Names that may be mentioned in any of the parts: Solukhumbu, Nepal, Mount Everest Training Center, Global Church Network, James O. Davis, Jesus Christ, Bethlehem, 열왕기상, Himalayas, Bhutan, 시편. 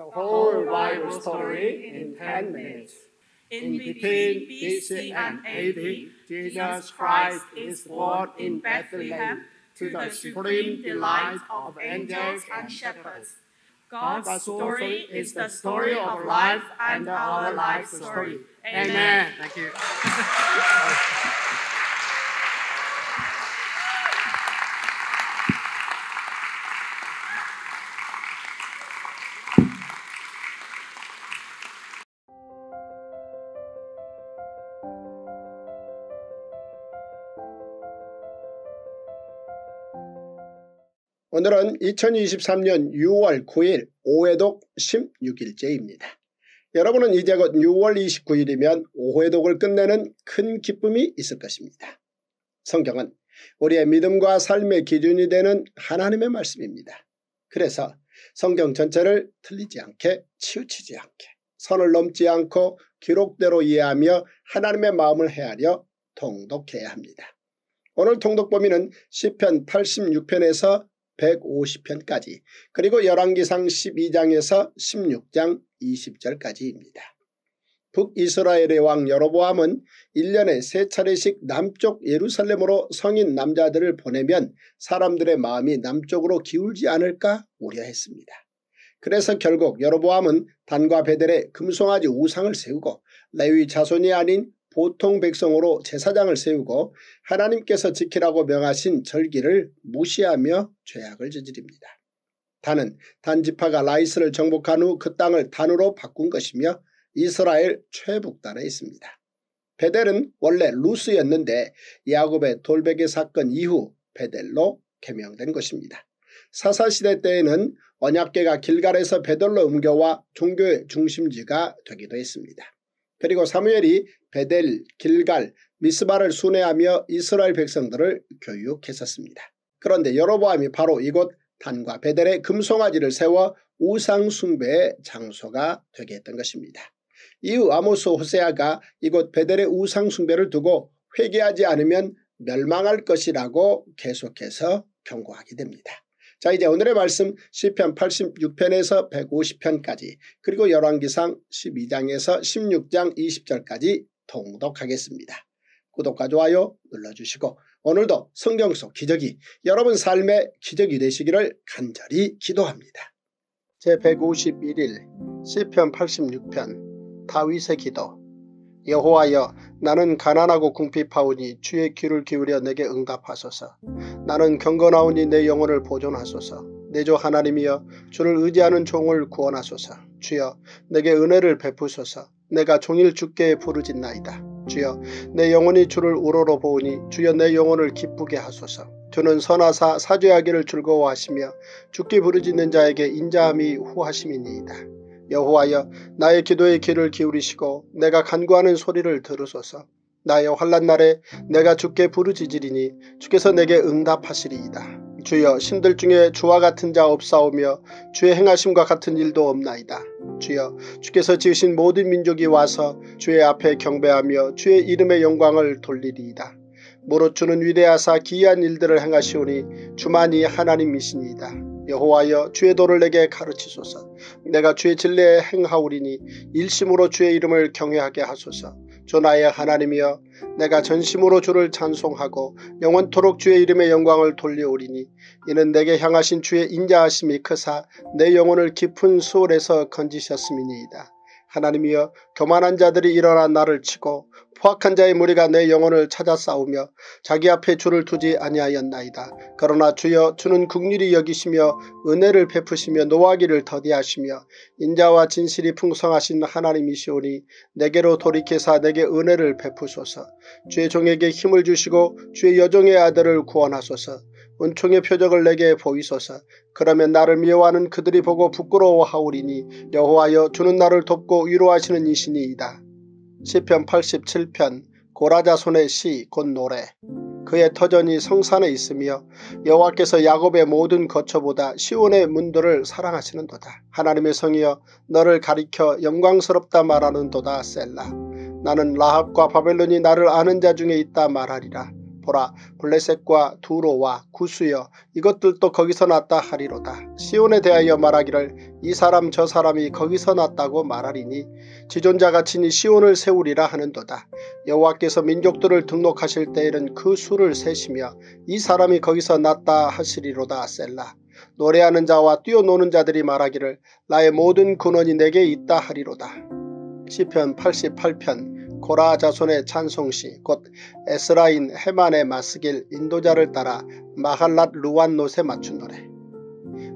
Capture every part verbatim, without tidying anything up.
the whole Bible story in ten minutes. In between B C and A D, Jesus Christ is born in Bethlehem to the supreme delight of angels and shepherds. God's story is the story of life and our life story. Amen. Thank you. 오늘은 이천이십삼 년 유월 구일 오회독 십육일째입니다. 여러분은 이제 곧 유월 이십구일이면 오회독을 끝내는 큰 기쁨이 있을 것입니다. 성경은 우리의 믿음과 삶의 기준이 되는 하나님의 말씀입니다. 그래서 성경 전체를 틀리지 않게, 치우치지 않게, 선을 넘지 않고 기록대로 이해하며 하나님의 마음을 헤아려 통독해야 합니다. 오늘 통독 범위는 시편 팔십육 편에서 백오십 편까지, 그리고 열왕기상 십이 장에서 십육 장 이십 절까지입니다. 북이스라엘의 왕 여로보암은 일 년에 세 차례씩 남쪽 예루살렘으로 성인 남자들을 보내면 사람들의 마음이 남쪽으로 기울지 않을까 우려했습니다. 그래서 결국 여로보암은 단과 베델에 금송아지 우상을 세우고 레위 자손이 아닌 보통 백성으로 제사장을 세우고 하나님께서 지키라고 명하신 절기를 무시하며 죄악을 저지릅니다. 단은 단지파가 라이스를 정복한 후 그 땅을 단으로 바꾼 것이며 이스라엘 최북단에 있습니다. 베델은 원래 루스였는데 야곱의 돌베개 사건 이후 베델로 개명된 것입니다. 사사시대 때에는 언약궤가 길갈에서 베델로 옮겨와 종교의 중심지가 되기도 했습니다. 그리고 사무엘이 베델, 길갈, 미스바를 순회하며 이스라엘 백성들을 교육했었습니다. 그런데 여로보암이 바로 이곳 단과 베델에 금송아지를 세워 우상 숭배의 장소가 되게 했던 것입니다. 이후 아모스 호세아가 이곳 베델의 우상 숭배를 두고 회개하지 않으면 멸망할 것이라고 계속해서 경고하게 됩니다. 자, 이제 오늘의 말씀 시편 팔십육 편에서 백오십 편까지, 그리고 열왕기상 십이 장에서 십육 장 이십 절까지 통독하겠습니다. 구독과 좋아요 눌러주시고 오늘도 성경 속 기적이 여러분 삶의 기적이 되시기를 간절히 기도합니다. 제백오십일일 시편 팔십육 편 다윗의 기도. 여호와여, 나는 가난하고 궁핍하오니 주의 귀를 기울여 내게 응답하소서. 나는 경건하오니 내 영혼을 보존하소서. 내 주 하나님이여, 주를 의지하는 종을 구원하소서. 주여, 내게 은혜를 베푸소서. 내가 종일 주께 부르짖나이다. 주여, 내 영혼이 주를 우러러 보오니 주여, 내 영혼을 기쁘게 하소서. 주는 선하사 사죄하기를 즐거워하시며 주께 부르짖는 자에게 인자함이 후하심이니이다. 여호와여, 나의 기도의 귀를 기울이시고 내가 간구하는 소리를 들으소서. 나의 환난 날에 내가 주께 부르짖으리니 주께서 내게 응답하시리이다. 주여, 신들 중에 주와 같은 자 없사오며 주의 행하심과 같은 일도 없나이다. 주여, 주께서 지으신 모든 민족이 와서 주의 앞에 경배하며 주의 이름의 영광을 돌리리이다. 무릇 주는 위대하사 기이한 일들을 행하시오니 주만이 하나님이시니이다. 여호와여, 주의 도를 내게 가르치소서. 내가 주의 진리에 행하오리니 일심으로 주의 이름을 경외하게 하소서. 주 나의 하나님이여, 내가 전심으로 주를 찬송하고 영원토록 주의 이름의 영광을 돌리오리니 이는 내게 향하신 주의 인자하심이 크사 내 영혼을 깊은 수월에서 건지셨음이니이다. 하나님이여, 교만한 자들이 일어나 나를 치고 포악한 자의 무리가 내 영혼을 찾아 싸우며 자기 앞에 주를 두지 아니하였나이다. 그러나 주여, 주는 긍휼히 여기시며 은혜를 베푸시며 노하기를 더디하시며 인자와 진실이 풍성하신 하나님이시오니 내게로 돌이키사 내게 은혜를 베푸소서. 주의 종에게 힘을 주시고 주의 여종의 아들을 구원하소서. 은총의 표적을 내게 보이소서. 그러면 나를 미워하는 그들이 보고 부끄러워하오리니 여호와여, 주는 나를 돕고 위로하시는 이시니이다. 시편 팔십칠 편 고라자손의 시 곧 노래. 그의 터전이 성산에 있으며 여호와께서 야곱의 모든 거처보다 시온의 문들을 사랑하시는도다. 하나님의 성이여, 너를 가리켜 영광스럽다 말하는도다. 셀라. 나는 라합과 바벨론이 나를 아는 자 중에 있다 말하리라. 보라 블레셋과 두로와 구수여 이것들도 거기서 났다 하리로다. 시온에 대하여 말하기를 이 사람 저 사람이 거기서 났다고 말하리니 지존자가 친히 시온을 세우리라 하는도다. 여호와께서 민족들을 등록하실 때에는 그 수를 세시며 이 사람이 거기서 났다 하시리로다. 셀라. 노래하는 자와 뛰어노는 자들이 말하기를 나의 모든 근원이 내게 있다 하리로다. 시편 팔십팔 편 고라 자손의 찬송시 곧 에스라인 헤만의 마스길 인도자를 따라 마할랏 루완롯에 맞춘 노래.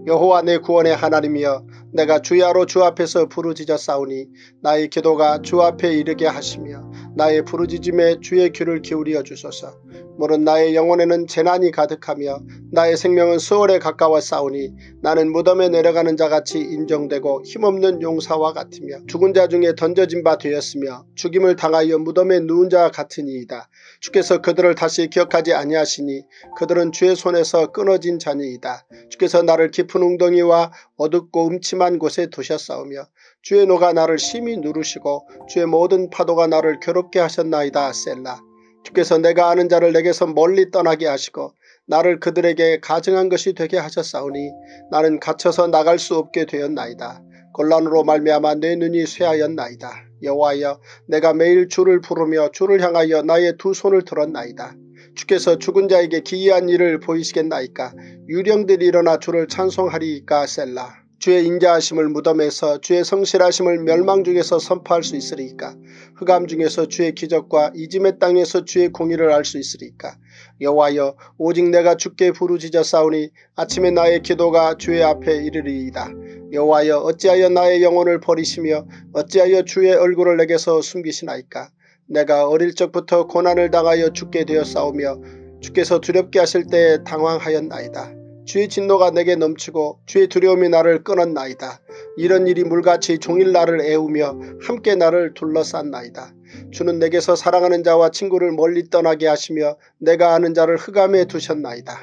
여호와 내 구원의 하나님이여 내가 주야로 주 앞에서 부르짖어 싸우니 나의 기도가 주 앞에 이르게 하시며 나의 부르짖음에 주의 귀를 기울여 주소서. 물은 나의 영혼에는 재난이 가득하며 나의 생명은 수월에 가까워 싸우니 나는 무덤에 내려가는 자같이 인정되고 힘없는 용사와 같으며 죽은 자 중에 던져진 바 되었으며 죽임을 당하여 무덤에 누운 자 같으니이다. 주께서 그들을 다시 기억하지 아니하시니 그들은 주의 손에서 끊어진 자니이다. 주께서 나를 깊은 웅덩이와 어둡고 음침한 곳에 두셨사오며 주의 노가 나를 심히 누르시고 주의 모든 파도가 나를 괴롭게 하셨나이다. 셀라. 주께서 내가 아는 자를 내게서 멀리 떠나게 하시고 나를 그들에게 가증한 것이 되게 하셨사오니 나는 갇혀서 나갈 수 없게 되었나이다. 곤란으로 말미암아 내 눈이 쇠하였나이다. 여호와여 내가 매일 주를 부르며 주를 향하여 나의 두 손을 들었나이다. 주께서 죽은 자에게 기이한 일을 보이시겠나이까. 유령들이 일어나 주를 찬송하리이까. 셀라. 주의 인자하심을 무덤에서 주의 성실하심을 멸망 중에서 선포할 수 있으리이까. 흑암 중에서 주의 기적과 이지의 땅에서 주의 공의를 알 수 있으리이까. 여호와여 오직 내가 주께 부르짖어 싸우니 아침에 나의 기도가 주의 앞에 이르리이다. 여호와여 어찌하여 나의 영혼을 버리시며 어찌하여 주의 얼굴을 내게서 숨기시나이까. 내가 어릴 적부터 고난을 당하여 죽게 되어 싸우며 주께서 두렵게 하실 때에 당황하였나이다. 주의 진노가 내게 넘치고 주의 두려움이 나를 끊었나이다. 이런 일이 물같이 종일 나를 애우며 함께 나를 둘러쌌나이다. 주는 내게서 사랑하는 자와 친구를 멀리 떠나게 하시며 내가 아는 자를 흑암에 두셨나이다.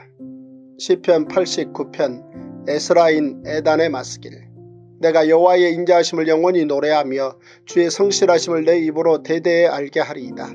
시편 팔십구 편 에스라인 에단의 마스길. 내가 여호와의 인자하심을 영원히 노래하며 주의 성실하심을 내 입으로 대대에 알게 하리이다.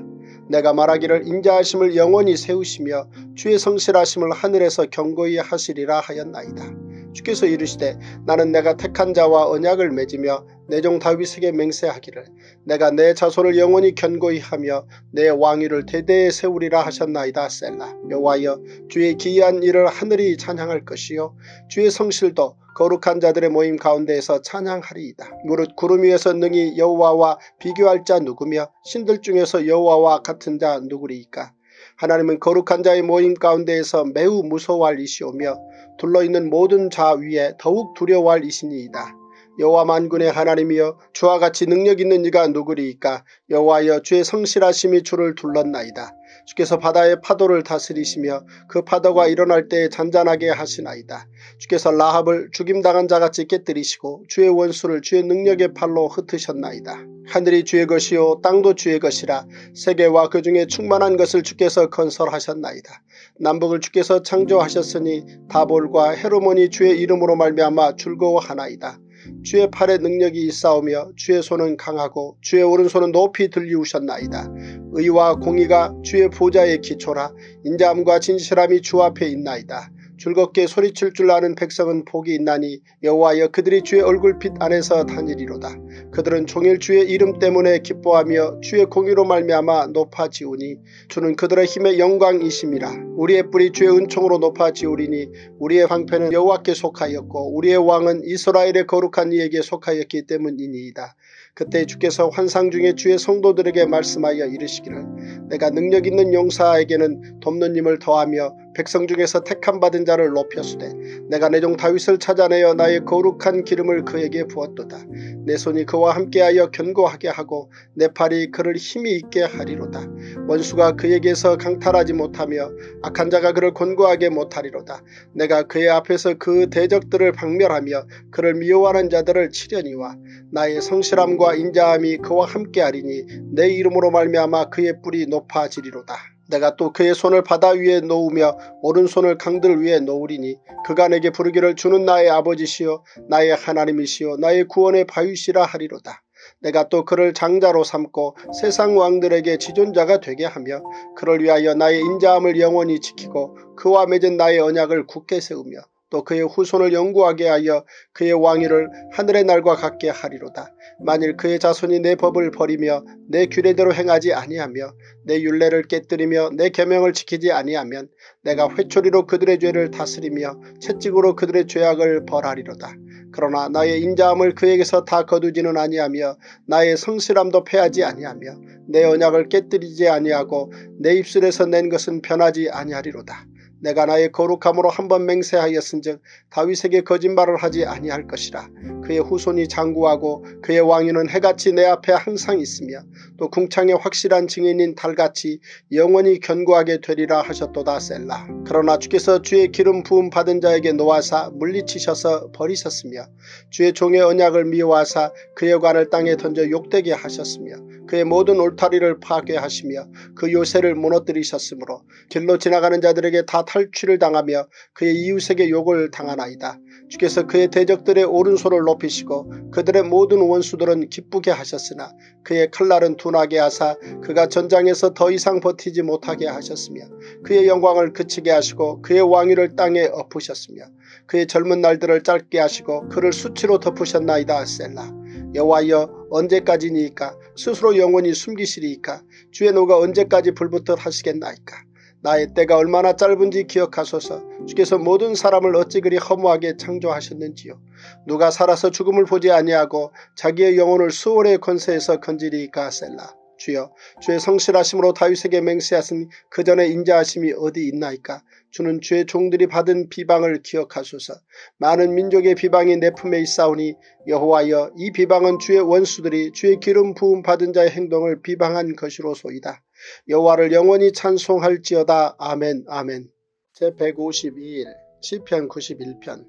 내가 말하기를 인자하심을 영원히 세우시며 주의 성실하심을 하늘에서 견고히 하시리라 하였나이다. 주께서 이르시되 나는 내가 택한 자와 언약을 맺으며 내 종 다윗에게 맹세하기를 내가 내 자손을 영원히 견고히 하며 내 왕위를 대대에 세우리라 하셨나이다. 셀라. 여호와여 주의 기이한 일을 하늘이 찬양할 것이요 주의 성실도 거룩한 자들의 모임 가운데에서 찬양하리이다. 무릇 구름 위에서 능히 여호와와 비교할 자 누구며 신들 중에서 여호와와 같은 자 누구리이까. 하나님은 거룩한 자의 모임 가운데에서 매우 무서워할 이시오며 둘러있는 모든 자 위에 더욱 두려워할 이시니이다. 여호와 만군의 하나님이여 주와 같이 능력 있는 이가 누구리이까. 여호와여 주의 성실하심이 주를 둘렀나이다. 주께서 바다의 파도를 다스리시며 그 파도가 일어날 때에 잔잔하게 하시나이다. 주께서 라합을 죽임당한 자같이 깨뜨리시고 주의 원수를 주의 능력의 팔로 흩으셨나이다. 하늘이 주의 것이요 땅도 주의 것이라 세계와 그 중에 충만한 것을 주께서 건설하셨나이다. 남북을 주께서 창조하셨으니 다볼과 헤르몬이 주의 이름으로 말미암아 즐거워하나이다. 주의 팔에 능력이 있사오며 주의 손은 강하고 주의 오른손은 높이 들리우셨나이다. 의와 공의가 주의 보좌의 기초라 인자함과 진실함이 주 앞에 있나이다. 즐겁게 소리칠 줄 아는 백성은 복이 있나니 여호와여 그들이 주의 얼굴빛 안에서 다니리로다. 그들은 종일 주의 이름 때문에 기뻐하며 주의 공의로 말미암아 높아지우니 주는 그들의 힘의 영광이심이라. 우리의 뿔이 주의 은총으로 높아지우리니 우리의 황폐는 여호와께 속하였고 우리의 왕은 이스라엘의 거룩한 이에게 속하였기 때문이니이다. 그때 주께서 환상 중에 주의 성도들에게 말씀하여 이르시기를 내가 능력 있는 용사에게는 돕는 힘을 더하며 백성 중에서 택함받은 자를 높였으되 내가 내 종 다윗을 찾아내어 나의 거룩한 기름을 그에게 부었도다. 내 손이 그와 함께하여 견고하게 하고 내 팔이 그를 힘이 있게 하리로다. 원수가 그에게서 강탈하지 못하며 악한 자가 그를 곤고하게 못하리로다. 내가 그의 앞에서 그 대적들을 박멸하며 그를 미워하는 자들을 치려니와 나의 성실함과 인자함이 그와 함께하리니 내 이름으로 말미암아 그의 뿔이 높아지리로다. 내가 또 그의 손을 바다 위에 놓으며 오른손을 강들 위에 놓으리니 그가 내게 부르기를 주는 나의 아버지시요 나의 하나님이시요 나의 구원의 바위시라 하리로다. 내가 또 그를 장자로 삼고 세상 왕들에게 지존자가 되게 하며 그를 위하여 나의 인자함을 영원히 지키고 그와 맺은 나의 언약을 굳게 세우며 또 그의 후손을 영구하게 하여 그의 왕위를 하늘의 날과 같게 하리로다. 만일 그의 자손이 내 법을 버리며 내 규례대로 행하지 아니하며 내 율례를 깨뜨리며 내 계명을 지키지 아니하면 내가 회초리로 그들의 죄를 다스리며 채찍으로 그들의 죄악을 벌하리로다. 그러나 나의 인자함을 그에게서 다 거두지는 아니하며 나의 성실함도 패하지 아니하며 내 언약을 깨뜨리지 아니하고 내 입술에서 낸 것은 변하지 아니하리로다. 내가 나의 거룩함으로 한번 맹세하였은즉 다윗에게 거짓말을 하지 아니할 것이라. 그의 후손이 장구하고 그의 왕위는 해같이 내 앞에 항상 있으며 또 궁창의 확실한 증인인 달같이 영원히 견고하게 되리라 하셨도다. 셀라. 그러나 주께서 주의 기름 부음 받은 자에게 노하사 물리치셔서 버리셨으며 주의 종의 언약을 미워하사 그의 관을 땅에 던져 욕되게 하셨으며 그의 모든 울타리를 파괴하시며 그 요새를 무너뜨리셨으므로 길로 지나가는 자들에게 다 탈취를 당하며 그의 이웃에게 욕을 당하나이다. 주께서 그의 대적들의 오른손을 높이시고 그들의 모든 원수들은 기쁘게 하셨으나 그의 칼날은 둔하게 하사 그가 전장에서 더 이상 버티지 못하게 하셨으며 그의 영광을 그치게 하시고 그의 왕위를 땅에 엎으셨으며 그의 젊은 날들을 짧게 하시고 그를 수치로 덮으셨나이다. 셀라. 여호와여, 언제까지니이까? 스스로 영원히 숨기시리이까? 주의 노가 언제까지 불붙듯 하시겠나이까? 나의 때가 얼마나 짧은지 기억하소서. 주께서 모든 사람을 어찌 그리 허무하게 창조하셨는지요. 누가 살아서 죽음을 보지 아니하고 자기의 영혼을 수월의 권세에서 건지리이까? 셀라. 주여, 주의 성실하심으로 다윗에게 맹세하신 그 전에 인자하심이 어디 있나이까? 주는 주의 종들이 받은 비방을 기억하소서. 많은 민족의 비방이 내 품에 있사오니 여호와여, 이 비방은 주의 원수들이 주의 기름 부음 받은 자의 행동을 비방한 것이로소이다. 여호와를 영원히 찬송할지어다. 아멘. 아멘. 제백오십이일 시편 구십일편.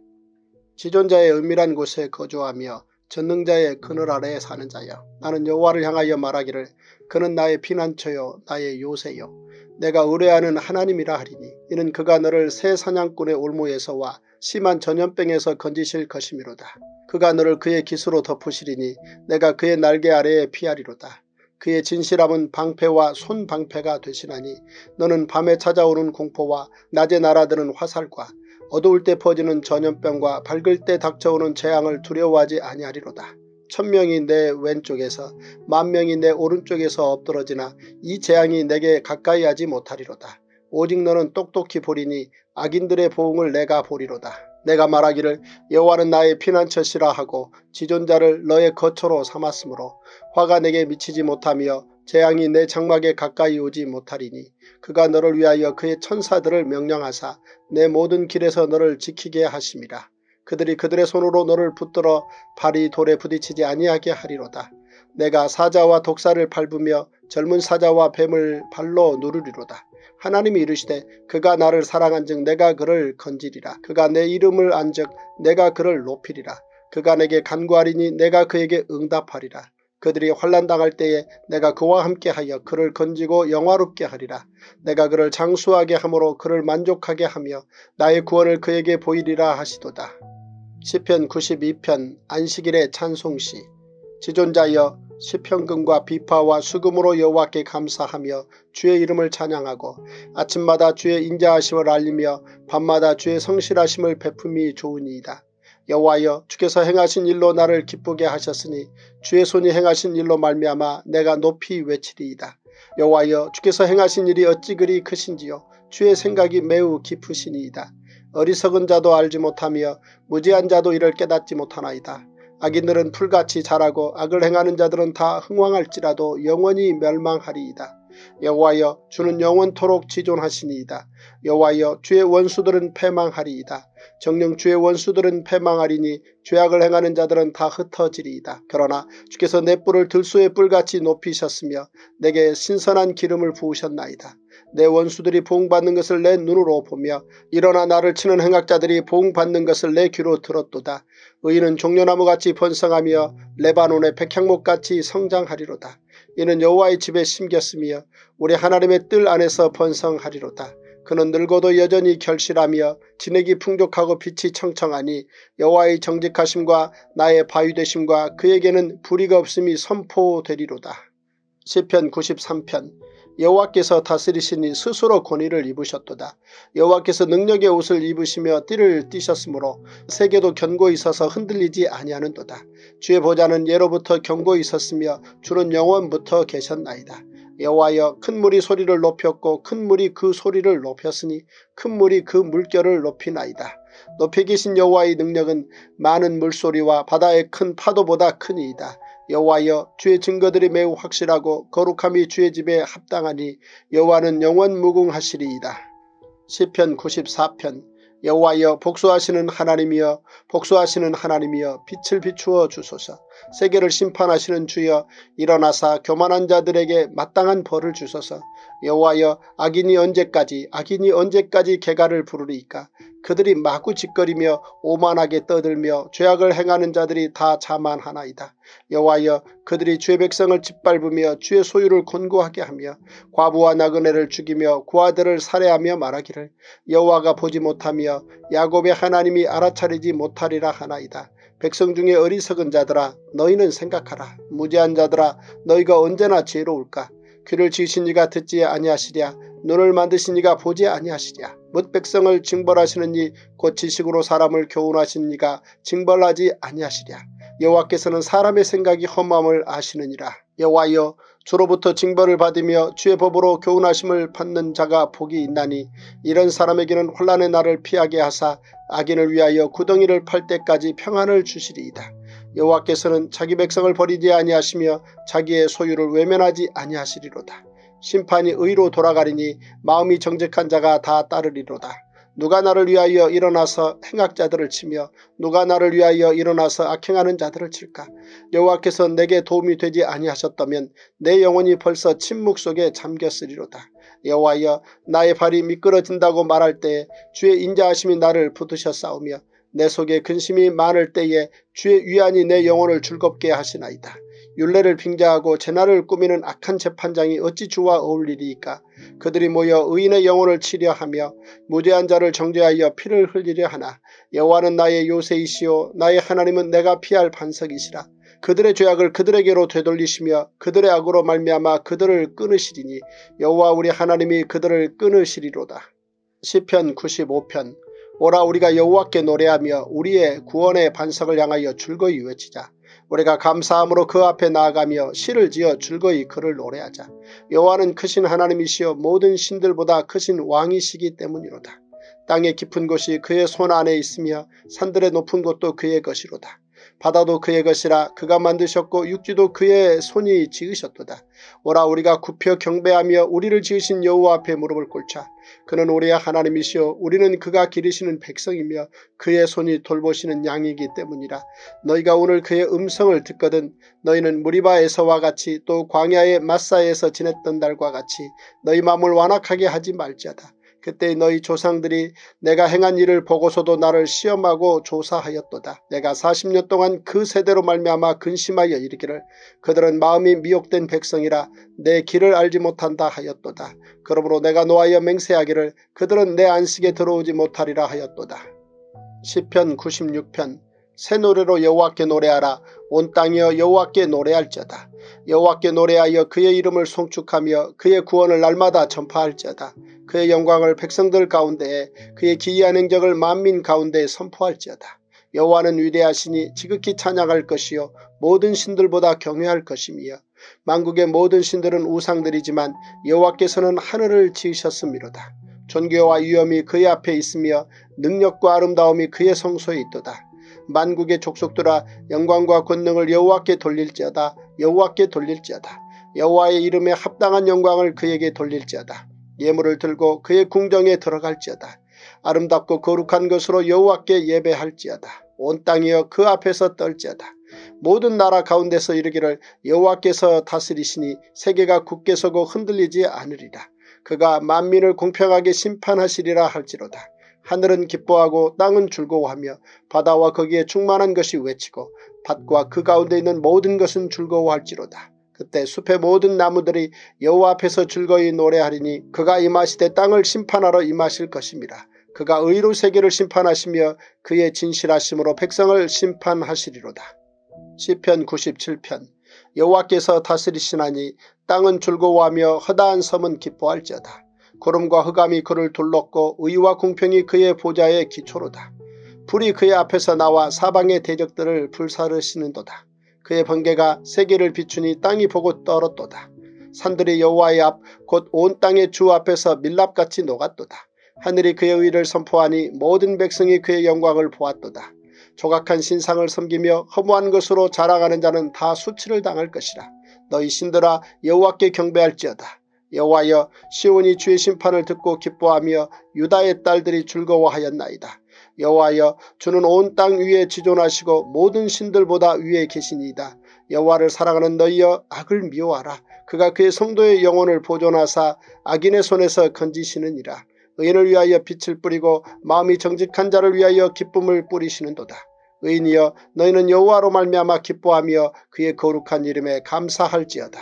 지존자의 은밀한 곳에 거주하며 전능자의 그늘 아래에 사는 자여, 나는 여호와를 향하여 말하기를 그는 나의 피난처요 나의 요새요 내가 의뢰하는 하나님이라 하리니, 이는 그가 너를 새 사냥꾼의 올무에서와 심한 전염병에서 건지실 것이미로다. 그가 너를 그의 기수로 덮으시리니 내가 그의 날개 아래에 피하리로다. 그의 진실함은 방패와 손방패가 되시나니 너는 밤에 찾아오는 공포와 낮에 날아드는 화살과 어두울 때 퍼지는 전염병과 밝을 때 닥쳐오는 재앙을 두려워하지 아니하리로다. 천명이 내 왼쪽에서 만명이 내 오른쪽에서 엎드러지나 이 재앙이 내게 가까이 하지 못하리로다. 오직 너는 똑똑히 보리니 악인들의 보응을 내가 보리로다. 내가 말하기를 여호와는 나의 피난처시라 하고 지존자를 너의 거처로 삼았으므로 화가 내게 미치지 못하며 재앙이 내 장막에 가까이 오지 못하리니, 그가 너를 위하여 그의 천사들을 명령하사 내 모든 길에서 너를 지키게 하심이라. 그들이 그들의 손으로 너를 붙들어 발이 돌에 부딪히지 아니하게 하리로다. 내가 사자와 독사를 밟으며 젊은 사자와 뱀을 발로 누르리로다. 하나님이 이르시되 그가 나를 사랑한즉 내가 그를 건지리라. 그가 내 이름을 안즉 내가 그를 높이리라. 그가 내게 간구하리니 내가 그에게 응답하리라. 그들이 환난당할 때에 내가 그와 함께하여 그를 건지고 영화롭게 하리라. 내가 그를 장수하게 하므로 그를 만족하게 하며 나의 구원을 그에게 보이리라 하시도다. 시편 구십이편 안식일의 찬송시. 지존자여, 시평금과 비파와 수금으로 여호와께 감사하며 주의 이름을 찬양하고 아침마다 주의 인자하심을 알리며 밤마다 주의 성실하심을 베품이 좋으니이다. 여호와여, 주께서 행하신 일로 나를 기쁘게 하셨으니 주의 손이 행하신 일로 말미암아 내가 높이 외치리이다. 여호와여, 주께서 행하신 일이 어찌 그리 크신지요. 주의 생각이 매우 깊으시니이다. 어리석은 자도 알지 못하며 무지한 자도 이를 깨닫지 못하나이다. 악인들은 풀같이 자라고 악을 행하는 자들은 다 흥황할지라도 영원히 멸망하리이다. 여호와여, 주는 영원토록 지존하시니이다. 여호와여, 주의 원수들은 패망하리이다. 정녕 주의 원수들은 패망하리니 죄악을 행하는 자들은 다 흩어지리이다. 그러나 주께서 내 뿔을 들소의 뿔같이 높이셨으며 내게 신선한 기름을 부으셨나이다. 내 원수들이 보응받는 것을 내 눈으로 보며 일어나 나를 치는 행악자들이 보응받는 것을 내 귀로 들었도다. 의인은 종려나무같이 번성하며 레바논의 백향목같이 성장하리로다. 이는 여호와의 집에 심겼으며 우리 하나님의 뜰 안에서 번성하리로다. 그는 늙어도 여전히 결실하며 진액이 풍족하고 빛이 청청하니 여호와의 정직하심과 나의 바위되심과 그에게는 불의가 없음이 선포되리로다. 시편 구십삼 편. 여호와께서 다스리시니 스스로 권위를 입으셨도다. 여호와께서 능력의 옷을 입으시며 띠를 띠셨으므로 세계도 견고히 서서 흔들리지 아니하는도다. 주의 보좌는 예로부터 견고히 있었으며 주는 영원부터 계셨나이다. 여호와여, 큰 물이 소리를 높였고 큰 물이 그 소리를 높였으니 큰 물이 그 물결을 높이나이다. 높이 계신 여호와의 능력은 많은 물소리와 바다의 큰 파도보다 크니이다. 여호와여, 주의 증거들이 매우 확실하고 거룩함이 주의 집에 합당하니 여호와는 영원 무궁하시리이다. 시편 구십사 편. 여호와여, 복수하시는 하나님이여 복수하시는 하나님이여 빛을 비추어 주소서. 세계를 심판하시는 주여, 일어나사 교만한 자들에게 마땅한 벌을 주소서. 여호와여, 악인이 언제까지 악인이 언제까지 개가를 부르리이까? 그들이 마구 짓거리며 오만하게 떠들며 죄악을 행하는 자들이 다 자만하나이다. 여호와여, 그들이 주의 백성을 짓밟으며 주의 소유를 곤고하게 하며 과부와 나그네를 죽이며 고아들을 살해하며 말하기를 여호와가 보지 못하며 야곱의 하나님이 알아차리지 못하리라 하나이다. 백성 중에 어리석은 자들아, 너희는 생각하라. 무지한 자들아, 너희가 언제나 지혜로울까? 귀를 지으신 이가 듣지 아니하시랴. 눈을 만드신 이가 보지 아니하시랴. 뭇 백성을 징벌하시는 이 곧 지식으로 사람을 교훈하신 이가 징벌하지 아니하시랴. 여호와께서는 사람의 생각이 험함을 아시느니라. 여호와여, 주로부터 징벌을 받으며 주의 법으로 교훈하심을 받는 자가 복이 있나니 이런 사람에게는 혼란의 날을 피하게 하사 악인을 위하여 구덩이를 팔 때까지 평안을 주시리이다. 여호와께서는 자기 백성을 버리지 아니하시며 자기의 소유를 외면하지 아니하시리로다. 심판이 의로 돌아가리니 마음이 정직한 자가 다 따르리로다. 누가 나를 위하여 일어나서 행악자들을 치며 누가 나를 위하여 일어나서 악행하는 자들을 칠까? 여호와께서 내게 도움이 되지 아니하셨다면 내 영혼이 벌써 침묵 속에 잠겼으리로다. 여호와여, 나의 발이 미끄러진다고 말할 때에 주의 인자하심이 나를 붙드셨사오며 내 속에 근심이 많을 때에 주의 위안이 내 영혼을 즐겁게 하시나이다. 율례를 빙자하고 재난을 꾸미는 악한 재판장이 어찌 주와 어울리리이까? 그들이 모여 의인의 영혼을 치려 하며 무죄한 자를 정죄하여 피를 흘리려 하나 여호와는 나의 요새이시오 나의 하나님은 내가 피할 반석이시라. 그들의 죄악을 그들에게로 되돌리시며 그들의 악으로 말미암아 그들을 끊으시리니 여호와 우리 하나님이 그들을 끊으시리로다. 시편 구십오 편. 오라, 우리가 여호와께 노래하며 우리의 구원의 반석을 향하여 즐거이 외치자. 우리가 감사함으로 그 앞에 나아가며 시를 지어 즐거이 그를 노래하자. 여호와는 크신 하나님이시여 모든 신들보다 크신 왕이시기 때문이로다. 땅의 깊은 곳이 그의 손 안에 있으며 산들의 높은 곳도 그의 것이로다. 바다도 그의 것이라. 그가 만드셨고 육지도 그의 손이 지으셨도다. 오라, 우리가 굽혀 경배하며 우리를 지으신 여호와 앞에 무릎을 꿇자. 그는 우리의 하나님이시오 우리는 그가 기르시는 백성이며 그의 손이 돌보시는 양이기 때문이라. 너희가 오늘 그의 음성을 듣거든 너희는 무리바에서와 같이 또 광야의 마사에서 지냈던 날과 같이 너희 마음을 완악하게 하지 말지어다. 그때 너희 조상들이 내가 행한 일을 보고서도 나를 시험하고 조사하였도다. 내가 사십 년 동안 그 세대로 말미암아 근심하여 이르기를 그들은 마음이 미혹된 백성이라 내 길을 알지 못한다 하였도다. 그러므로 내가 노하여 맹세하기를 그들은 내 안식에 들어오지 못하리라 하였도다. 시편 구십육 편. 새 노래로 여호와께 노래하라. 온 땅이여 여호와께 노래할지어다. 여호와께 노래하여 그의 이름을 송축하며 그의 구원을 날마다 전파할지어다. 그의 영광을 백성들 가운데에 그의 기이한 행적을 만민 가운데에 선포할지어다. 여호와는 위대하시니 지극히 찬양할 것이요 모든 신들보다 경외할 것이며 만국의 모든 신들은 우상들이지만 여호와께서는 하늘을 지으셨음이로다. 존귀와 위엄이 그의 앞에 있으며 능력과 아름다움이 그의 성소에 있도다. 만국의 족속들아, 영광과 권능을 여호와께 돌릴지어다. 여호와께 돌릴지어다. 여호와의 이름에 합당한 영광을 그에게 돌릴지어다. 예물을 들고 그의 궁정에 들어갈지어다. 아름답고 거룩한 것으로 여호와께 예배할지어다. 온 땅이여 그 앞에서 떨지어다. 모든 나라 가운데서 이르기를 여호와께서 다스리시니 세계가 굳게 서고 흔들리지 않으리라. 그가 만민을 공평하게 심판하시리라 할지로다. 하늘은 기뻐하고 땅은 즐거워하며 바다와 거기에 충만한 것이 외치고 밭과 그 가운데 있는 모든 것은 즐거워할지로다. 그때 숲의 모든 나무들이 여호와 앞에서 즐거이 노래하리니 그가 임하시되 땅을 심판하러 임하실 것입니다. 그가 의로 세계를 심판하시며 그의 진실하심으로 백성을 심판하시리로다. 시편 구십칠 편. 여호와께서 다스리시나니 땅은 즐거워하며 허다한 섬은 기뻐할지어다. 구름과 흑암이 그를 둘렀고 의와 공평이 그의 보좌의 기초로다. 불이 그의 앞에서 나와 사방의 대적들을 불사르시는도다. 그의 번개가 세계를 비추니 땅이 보고 떨었도다. 산들이 여호와의 앞 곧 온 땅의 주 앞에서 밀랍같이 녹았도다. 하늘이 그의 의를 선포하니 모든 백성이 그의 영광을 보았도다. 조각한 신상을 섬기며 허무한 것으로 자랑하는 자는 다 수치를 당할 것이라. 너희 신들아 여호와께 경배할지어다. 여호와여 시온이 주의 심판을 듣고 기뻐하며 유다의 딸들이 즐거워하였나이다. 여호와여 주는 온 땅 위에 지존하시고 모든 신들보다 위에 계시니이다. 여호와를 사랑하는 너희여 악을 미워하라. 그가 그의 성도의 영혼을 보존하사 악인의 손에서 건지시느니라. 의인을 위하여 빛을 뿌리고 마음이 정직한 자를 위하여 기쁨을 뿌리시는도다. 의인이여 너희는 여호와로 말미암아 기뻐하며 그의 거룩한 이름에 감사할지어다.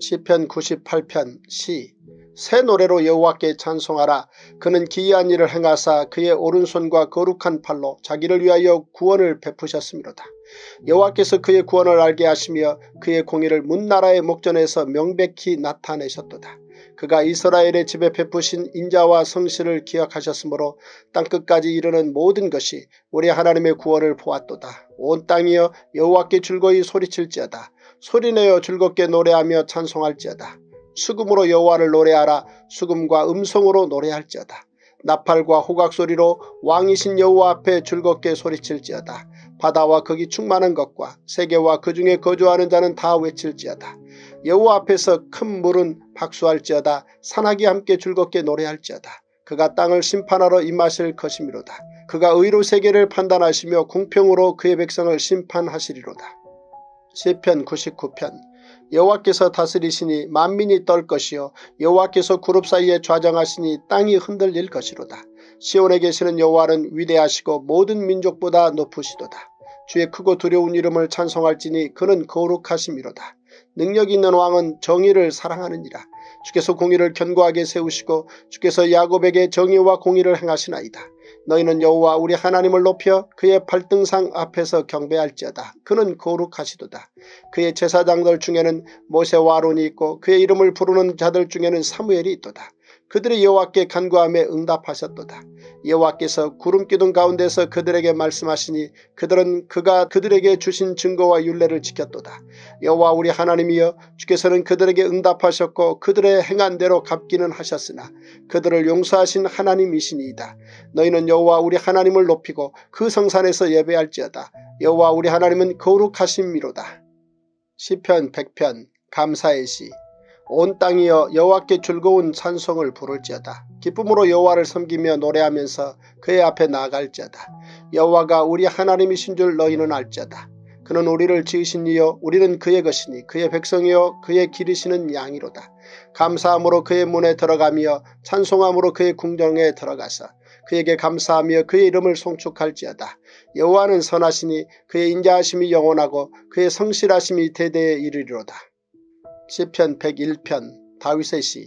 시편 구십팔 편. 시. 새 노래로 여호와께 찬송하라. 그는 기이한 일을 행하사 그의 오른손과 거룩한 팔로 자기를 위하여 구원을 베푸셨음이로다. 여호와께서 그의 구원을 알게 하시며 그의 공의를 문나라의 목전에서 명백히 나타내셨도다. 그가 이스라엘의 집에 베푸신 인자와 성실을 기억하셨으므로 땅끝까지 이르는 모든 것이 우리 하나님의 구원을 보았도다. 온 땅이여 여호와께 즐거이 소리칠지어다. 소리내어 즐겁게 노래하며 찬송할지어다. 수금으로 여호와를 노래하라. 수금과 음성으로 노래할지어다. 나팔과 호각소리로 왕이신 여호와 앞에 즐겁게 소리칠지어다. 바다와 거기 충만한 것과 세계와 그 중에 거주하는 자는 다 외칠지어다. 여호와 앞에서 큰 물은 박수할지어다. 산악이 함께 즐겁게 노래할지어다. 그가 땅을 심판하러 임하실 것이미로다. 그가 의로 세계를 판단하시며 공평으로 그의 백성을 심판하시리로다. 시편 구십구 편. 여호와께서 다스리시니 만민이 떨 것이요 여호와께서 그룹 사이에 좌정하시니 땅이 흔들릴 것이로다. 시온에 계시는 여호와는 위대하시고 모든 민족보다 높으시도다. 주의 크고 두려운 이름을 찬송할지니 그는 거룩하심이로다. 능력 있는 왕은 정의를 사랑하느니라. 주께서 공의를 견고하게 세우시고 주께서 야곱에게 정의와 공의를 행하시나이다. 너희는 여호와 우리 하나님을 높여 그의 발등상 앞에서 경배할지어다. 그는 거룩하시도다. 그의 제사장들 중에는 모세와 아론이 있고 그의 이름을 부르는 자들 중에는 사무엘이 있도다. 그들이 여호와께 간구함에 응답하셨도다. 여호와께서 구름기둥 가운데서 그들에게 말씀하시니 그들은 그가 그들에게 주신 증거와 율례를 지켰도다. 여호와 우리 하나님이여 주께서는 그들에게 응답하셨고 그들의 행한 대로 갚기는 하셨으나 그들을 용서하신 하나님이시니이다. 너희는 여호와 우리 하나님을 높이고 그 성산에서 예배할지어다. 여호와 우리 하나님은 거룩하심이로다. 시편 백 편. 감사의 시. 온 땅이여 여호와께 즐거운 찬송을 부를지어다. 기쁨으로 여호와를 섬기며 노래하면서 그의 앞에 나아갈지어다. 여호와가 우리 하나님이신 줄 너희는 알지어다. 그는 우리를 지으신 이여 우리는 그의 것이니 그의 백성이여 그의 기르시는 양이로다. 감사함으로 그의 문에 들어가며 찬송함으로 그의 궁정에 들어가서 그에게 감사하며 그의 이름을 송축할지어다. 여호와는 선하시니 그의 인자하심이 영원하고 그의 성실하심이 대대에 이르리로다. 시편 백일 편. 다윗의 시.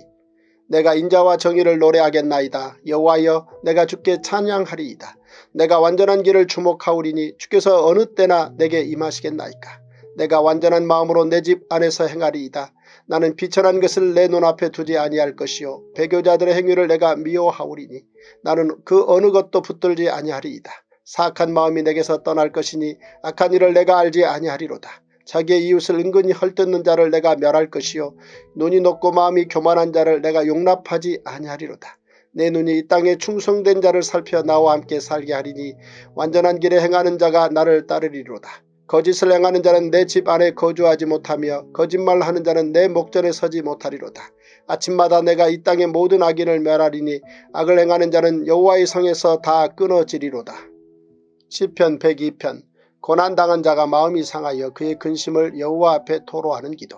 내가 인자와 정의를 노래하겠나이다. 여호와여 내가 주께 찬양하리이다. 내가 완전한 길을 주목하오리니 주께서 어느 때나 내게 임하시겠나이까. 내가 완전한 마음으로 내 집 안에서 행하리이다. 나는 비천한 것을 내 눈앞에 두지 아니할 것이요 배교자들의 행위를 내가 미워하오리니 나는 그 어느 것도 붙들지 아니하리이다. 사악한 마음이 내게서 떠날 것이니 악한 일을 내가 알지 아니하리로다. 자기의 이웃을 은근히 헐뜯는 자를 내가 멸할 것이요 눈이 높고 마음이 교만한 자를 내가 용납하지 아니하리로다. 내 눈이 이 땅에 충성된 자를 살펴 나와 함께 살게 하리니 완전한 길에 행하는 자가 나를 따르리로다. 거짓을 행하는 자는 내 집 안에 거주하지 못하며 거짓말하는 자는 내 목전에 서지 못하리로다. 아침마다 내가 이 땅의 모든 악인을 멸하리니 악을 행하는 자는 여호와의 성에서 다 끊어지리로다. 시편 백이 편. 고난당한 자가 마음이 상하여 그의 근심을 여호와 앞에 토로하는 기도.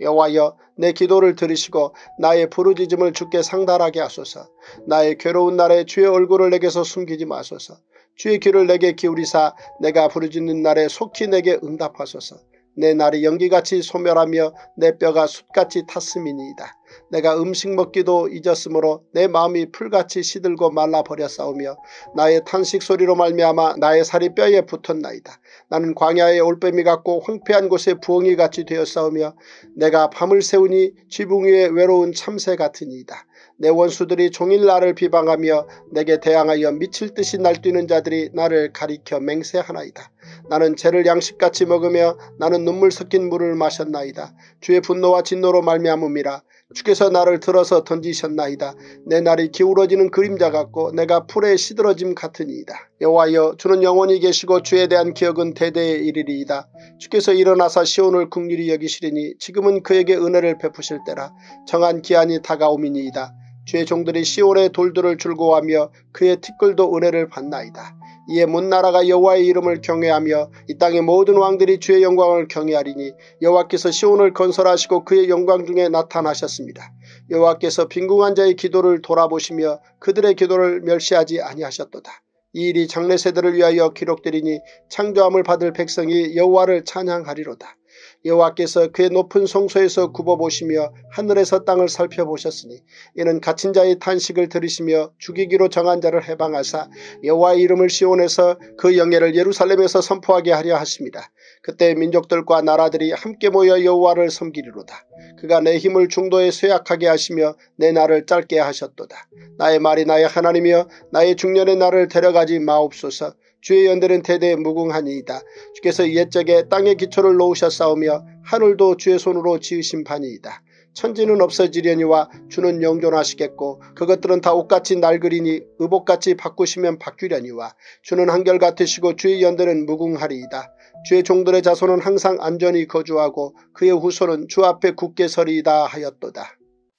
여호와여 내 기도를 들으시고 나의 부르짖음을 주께 상달하게 하소서. 나의 괴로운 날에 주의 얼굴을 내게서 숨기지 마소서. 주의 귀를 내게 기울이사 내가 부르짖는 날에 속히 내게 응답하소서. 내 날이 연기같이 소멸하며 내 뼈가 숯같이 탔음이니이다. 내가 음식 먹기도 잊었으므로 내 마음이 풀같이 시들고 말라버렸사오며 나의 탄식 소리로 말미암아 나의 살이 뼈에 붙었나이다. 나는 광야의 올빼미 같고 황폐한 곳의 부엉이같이 되었사오며 내가 밤을 새우니 지붕 위에 외로운 참새 같으니이다. 내 원수들이 종일 나를 비방하며 내게 대항하여 미칠 듯이 날뛰는 자들이 나를 가리켜 맹세하나이다. 나는 죄를 양식같이 먹으며 나는 눈물 섞인 물을 마셨나이다. 주의 분노와 진노로 말미암음이라. 주께서 나를 들어서 던지셨나이다. 내 날이 기울어지는 그림자 같고 내가 풀에 시들어짐 같으니이다. 여호와여, 주는 영원히 계시고 주에 대한 기억은 대대에 이르리이다. 주께서 일어나사 시온을 긍휼히 여기시리니 지금은 그에게 은혜를 베푸실 때라. 정한 기한이 다가오미니이다. 주의 종들이 시온의 돌들을 즐거워하며 그의 티끌도 은혜를 받나이다. 이에 문 나라가 여호와의 이름을 경외하며 이 땅의 모든 왕들이 주의 영광을 경외하리니 여호와께서 시온을 건설하시고 그의 영광 중에 나타나셨습니다. 여호와께서 빈궁한 자의 기도를 돌아보시며 그들의 기도를 멸시하지 아니하셨도다. 이 일이 장래 세대를 위하여 기록되리니 창조함을 받을 백성이 여호와를 찬양하리로다. 여호와께서 그의 높은 성소에서 굽어보시며 하늘에서 땅을 살펴보셨으니 이는 갇힌 자의 탄식을 들으시며 죽이기로 정한 자를 해방하사 여호와의 이름을 시온에서 그 영예를 예루살렘에서 선포하게 하려 하십니다. 그때 민족들과 나라들이 함께 모여 여호와를 섬기리로다. 그가 내 힘을 중도에 쇠약하게 하시며 내 날을 짧게 하셨도다. 나의 말이 나의 하나님이여, 나의 중년의 나를 데려가지 마옵소서. 주의 연대는 대대에 무궁하니이다. 주께서 옛적에 땅의 기초를 놓으셨사오며 하늘도 주의 손으로 지으신 바니이다. 천지는 없어지려니와 주는 영존하시겠고 그것들은 다 옷같이 낡으리니 의복같이 바꾸시면 바뀌려니와 주는 한결같으시고 주의 연대는 무궁하리이다. 주의 종들의 자손은 항상 안전히 거주하고 그의 후손은 주 앞에 굳게 서리이다 하였도다.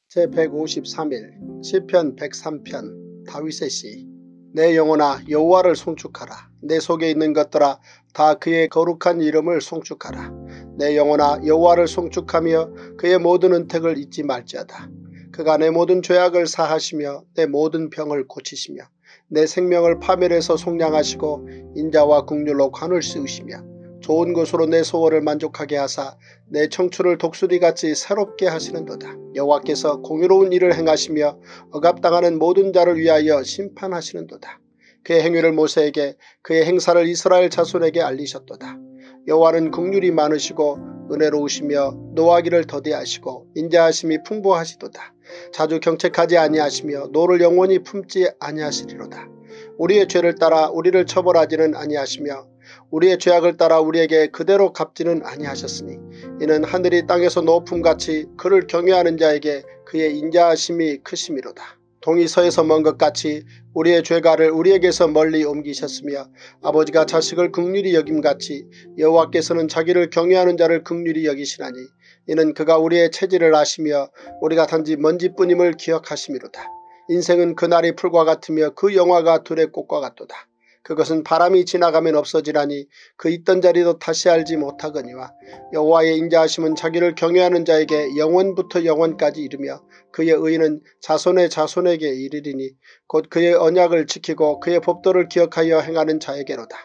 제백오십삼 일 시편 백삼 편 다윗의 시. 내 영혼아, 여호와를 송축하라. 내 속에 있는 것들아, 다 그의 거룩한 이름을 송축하라. 내 영혼아, 여호와를 송축하며 그의 모든 은택을 잊지 말지어다. 그가 내 모든 죄악을 사하시며 내 모든 병을 고치시며 내 생명을 파멸해서 속량하시고 인자와 긍휼로 관을 씌우시며 좋은 것으로 내 소원을 만족하게 하사 내 청춘을 독수리같이 새롭게 하시는도다. 여호와께서 공의로운 일을 행하시며 억압당하는 모든 자를 위하여 심판하시는도다. 그의 행위를 모세에게, 그의 행사를 이스라엘 자손에게 알리셨도다. 여호와는 긍휼이 많으시고 은혜로우시며 노하기를 더디하시고 인자하심이 풍부하시도다. 자주 경책하지 아니하시며 노를 영원히 품지 아니하시리로다. 우리의 죄를 따라 우리를 처벌하지는 아니하시며 우리의 죄악을 따라 우리에게 그대로 갚지는 아니하셨으니 이는 하늘이 땅에서 높음같이 그를 경외하는 자에게 그의 인자하심이 크심이로다. 동이 서에서 먼 것같이 우리의 죄가를 우리에게서 멀리 옮기셨으며 아버지가 자식을 긍휼히 여김같이 여호와께서는 자기를 경외하는 자를 긍휼히 여기시나니 이는 그가 우리의 체질을 아시며 우리가 단지 먼지뿐임을 기억하심이로다. 인생은 그날이 풀과 같으며 그 영화가 둘의 꽃과 같도다. 그것은 바람이 지나가면 없어지라니 그 있던 자리도 다시 알지 못하거니와 여호와의 인자하심은 자기를 경외하는 자에게 영원부터 영원까지 이르며 그의 의는 자손의 자손에게 이르리니 곧 그의 언약을 지키고 그의 법도를 기억하여 행하는 자에게로다.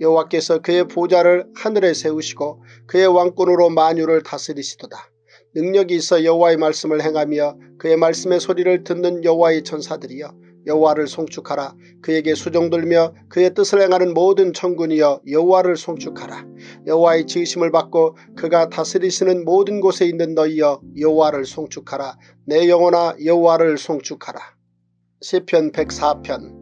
여호와께서 그의 보좌를 하늘에 세우시고 그의 왕권으로 만유를 다스리시도다. 능력이 있어 여호와의 말씀을 행하며 그의 말씀의 소리를 듣는 여호와의 천사들이여, 여호와를 송축하라. 그에게 수종들며 그의 뜻을 행하는 모든 천군이여, 여호와를 송축하라. 여호와의 지으심을 받고 그가 다스리시는 모든 곳에 있는 너희여, 여호와를 송축하라. 내 영혼아, 여호와를 송축하라. 시편 백사 편.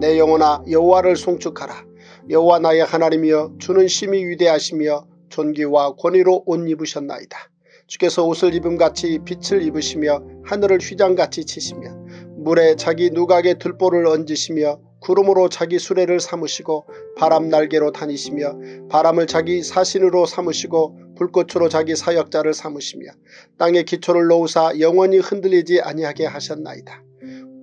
내 영혼아, 여호와를 송축하라. 여호와 나의 하나님이여, 주는 심히 위대하시며 존귀와 권위로 옷 입으셨나이다. 주께서 옷을 입음같이 빛을 입으시며 하늘을 휘장같이 치시며 물에 자기 누각에 들보를 얹으시며 구름으로 자기 수레를 삼으시고 바람 날개로 다니시며 바람을 자기 사신으로 삼으시고 불꽃으로 자기 사역자를 삼으시며 땅의 기초를 놓으사 영원히 흔들리지 아니하게 하셨나이다.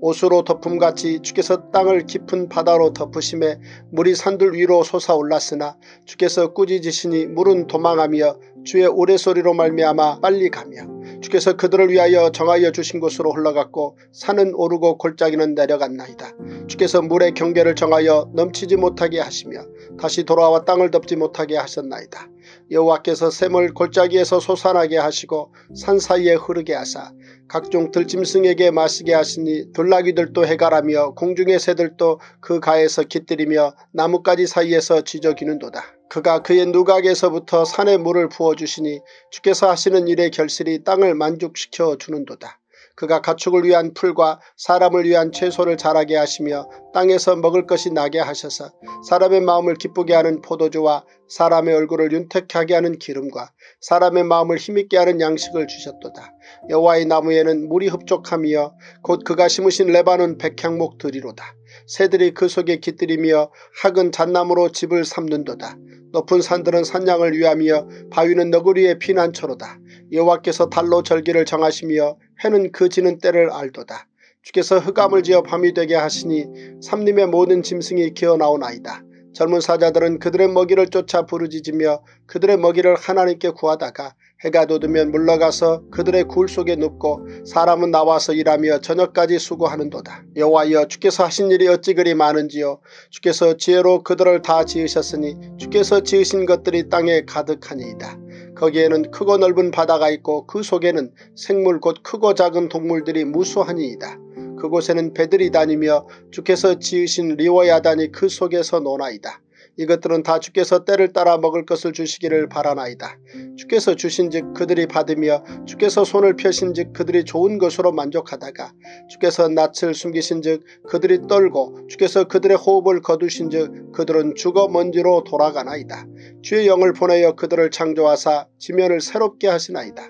옷으로 덮음같이 주께서 땅을 깊은 바다로 덮으심에 물이 산들 위로 솟아올랐으나 주께서 꾸짖으시니 물은 도망하며 주의 우레소리로 말미암아 빨리 가며 주께서 그들을 위하여 정하여 주신 곳으로 흘러갔고 산은 오르고 골짜기는 내려갔나이다. 주께서 물의 경계를 정하여 넘치지 못하게 하시며 다시 돌아와 땅을 덮지 못하게 하셨나이다. 여호와께서 샘을 골짜기에서 솟아나게 하시고 산 사이에 흐르게 하사 각종 들짐승에게 마시게 하시니 들나귀들도 해가라며 공중의 새들도 그 가에서 깃들이며 나뭇가지 사이에서 지저귀는도다. 그가 그의 누각에서부터 산에 물을 부어주시니 주께서 하시는 일의 결실이 땅을 만족시켜 주는도다. 그가 가축을 위한 풀과 사람을 위한 채소를 자라게 하시며 땅에서 먹을 것이 나게 하셔서 사람의 마음을 기쁘게 하는 포도주와 사람의 얼굴을 윤택하게 하는 기름과 사람의 마음을 힘있게 하는 양식을 주셨도다. 여호와의 나무에는 물이 흡족하며 곧 그가 심으신 레바논 백향목들이로다. 새들이 그 속에 깃들이며 학은 잣나무로 집을 삼는도다. 높은 산들은 산양을 위하며 바위는 너구리의 피난처로다. 여호와께서 달로 절기를 정하시며 해는 그 지는 때를 알도다. 주께서 흑암을 지어 밤이 되게 하시니 삼림의 모든 짐승이 기어나오나이다. 젊은 사자들은 그들의 먹이를 쫓아 부르짖으며 그들의 먹이를 하나님께 구하다가 해가 돋으면 물러가서 그들의 굴 속에 눕고 사람은 나와서 일하며 저녁까지 수고하는도다. 여호와여, 주께서 하신 일이 어찌 그리 많은지요. 주께서 지혜로 그들을 다 지으셨으니 주께서 지으신 것들이 땅에 가득하니이다. 거기에는 크고 넓은 바다가 있고 그 속에는 생물 곧 크고 작은 동물들이 무수하니이다. 그곳에는 배들이 다니며 주께서 지으신 리워야단이 그 속에서 노나이다. 이것들은 다 주께서 때를 따라 먹을 것을 주시기를 바라나이다. 주께서 주신즉 그들이 받으며 주께서 손을 펴신즉 그들이 좋은 것으로 만족하다가 주께서 낯을 숨기신즉 그들이 떨고 주께서 그들의 호흡을 거두신즉 그들은 죽어 먼지로 돌아가나이다. 주의 영을 보내어 그들을 창조하사 지면을 새롭게 하시나이다.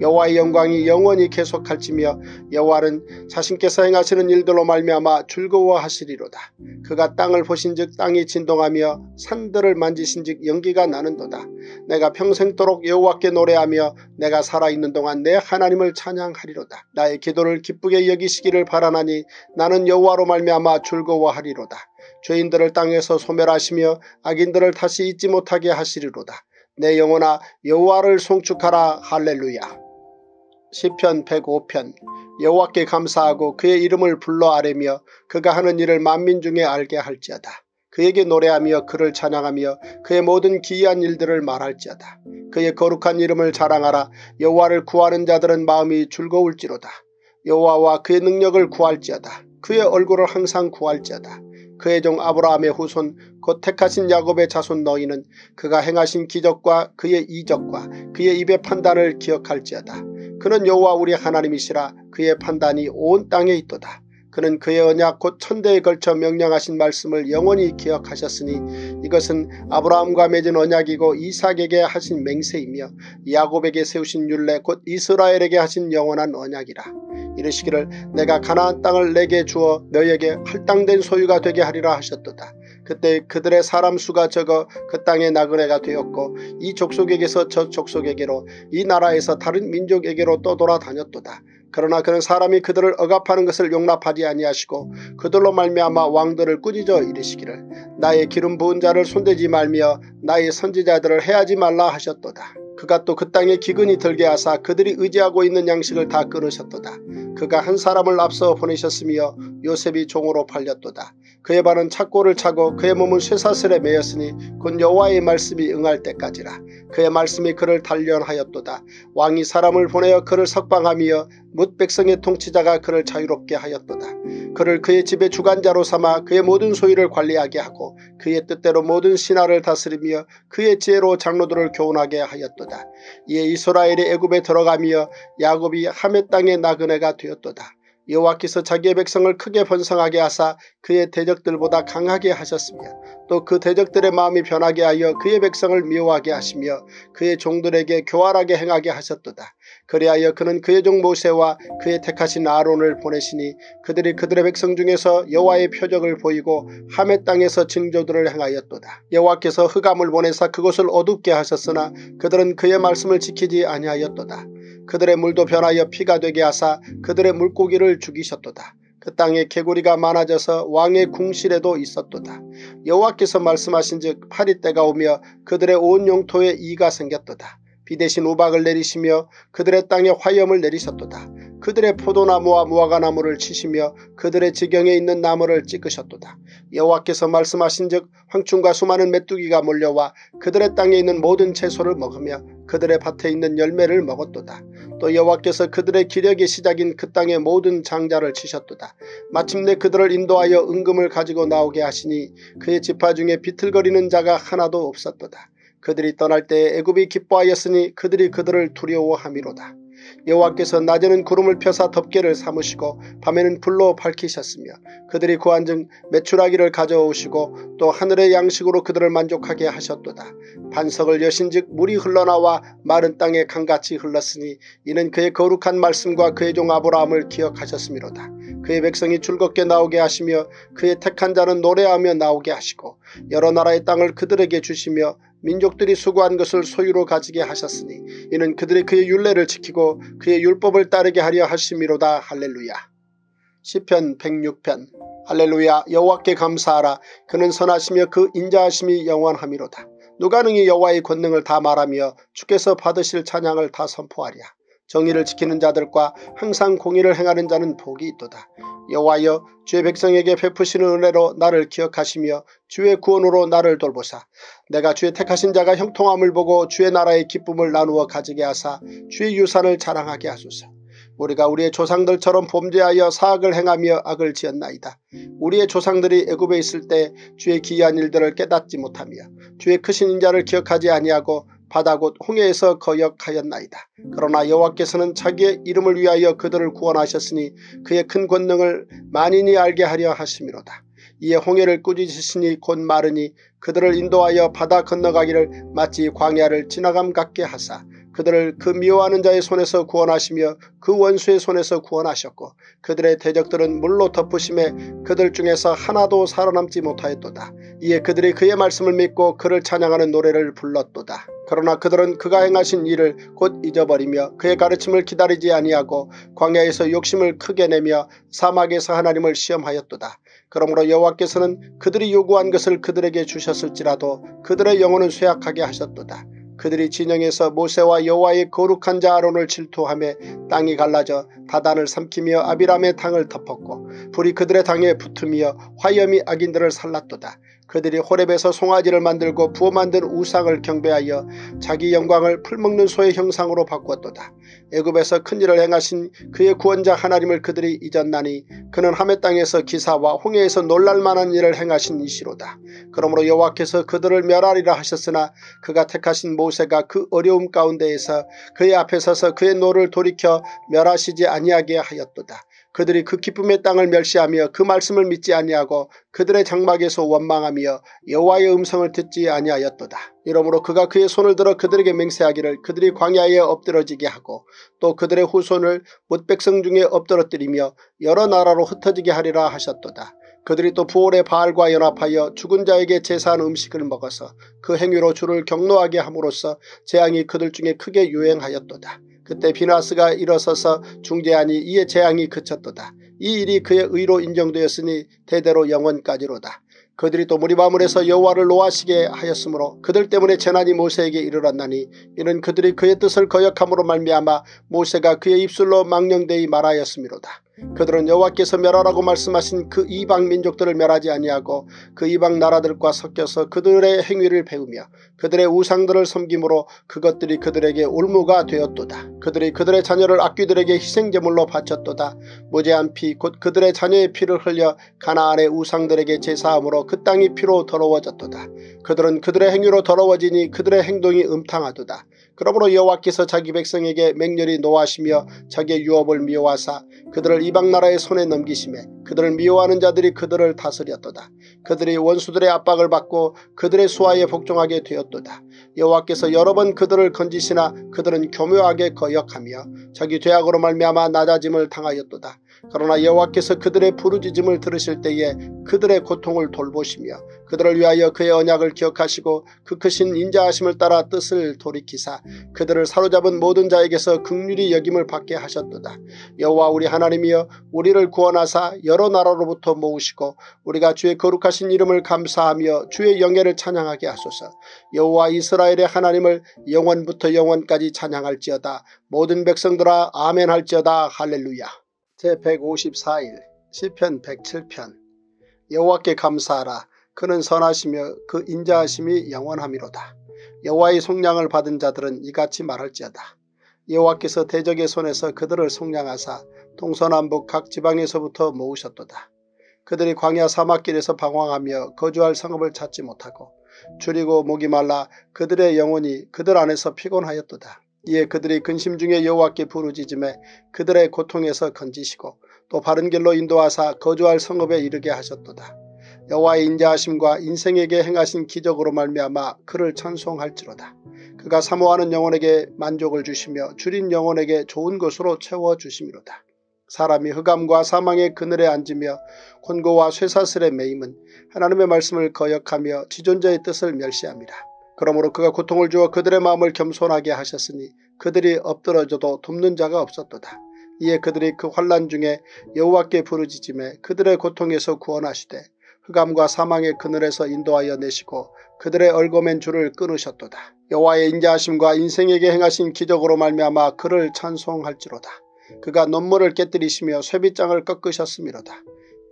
여호와의 영광이 영원히 계속할지며 여호와는 자신께서 행하시는 일들로 말미암아 즐거워하시리로다. 그가 땅을 보신즉 땅이 진동하며 산들을 만지신즉 연기가 나는도다. 내가 평생도록 여호와께 노래하며 내가 살아있는 동안 내 하나님을 찬양하리로다. 나의 기도를 기쁘게 여기시기를 바라나니 나는 여호와로 말미암아 즐거워하리로다. 죄인들을 땅에서 소멸하시며 악인들을 다시 잊지 못하게 하시리로다. 내 영혼아, 여호와를 송축하라. 할렐루야. 시편 백오 편. 여호와께 감사하고 그의 이름을 불러 아뢰며 그가 하는 일을 만민 중에 알게 할지어다. 그에게 노래하며 그를 찬양하며 그의 모든 기이한 일들을 말할지어다. 그의 거룩한 이름을 자랑하라. 여호와를 구하는 자들은 마음이 즐거울지로다. 여호와와 그의 능력을 구할지어다. 그의 얼굴을 항상 구할지어다. 그의 종 아브라함의 후손 곧 택하신 야곱의 자손 너희는 그가 행하신 기적과 그의 이적과 그의 입의 판단을 기억할지어다. 그는 여호와 우리 하나님이시라. 그의 판단이 온 땅에 있도다. 그는 그의 언약 곧 천대에 걸쳐 명령하신 말씀을 영원히 기억하셨으니 이것은 아브라함과 맺은 언약이고 이삭에게 하신 맹세이며 야곱에게 세우신 율례 곧 이스라엘에게 하신 영원한 언약이라. 이르시기를 내가 가나안 땅을 내게 주어 너에게 할당된 소유가 되게 하리라 하셨도다. 그때 그들의 사람 수가 적어 그 땅의 나그네가 되었고 이 족속에게서 저 족속에게로 이 나라에서 다른 민족에게로 떠돌아 다녔도다. 그러나 그는 사람이 그들을 억압하는 것을 용납하지 아니하시고 그들로 말미암아 왕들을 꾸짖어 이르시기를 나의 기름 부은 자를 손대지 말며 나의 선지자들을 해하지 말라 하셨도다. 그가 또 그 땅에 기근이 들게 하사 그들이 의지하고 있는 양식을 다 끊으셨도다. 그가 한 사람을 앞서 보내셨으며 요셉이 종으로 팔렸도다. 그의 발은 착고를 차고 그의 몸은 쇠사슬에 매였으니 곧 여호와의 말씀이 응할 때까지라. 그의 말씀이 그를 단련하였도다. 왕이 사람을 보내어 그를 석방하며 뭇 백성의 통치자가 그를 자유롭게 하였도다. 그를 그의 집의 주관자로 삼아 그의 모든 소유를 관리하게 하고 그의 뜻대로 모든 신하를 다스리며 그의 지혜로 장로들을 교훈하게 하였도다. 이에 이스라엘이 애굽에 들어가며 야곱이 함의 땅의 나그네가 되었도다. 여호와께서 자기의 백성을 크게 번성하게 하사 그의 대적들보다 강하게 하셨으며 또 그 대적들의 마음이 변하게 하여 그의 백성을 미워하게 하시며 그의 종들에게 교활하게 행하게 하셨도다. 그리하여 그는 그의 종 모세와 그의 택하신 아론을 보내시니 그들이 그들의 백성 중에서 여호와의 표적을 보이고 함의 땅에서 징조들을 행하였도다. 여호와께서 흑암을 보내사 그것을 어둡게 하셨으나 그들은 그의 말씀을 지키지 아니하였도다. 그들의 물도 변하여 피가 되게 하사 그들의 물고기를 죽이셨도다. 그 땅에 개구리가 많아져서 왕의 궁실에도 있었도다. 여호와께서 말씀하신 즉 파리 때가 오며 그들의 온 영토에 이가 생겼도다. 비 대신 우박을 내리시며 그들의 땅에 화염을 내리셨도다. 그들의 포도나무와 무화과나무를 치시며 그들의 지경에 있는 나무를 찢으셨도다. 여호와께서 말씀하신즉 황충과 수많은 메뚜기가 몰려와 그들의 땅에 있는 모든 채소를 먹으며 그들의 밭에 있는 열매를 먹었도다. 또 여호와께서 그들의 기력의 시작인 그 땅의 모든 장자를 치셨도다. 마침내 그들을 인도하여 은금을 가지고 나오게 하시니 그의 지파 중에 비틀거리는 자가 하나도 없었도다. 그들이 떠날 때에 애굽이 기뻐하였으니 그들이 그들을 두려워함이로다. 여호와께서 낮에는 구름을 펴사 덮개를 삼으시고 밤에는 불로 밝히셨으며 그들이 고한즉 메추라기를 가져오시고 또 하늘의 양식으로 그들을 만족하게 하셨도다. 반석을 여신즉 물이 흘러나와 마른 땅에 강같이 흘렀으니 이는 그의 거룩한 말씀과 그의 종 아브라함을 기억하셨음이로다. 그의 백성이 즐겁게 나오게 하시며 그의 택한 자는 노래하며 나오게 하시고 여러 나라의 땅을 그들에게 주시며 민족들이 수고한 것을 소유로 가지게 하셨으니 이는 그들이 그의 율례를 지키고 그의 율법을 따르게 하려 하심이로다. 할렐루야. 시편 백육 편. 할렐루야. 여호와께 감사하라. 그는 선하시며 그 인자하심이 영원함이로다. 누가 능히 여호와의 권능을 다 말하며 주께서 받으실 찬양을 다 선포하랴. 정의를 지키는 자들과 항상 공의를 행하는 자는 복이 있도다. 여호와여, 주의 백성에게 베푸시는 은혜로 나를 기억하시며 주의 구원으로 나를 돌보사 내가 주의 택하신 자가 형통함을 보고 주의 나라의 기쁨을 나누어 가지게 하사 주의 유산을 자랑하게 하소서. 우리가 우리의 조상들처럼 범죄하여 사악을 행하며 악을 지었나이다. 우리의 조상들이 애굽에 있을 때 주의 기이한 일들을 깨닫지 못하며 주의 크신 인자를 기억하지 아니하고 바다 곧 홍해에서 거역하였나이다. 그러나 여호와께서는 자기의 이름을 위하여 그들을 구원하셨으니 그의 큰 권능을 만인이 알게 하려 하심이로다. 이에 홍해를 꾸짖으시니 곧 마르니 그들을 인도하여 바다 건너가기를 마치 광야를 지나감 같게 하사 그들을 그 미워하는 자의 손에서 구원하시며 그 원수의 손에서 구원하셨고 그들의 대적들은 물로 덮으심에 그들 중에서 하나도 살아남지 못하였도다. 이에 그들이 그의 말씀을 믿고 그를 찬양하는 노래를 불렀도다. 그러나 그들은 그가 행하신 일을 곧 잊어버리며 그의 가르침을 기다리지 아니하고 광야에서 욕심을 크게 내며 사막에서 하나님을 시험하였도다. 그러므로 여호와께서는 그들이 요구한 것을 그들에게 주셨을지라도 그들의 영혼은 쇠약하게 하셨도다. 그들이 진영에서 모세와 여호와의 거룩한 자 아론을 질투하며 땅이 갈라져 다단을 삼키며 아비람의 당을 덮었고 불이 그들의 당에 붙으며 화염이 악인들을 살랐도다. 그들이 호렙에서 송아지를 만들고 부어 만든 우상을 경배하여 자기 영광을 풀먹는 소의 형상으로 바꾸었도다. 애굽에서 큰일을 행하신 그의 구원자 하나님을 그들이 잊었나니 그는 하메 땅에서 기사와 홍해에서 놀랄만한 일을 행하신 이시로다. 그러므로 여호와께서 그들을 멸하리라 하셨으나 그가 택하신 모세가 그 어려움 가운데에서 그의 앞에 서서 그의 노를 돌이켜 멸하시지 아니하게 하였도다. 그들이 그 기쁨의 땅을 멸시하며 그 말씀을 믿지 아니하고 그들의 장막에서 원망하며 여호와의 음성을 듣지 아니하였도다. 이러므로 그가 그의 손을 들어 그들에게 맹세하기를 그들이 광야에 엎드러지게 하고 또 그들의 후손을 뭇 백성 중에 엎드러뜨리며 여러 나라로 흩어지게 하리라 하셨도다. 그들이 또 부올의 바알과 연합하여 죽은 자에게 제사한 음식을 먹어서 그 행위로 주를 경노하게 함으로써 재앙이 그들 중에 크게 유행하였도다. 그때 비나스가 일어서서 중재하니 이에 재앙이 그쳤도다. 이 일이 그의 의로 인정되었으니 대대로 영원까지로다. 그들이 또 무리바물에서 여호와를 노하시게 하였으므로 그들 때문에 재난이 모세에게 이르렀나니 이는 그들이 그의 뜻을 거역함으로 말미암아 모세가 그의 입술로 망령되이 말하였음이로다. 그들은 여호와께서 멸하라고 말씀하신 그 이방 민족들을 멸하지 아니하고 그 이방 나라들과 섞여서 그들의 행위를 배우며 그들의 우상들을 섬김으로 그것들이 그들에게 올무가 되었도다. 그들이 그들의 자녀를 악귀들에게 희생제물로 바쳤도다. 무제한 피 곧 그들의 자녀의 피를 흘려 가나안의 우상들에게 제사함으로 그 땅이 피로 더러워졌도다. 그들은 그들의 행위로 더러워지니 그들의 행동이 음탕하도다. 그러므로 여호와께서 자기 백성에게 맹렬히 노하시며 자기의 유업을 미워하사 그들을 이방 나라의 손에 넘기심에 그들을 미워하는 자들이 그들을 다스렸도다. 그들이 원수들의 압박을 받고 그들의 수하에 복종하게 되었도다. 여호와께서 여러 번 그들을 건지시나 그들은 교묘하게 거역하며 자기 죄악으로 말미암아 낮아짐을 당하였도다. 그러나 여호와께서 그들의 부르짖음을 들으실 때에 그들의 고통을 돌보시며 그들을 위하여 그의 언약을 기억하시고 그 크신 인자하심을 따라 뜻을 돌이키사 그들을 사로잡은 모든 자에게서 긍휼히 여김을 받게 하셨도다. 여호와 우리 하나님이여, 우리를 구원하사 여러 나라로부터 모으시고 우리가 주의 거룩하신 이름을 감사하며 주의 영예를 찬양하게 하소서. 여호와 이스라엘의 하나님을 영원부터 영원까지 찬양할지어다. 모든 백성들아 아멘 할지어다. 할렐루야. 제백오십사일 시편 백칠편. 여호와께 감사하라. 그는 선하시며 그 인자하심이 영원함이로다. 여호와의 속량을 받은 자들은 이같이 말할지어다. 여호와께서 대적의 손에서 그들을 속량하사 동서남북 각 지방에서부터 모으셨도다. 그들이 광야 사막길에서 방황하며 거주할 성읍을 찾지 못하고 주리고 목이 말라 그들의 영혼이 그들 안에서 피곤하였도다. 이에 그들이 근심 중에 여호와께 부르짖음에 그들의 고통에서 건지시고 또 바른 길로 인도하사 거주할 성읍에 이르게 하셨도다. 여호와의 인자하심과 인생에게 행하신 기적으로 말미암아 그를 찬송할지로다. 그가 사모하는 영혼에게 만족을 주시며 주린 영혼에게 좋은 것으로 채워주심이로다. 사람이 흑암과 사망의 그늘에 앉으며 곤고와 쇠사슬에 매임은 하나님의 말씀을 거역하며 지존자의 뜻을 멸시함이라. 그러므로 그가 고통을 주어 그들의 마음을 겸손하게 하셨으니 그들이 엎드러져도 돕는 자가 없었도다. 이에 그들이 그 환난 중에 여호와께 부르짖음에 그들의 고통에서 구원하시되 흑암과 사망의 그늘에서 인도하여 내시고 그들의 얼거맨 줄을 끊으셨도다. 여호와의 인자하심과 인생에게 행하신 기적으로 말미암아 그를 찬송할지로다. 그가 눈물을 깨뜨리시며 쇠빗장을 꺾으셨음이로다.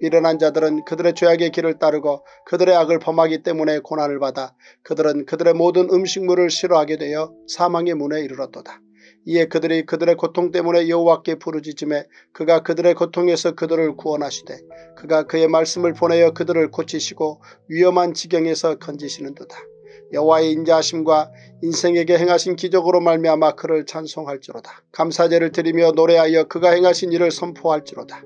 미련한 자들은 그들의 죄악의 길을 따르고 그들의 악을 범하기 때문에 고난을 받아 그들은 그들의 모든 음식물을 싫어하게 되어 사망의 문에 이르렀도다. 이에 그들이 그들의 고통 때문에 여호와께 부르짖음에 그가 그들의 고통에서 그들을 구원하시되 그가 그의 말씀을 보내어 그들을 고치시고 위험한 지경에서 건지시는도다. 여호와의 인자하심과 인생에게 행하신 기적으로 말미암아 그를 찬송할지로다. 감사제를 드리며 노래하여 그가 행하신 일을 선포할지로다.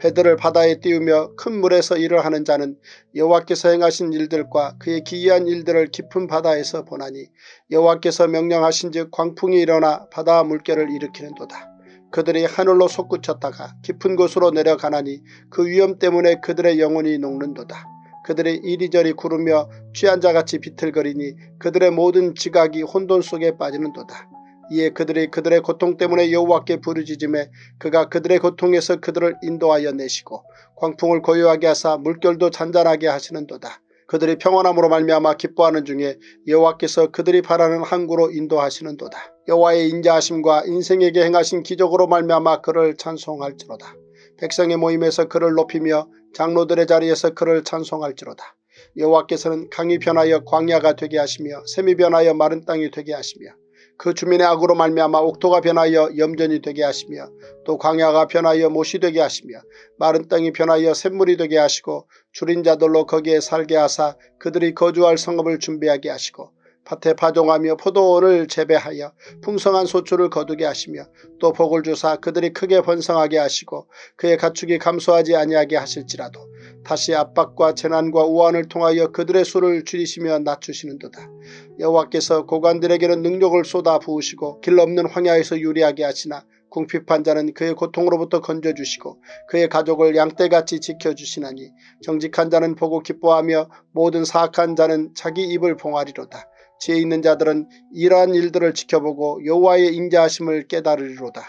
배들을 바다에 띄우며 큰 물에서 일을 하는 자는 여호와께서 행하신 일들과 그의 기이한 일들을 깊은 바다에서 보나니 여호와께서 명령하신 즉 광풍이 일어나 바다 물결을 일으키는도다. 그들이 하늘로 솟구쳤다가 깊은 곳으로 내려가나니 그 위험 때문에 그들의 영혼이 녹는도다. 그들이 이리저리 구르며 취한 자같이 비틀거리니 그들의 모든 지각이 혼돈 속에 빠지는도다. 이에 그들이 그들의 고통 때문에 여호와께 부르짖음에 그가 그들의 고통에서 그들을 인도하여 내시고 광풍을 고요하게 하사 물결도 잔잔하게 하시는도다. 그들이 평안함으로 말미암아 기뻐하는 중에 여호와께서 그들이 바라는 항구로 인도하시는도다. 여호와의 인자하심과 인생에게 행하신 기적으로 말미암아 그를 찬송할지로다. 백성의 모임에서 그를 높이며 장로들의 자리에서 그를 찬송할지로다. 여호와께서는 강이 변하여 광야가 되게 하시며 샘이 변하여 마른 땅이 되게 하시며 그 주민의 악으로 말미암아 옥토가 변하여 염전이 되게 하시며 또 광야가 변하여 못이 되게 하시며 마른 땅이 변하여 샘물이 되게 하시고 주린 자들로 거기에 살게 하사 그들이 거주할 성읍을 준비하게 하시고 밭에 파종하며 포도원을 재배하여 풍성한 소출을 거두게 하시며 또 복을 주사 그들이 크게 번성하게 하시고 그의 가축이 감소하지 아니하게 하실지라도 다시 압박과 재난과 우환을 통하여 그들의 수를 줄이시며 낮추시는도다. 여호와께서 고관들에게는 능력을 쏟아 부으시고 길 없는 황야에서 유리하게 하시나 궁핍한 자는 그의 고통으로부터 건져주시고 그의 가족을 양떼같이 지켜주시나니 정직한 자는 보고 기뻐하며 모든 사악한 자는 자기 입을 봉하리로다. 지혜 있는 자들은 이러한 일들을 지켜보고 여호와의 인자하심을 깨달으리로다.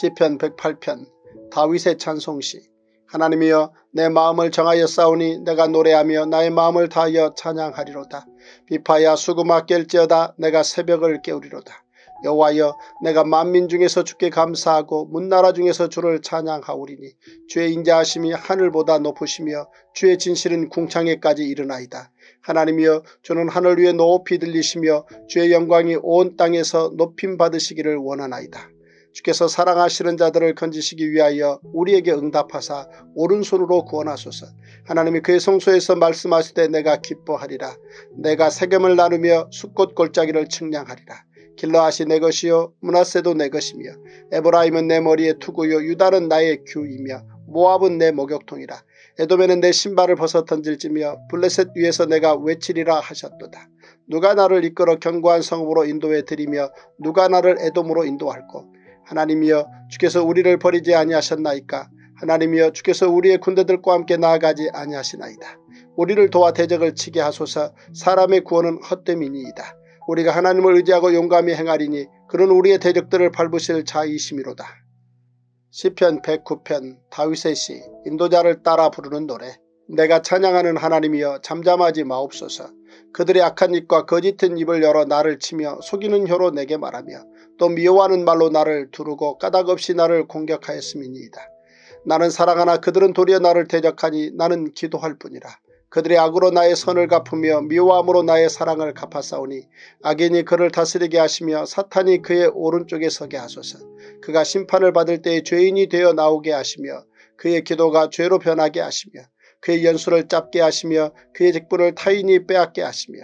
시편 백팔편 다윗의 찬송시. 하나님이여, 내 마음을 정하여 싸우니 내가 노래하며 나의 마음을 다하여 찬양하리로다. 비파야 수금아 깰지어다. 내가 새벽을 깨우리로다. 여호와여, 내가 만민 중에서 주께 감사하고 문나라 중에서 주를 찬양하오리니 주의 인자하심이 하늘보다 높으시며 주의 진실은 궁창에까지 이르나이다. 하나님이여, 주는 하늘 위에 높이 들리시며 주의 영광이 온 땅에서 높임 받으시기를 원하나이다. 주께서 사랑하시는 자들을 건지시기 위하여 우리에게 응답하사 오른손으로 구원하소서. 하나님이 그의 성소에서 말씀하시되 내가 기뻐하리라. 내가 세겜을 나누며 숫꽃 골짜기를 측량하리라. 길라앗이 내 것이요 므낫세도 내 것이며 에브라임은 내 머리의 투구요 유다는 나의 규이며 모압은 내 목욕통이라. 에돔에는 내 신발을 벗어 던질지며 블레셋 위에서 내가 외치리라 하셨도다. 누가 나를 이끌어 견고한 성읍으로 인도해 드리며 누가 나를 에돔으로 인도할꼬. 하나님이여 주께서 우리를 버리지 아니하셨나이까. 하나님이여 주께서 우리의 군대들과 함께 나아가지 아니하시나이다. 우리를 도와 대적을 치게 하소서. 사람의 구원은 헛됨이니이다. 우리가 하나님을 의지하고 용감히 행하리니 그런 우리의 대적들을 밟으실 자이심이로다. 시편 백구 편 다윗의 시 인도자를 따라 부르는 노래. 내가 찬양하는 하나님이여 잠잠하지 마옵소서. 그들의 악한 입과 거짓된 입을 열어 나를 치며 속이는 혀로 내게 말하며 또 미워하는 말로 나를 두르고 까닭없이 나를 공격하였음이니이다. 나는 사랑하나 그들은 도리어 나를 대적하니 나는 기도할 뿐이라. 그들의 악으로 나의 선을 갚으며 미워함으로 나의 사랑을 갚아싸오니 악인이 그를 다스리게 하시며 사탄이 그의 오른쪽에 서게 하소서. 그가 심판을 받을 때에 죄인이 되어 나오게 하시며 그의 기도가 죄로 변하게 하시며 그의 연수를 짧게 하시며 그의 직분을 타인이 빼앗게 하시며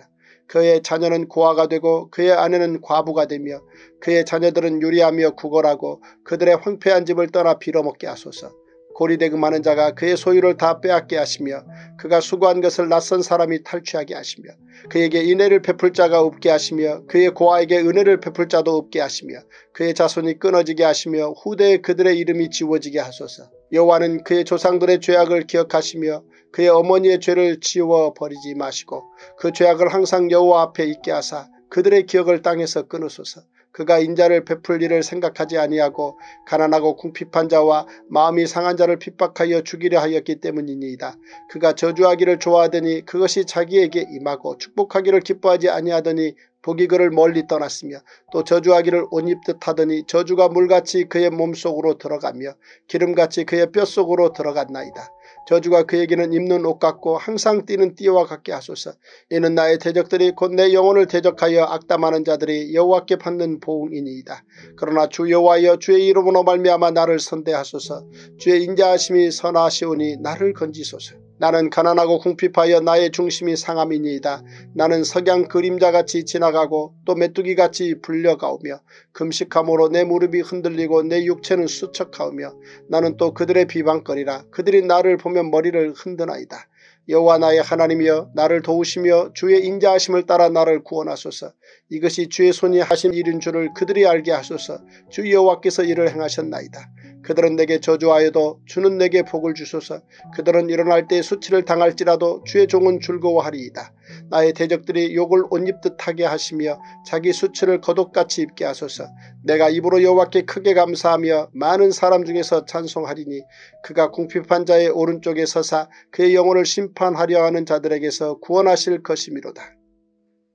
그의 자녀는 고아가 되고 그의 아내는 과부가 되며 그의 자녀들은 유리하며 구걸하고 그들의 황폐한 집을 떠나 빌어먹게 하소서. 고리대금하는 자가 그의 소유를 다 빼앗게 하시며 그가 수고한 것을 낯선 사람이 탈취하게 하시며 그에게 인애를 베풀 자가 없게 하시며 그의 고아에게 은혜를 베풀 자도 없게 하시며 그의 자손이 끊어지게 하시며 후대에 그들의 이름이 지워지게 하소서. 여호와는 그의 조상들의 죄악을 기억하시며 그의 어머니의 죄를 지워버리지 마시고 그 죄악을 항상 여호와 앞에 있게 하사 그들의 기억을 땅에서 끊으소서. 그가 인자를 베풀 일을 생각하지 아니하고 가난하고 궁핍한 자와 마음이 상한 자를 핍박하여 죽이려 하였기 때문이니이다. 그가 저주하기를 좋아하더니 그것이 자기에게 임하고 축복하기를 기뻐하지 아니하더니 복이 그를 멀리 떠났으며 또 저주하기를 옷 입듯 하더니 저주가 물같이 그의 몸속으로 들어가며 기름같이 그의 뼛속으로 들어갔나이다. 저주가 그에게는 입는 옷 같고 항상 뛰는 띠와 같게 하소서. 이는 나의 대적들이 곧 내 영혼을 대적하여 악담하는 자들이 여호와께 받는 보응이니이다. 그러나 주 여호와여 주의 이름으로 말미암아 나를 선대하소서. 주의 인자하심이 선하시오니 나를 건지소서. 나는 가난하고 궁핍하여 나의 중심이 상함이니이다. 나는 석양 그림자같이 지나가고 또 메뚜기같이 불려가오며 금식함으로 내 무릎이 흔들리고 내 육체는 수척하오며 나는 또 그들의 비방거리라. 그들이 나를 보면 머리를 흔드나이다. 여호와 나의 하나님이여 나를 도우시며 주의 인자하심을 따라 나를 구원하소서. 이것이 주의 손이 하신 일인 줄을 그들이 알게 하소서. 주 여호와께서 이를 행하셨나이다. 그들은 내게 저주하여도 주는 내게 복을 주소서. 그들은 일어날 때 수치를 당할지라도 주의 종은 즐거워하리이다. 나의 대적들이 욕을 옷 입듯하게 하시며 자기 수치를 겉옷같이 입게 하소서. 내가 입으로 여호와께 크게 감사하며 많은 사람 중에서 찬송하리니 그가 궁핍한 자의 오른쪽에 서사 그의 영혼을 심판하려 하는 자들에게서 구원하실 것이미로다.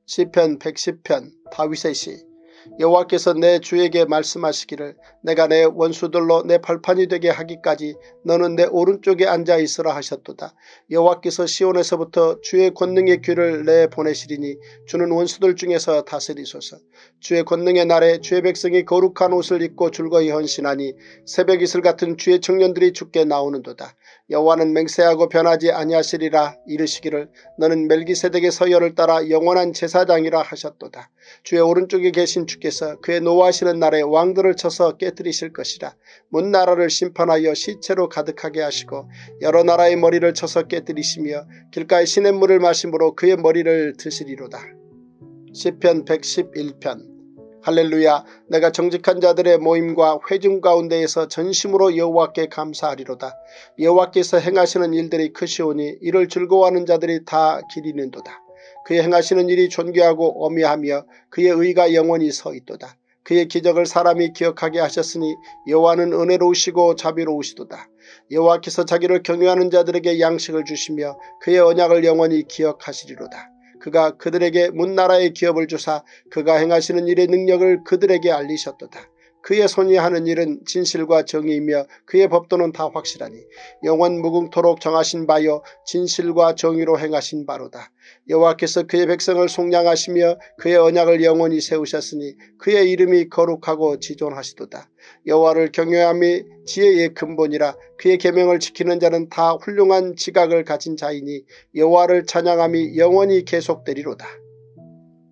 시편 백십 편 다윗의 시 여호와께서 내 주에게 말씀하시기를 내가 내 원수들로 내 발판이 되게 하기까지 너는 내 오른쪽에 앉아 있으라 하셨도다. 여호와께서 시온에서부터 주의 권능의 귀를 내보내시리니 주는 원수들 중에서 다스리소서. 주의 권능의 날에 주의 백성이 거룩한 옷을 입고 즐거이 헌신하니 새벽 이슬 같은 주의 청년들이 주께 나오는도다. 여호와는 맹세하고 변하지 아니하시리라. 이르시기를 너는 멜기세덱의 서열을 따라 영원한 제사장이라 하셨도다. 주의 오른쪽에 계신 주께서 그의 노하시는 날에 왕들을 쳐서 깨뜨리실 것이라. 문 나라를 심판하여 시체로 가득하게 하시고 여러 나라의 머리를 쳐서 깨뜨리시며 길가의 시냇물을 마심으로 그의 머리를 드시리로다. 시편 백십일 편 할렐루야. 내가 정직한 자들의 모임과 회중 가운데에서 전심으로 여호와께 감사하리로다. 여호와께서 행하시는 일들이 크시오니 이를 즐거워하는 자들이 다 기리는도다. 그의 행하시는 일이 존귀하고 어미하며 그의 의가 영원히 서있도다. 그의 기적을 사람이 기억하게 하셨으니 여호와는 은혜로우시고 자비로우시도다. 여호와께서 자기를 경외하는 자들에게 양식을 주시며 그의 언약을 영원히 기억하시리로다. 그가 그들에게 문나라의 기업을 주사 그가 행하시는 일의 능력을 그들에게 알리셨도다. 그의 손이 하는 일은 진실과 정의이며 그의 법도는 다 확실하니 영원 무궁토록 정하신 바요 진실과 정의로 행하신 바로다. 여호와께서 그의 백성을 속량하시며 그의 언약을 영원히 세우셨으니 그의 이름이 거룩하고 지존하시도다. 여호와를 경외함이 지혜의 근본이라. 그의 계명을 지키는 자는 다 훌륭한 지각을 가진 자이니 여호와를 찬양함이 영원히 계속되리로다.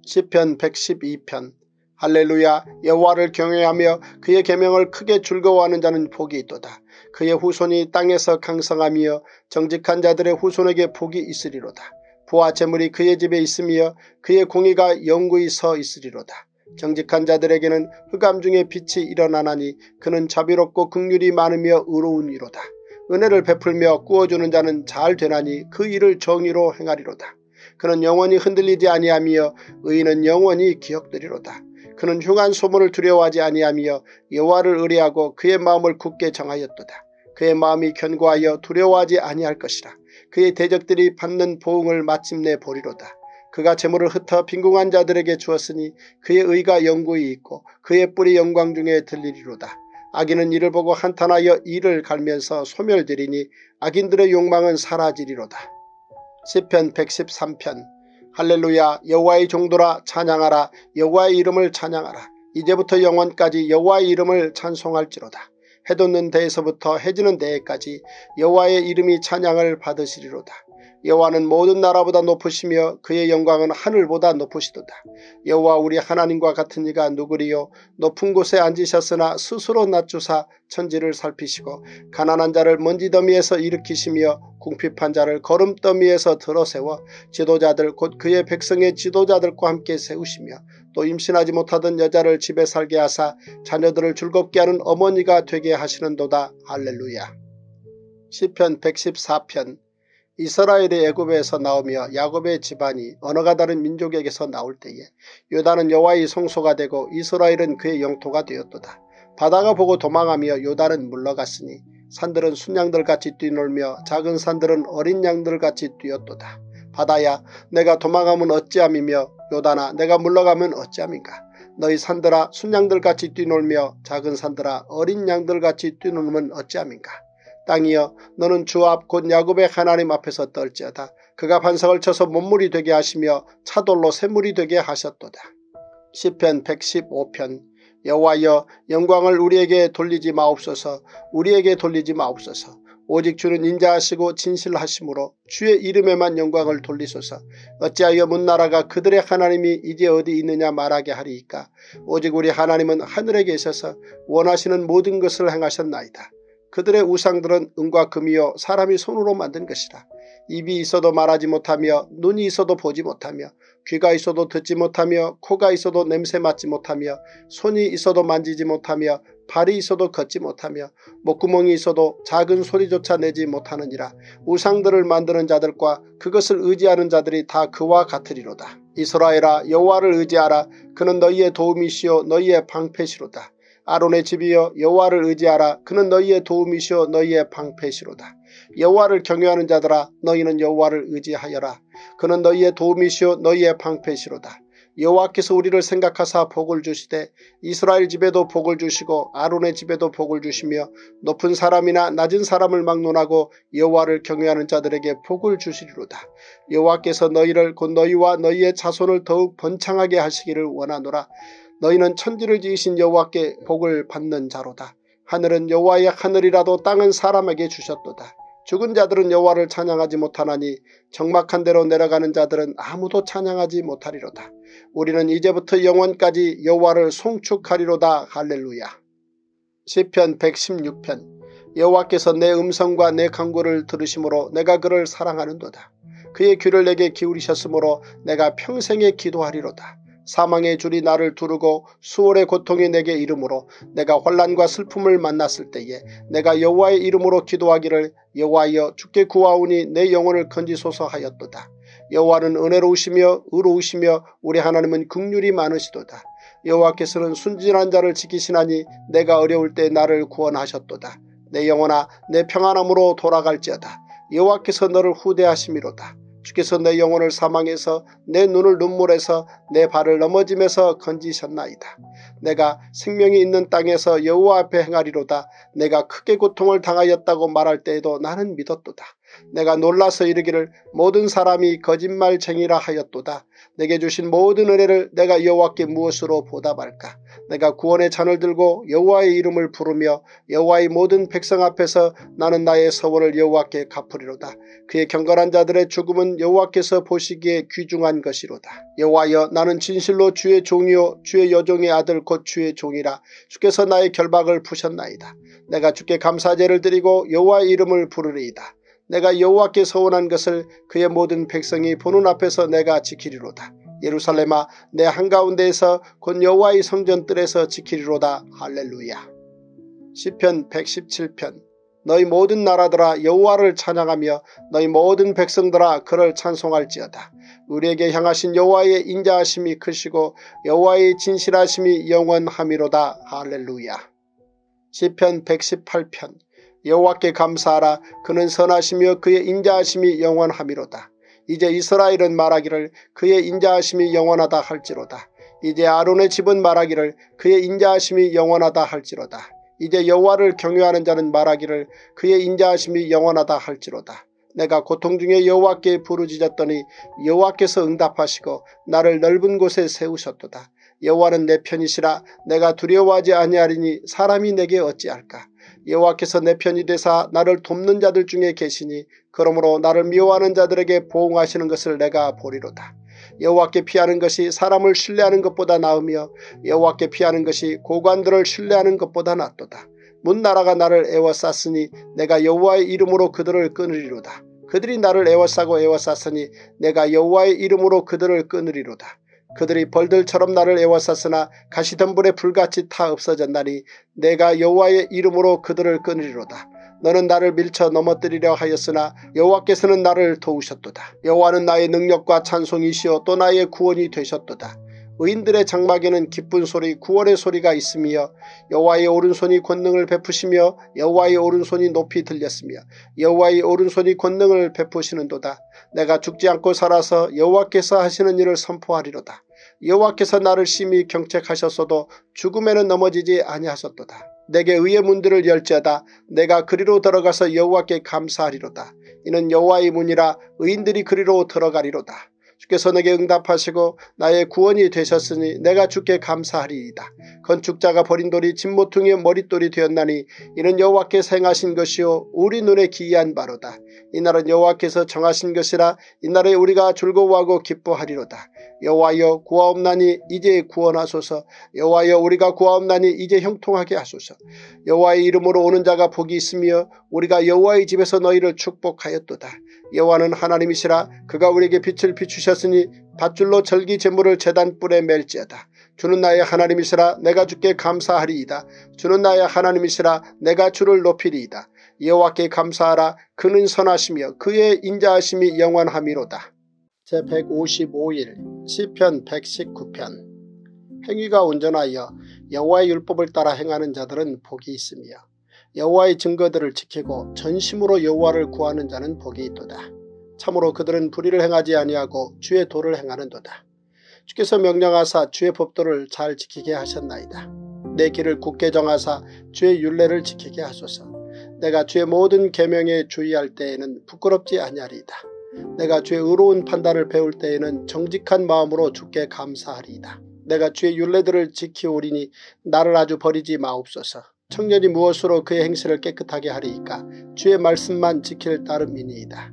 시편 백십이 편 할렐루야. 여호와를 경외하며 그의 계명을 크게 즐거워하는 자는 복이 있도다. 그의 후손이 땅에서 강성하며 정직한 자들의 후손에게 복이 있으리로다. 부와 재물이 그의 집에 있으며 그의 공의가 영구히 서 있으리로다. 정직한 자들에게는 흑암 중에 빛이 일어나나니 그는 자비롭고 긍휼이 많으며 의로운 이로다. 은혜를 베풀며 구워주는 자는 잘 되나니 그 일을 정의로 행하리로다. 그는 영원히 흔들리지 아니하며 의인은 영원히 기억되리로다. 그는 흉한 소문을 두려워하지 아니하며 여호와를 의뢰하고 그의 마음을 굳게 정하였도다. 그의 마음이 견고하여 두려워하지 아니할 것이라. 그의 대적들이 받는 보응을 마침내 보리로다. 그가 재물을 흩어 빈궁한 자들에게 주었으니 그의 의가 영구히 있고 그의 뿔이 영광 중에 들리리로다. 악인은 이를 보고 한탄하여 이를 갈면서 소멸되리니 악인들의 욕망은 사라지리로다. 시편 백십삼 편. 할렐루야. 여호와의 종들아 찬양하라. 여호와의 이름을 찬양하라. 이제부터 영원까지 여호와의 이름을 찬송할지로다. 해돋는 데에서부터 해지는 데에까지 여호와의 이름이 찬양을 받으시리로다. 여호와는 모든 나라보다 높으시며 그의 영광은 하늘보다 높으시도다. 여호와 우리 하나님과 같은 이가 누구리요? 높은 곳에 앉으셨으나 스스로 낮추사 천지를 살피시고 가난한 자를 먼지더미에서 일으키시며 궁핍한 자를 걸음더미에서 들어세워 지도자들 곧 그의 백성의 지도자들과 함께 세우시며 또 임신하지 못하던 여자를 집에 살게 하사 자녀들을 즐겁게 하는 어머니가 되게 하시는도다. 할렐루야. 시편 백십사 편. 이스라엘의 애굽에서 나오며 야곱의 집안이 언어가 다른 민족에게서 나올 때에 요단은 여호와의 성소가 되고 이스라엘은 그의 영토가 되었도다. 바다가 보고 도망하며 요단은 물러갔으니 산들은 순양들같이 뛰놀며 작은 산들은 어린 양들같이 뛰었도다. 바다야 내가 도망하면 어찌함이며 요단아 내가 물러가면 어찌함인가. 너희 산들아 순양들같이 뛰놀며 작은 산들아 어린 양들같이 뛰놀면 어찌함인가. 땅이여 너는 주 앞 곧 야곱의 하나님 앞에서 떨지어다. 그가 반석을 쳐서 몸물이 되게 하시며 차돌로 샘물이 되게 하셨도다. 시편 백십오 편. 여호와여 영광을 우리에게 돌리지 마옵소서. 우리에게 돌리지 마옵소서. 오직 주는 인자하시고 진실하심으로 주의 이름에만 영광을 돌리소서. 어찌하여 문나라가 그들의 하나님이 이제 어디 있느냐 말하게 하리이까. 오직 우리 하나님은 하늘에 계셔서 원하시는 모든 것을 행하셨나이다. 그들의 우상들은 은과 금이요 사람이 손으로 만든 것이라. 입이 있어도 말하지 못하며 눈이 있어도 보지 못하며 귀가 있어도 듣지 못하며 코가 있어도 냄새 맡지 못하며 손이 있어도 만지지 못하며 발이 있어도 걷지 못하며 목구멍이 있어도 작은 소리조차 내지 못하느니라. 우상들을 만드는 자들과 그것을 의지하는 자들이 다 그와 같으리로다. 이스라엘아 여호와를 의지하라. 그는 너희의 도움이시요 너희의 방패시로다. 아론의 집이여 여호와를 의지하라. 그는 너희의 도움이시오 너희의 방패시로다. 여호와를 경외하는 자들아 너희는 여호와를 의지하여라. 그는 너희의 도움이시오 너희의 방패시로다. 여호와께서 우리를 생각하사 복을 주시되 이스라엘 집에도 복을 주시고 아론의 집에도 복을 주시며 높은 사람이나 낮은 사람을 막론하고 여호와를 경외하는 자들에게 복을 주시리로다. 여호와께서 너희를 곧 너희와 너희의 자손을 더욱 번창하게 하시기를 원하노라. 너희는 천지를 지으신 여호와께 복을 받는 자로다. 하늘은 여호와의 하늘이라도 땅은 사람에게 주셨도다. 죽은 자들은 여호와를 찬양하지 못하나니 정막한 대로 내려가는 자들은 아무도 찬양하지 못하리로다. 우리는 이제부터 영원까지 여호와를 송축하리로다. 할렐루야. 시편 백십육 편. 여호와께서 내 음성과 내 간구를 들으심으로 내가 그를 사랑하는도다. 그의 귀를 내게 기울이셨으므로 내가 평생에 기도하리로다. 사망의 줄이 나를 두르고 수월의 고통이 내게 이르므로 내가 환난과 슬픔을 만났을 때에 내가 여호와의 이름으로 기도하기를 여호와여 주께 구하오니 내 영혼을 건지소서 하였도다. 여호와는 은혜로우시며 의로우시며 우리 하나님은 긍휼이 많으시도다. 여호와께서는 순진한 자를 지키시나니 내가 어려울 때 나를 구원하셨도다. 내 영혼아 내 평안함으로 돌아갈지어다. 여호와께서 너를 후대하심이로다. 주께서 내 영혼을 사망에서 내 눈을 눈물에서 내 발을 넘어짐에서 건지셨나이다. 내가 생명이 있는 땅에서 여호와 앞에 행하리로다. 내가 크게 고통을 당하였다고 말할 때에도 나는 믿었도다. 내가 놀라서 이르기를 모든 사람이 거짓말쟁이라 하였도다. 내게 주신 모든 은혜를 내가 여호와께 무엇으로 보답할까. 내가 구원의 잔을 들고 여호와의 이름을 부르며 여호와의 모든 백성 앞에서 나는 나의 서원을 여호와께 갚으리로다. 그의 경건한 자들의 죽음은 여호와께서 보시기에 귀중한 것이로다. 여호와여 나는 진실로 주의 종이요 주의 여종의 아들 곧 주의 종이라. 주께서 나의 결박을 푸셨나이다. 내가 주께 감사제를 드리고 여호와의 이름을 부르리이다. 내가 여호와께 서원한 것을 그의 모든 백성이 보는 앞에서 내가 지키리로다. 예루살렘아 내 한가운데에서 곧 여호와의 성전뜰에서 지키리로다. 할렐루야. 시편 백십칠 편. 너희 모든 나라들아 여호와를 찬양하며 너희 모든 백성들아 그를 찬송할지어다. 우리에게 향하신 여호와의 인자하심이 크시고 여호와의 진실하심이 영원하미로다. 할렐루야. 시편 백십팔 편. 여호와께 감사하라. 그는 선하시며 그의 인자하심이 영원하미로다. 이제 이스라엘은 말하기를 그의 인자하심이 영원하다 할지로다. 이제 아론의 집은 말하기를 그의 인자하심이 영원하다 할지로다. 이제 여호와를 경외하는 자는 말하기를 그의 인자하심이 영원하다 할지로다. 내가 고통 중에 여호와께 부르짖었더니 여호와께서 응답하시고 나를 넓은 곳에 세우셨도다. 여호와는 내 편이시라 내가 두려워하지 아니하리니 사람이 내게 어찌할까. 여호와께서 내 편이 되사 나를 돕는 자들 중에 계시니 그러므로 나를 미워하는 자들에게 보응하시는 것을 내가 보리로다. 여호와께 피하는 것이 사람을 신뢰하는 것보다 나으며 여호와께 피하는 것이 고관들을 신뢰하는 것보다 낫도다. 문나라가 나를 애워쌌으니 내가 여호와의 이름으로 그들을 끊으리로다. 그들이 나를 애워싸고 애워쌌으니 내가 여호와의 이름으로 그들을 끊으리로다. 그들이 벌들처럼 나를 애워쌌으나 가시덤불에 불같이 타 없어졌나니 내가 여호와의 이름으로 그들을 끊으리로다. 너는 나를 밀쳐 넘어뜨리려 하였으나 여호와께서는 나를 도우셨도다. 여호와는 나의 능력과 찬송이시여 또 나의 구원이 되셨도다. 의인들의 장막에는 기쁜 소리 구원의 소리가 있으며 여호와의 오른손이 권능을 베푸시며 여호와의 오른손이 높이 들렸으며 여호와의 오른손이 권능을 베푸시는도다. 내가 죽지 않고 살아서 여호와께서 하시는 일을 선포하리로다. 여호와께서 나를 심히 경책하셨어도 죽음에는 넘어지지 아니하셨도다. 내게 의의 문들을 열지어다. 내가 그리로 들어가서 여호와께 감사하리로다. 이는 여호와의 문이라 의인들이 그리로 들어가리로다. 주께서 내게 응답하시고 나의 구원이 되셨으니 내가 주께 감사하리이다. 건축자가 버린 돌이 집모퉁이의 머릿돌이 되었나니 이는 여호와께서 행하신 것이요 우리 눈에 기이한 바로다. 이날은 여호와께서 정하신 것이라 이날에 우리가 즐거워하고 기뻐하리로다. 여호와여 구하옵나니 이제 구원하소서. 여호와여 우리가 구하옵나니 이제 형통하게 하소서. 여호와의 이름으로 오는 자가 복이 있으며 우리가 여호와의 집에서 너희를 축복하였도다. 여호와는 하나님이시라 그가 우리에게 빛을 비추셨으니 밧줄로 절기 제물을 제단뿔에 맬지어다. 주는 나의 하나님이시라 내가 주께 감사하리이다. 주는 나의 하나님이시라 내가 주를 높이리이다. 여호와께 감사하라 그는 선하시며 그의 인자하심이 영원하미로다. 제백오십오 일 시편 백십구 편. 행위가 온전하여 여호와의 율법을 따라 행하는 자들은 복이 있으며 여호와의 증거들을 지키고 전심으로 여호와를 구하는 자는 복이 있도다. 참으로 그들은 불의를 행하지 아니하고 주의 도를 행하는도다. 주께서 명령하사 주의 법도를 잘 지키게 하셨나이다. 내 길을 굳게 정하사 주의 율례를 지키게 하소서. 내가 주의 모든 계명에 주의할 때에는 부끄럽지 아니하리이다. 내가 주의 의로운 판단을 배울 때에는 정직한 마음으로 주께 감사하리이다. 내가 주의 율례들을 지키오리니 나를 아주 버리지 마옵소서. 청년이 무엇으로 그의 행실을 깨끗하게 하리이까. 주의 말씀만 지킬 따름이니이다.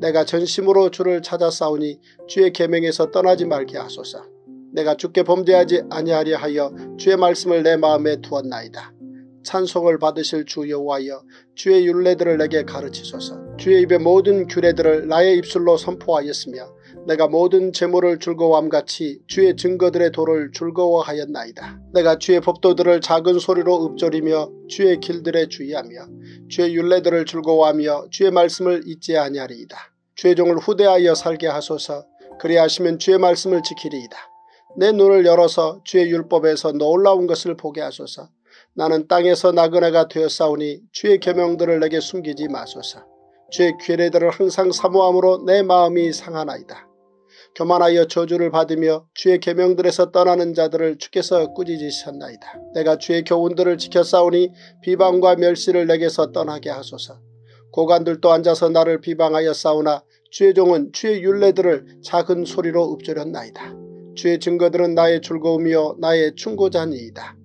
내가 전심으로 주를 찾아 싸우니 주의 계명에서 떠나지 말게 하소서. 내가 주께 범죄하지 아니하려 하여 주의 말씀을 내 마음에 두었나이다. 찬송을 받으실 주 여호와여 주의 율례들을 내게 가르치소서. 주의 입의 모든 규례들을 나의 입술로 선포하였으며 내가 모든 재물을 즐거워함같이 주의 증거들의 도를 즐거워하였나이다. 내가 주의 법도들을 작은 소리로 읊조리며 주의 길들에 주의하며 주의 율례들을 즐거워하며 주의 말씀을 잊지 아니하리이다. 주의 종을 후대하여 살게 하소서. 그리하시면 주의 말씀을 지키리이다. 내 눈을 열어서 주의 율법에서 놀라운 것을 보게 하소서. 나는 땅에서 나그네가 되었사오니 주의 계명들을 내게 숨기지 마소서. 주의 규례들을 항상 사모함으로 내 마음이 상하나이다. 교만하여 저주를 받으며 주의 계명들에서 떠나는 자들을 주께서 꾸짖으셨나이다. 내가 주의 교훈들을 지켰사오니 비방과 멸시를 내게서 떠나게 하소서. 고관들도 앉아서 나를 비방하여 싸우나 주의 종은 주의 율례들을 작은 소리로 읊조렸나이다. 주의 증거들은 나의 즐거움이요 나의 충고자니이다.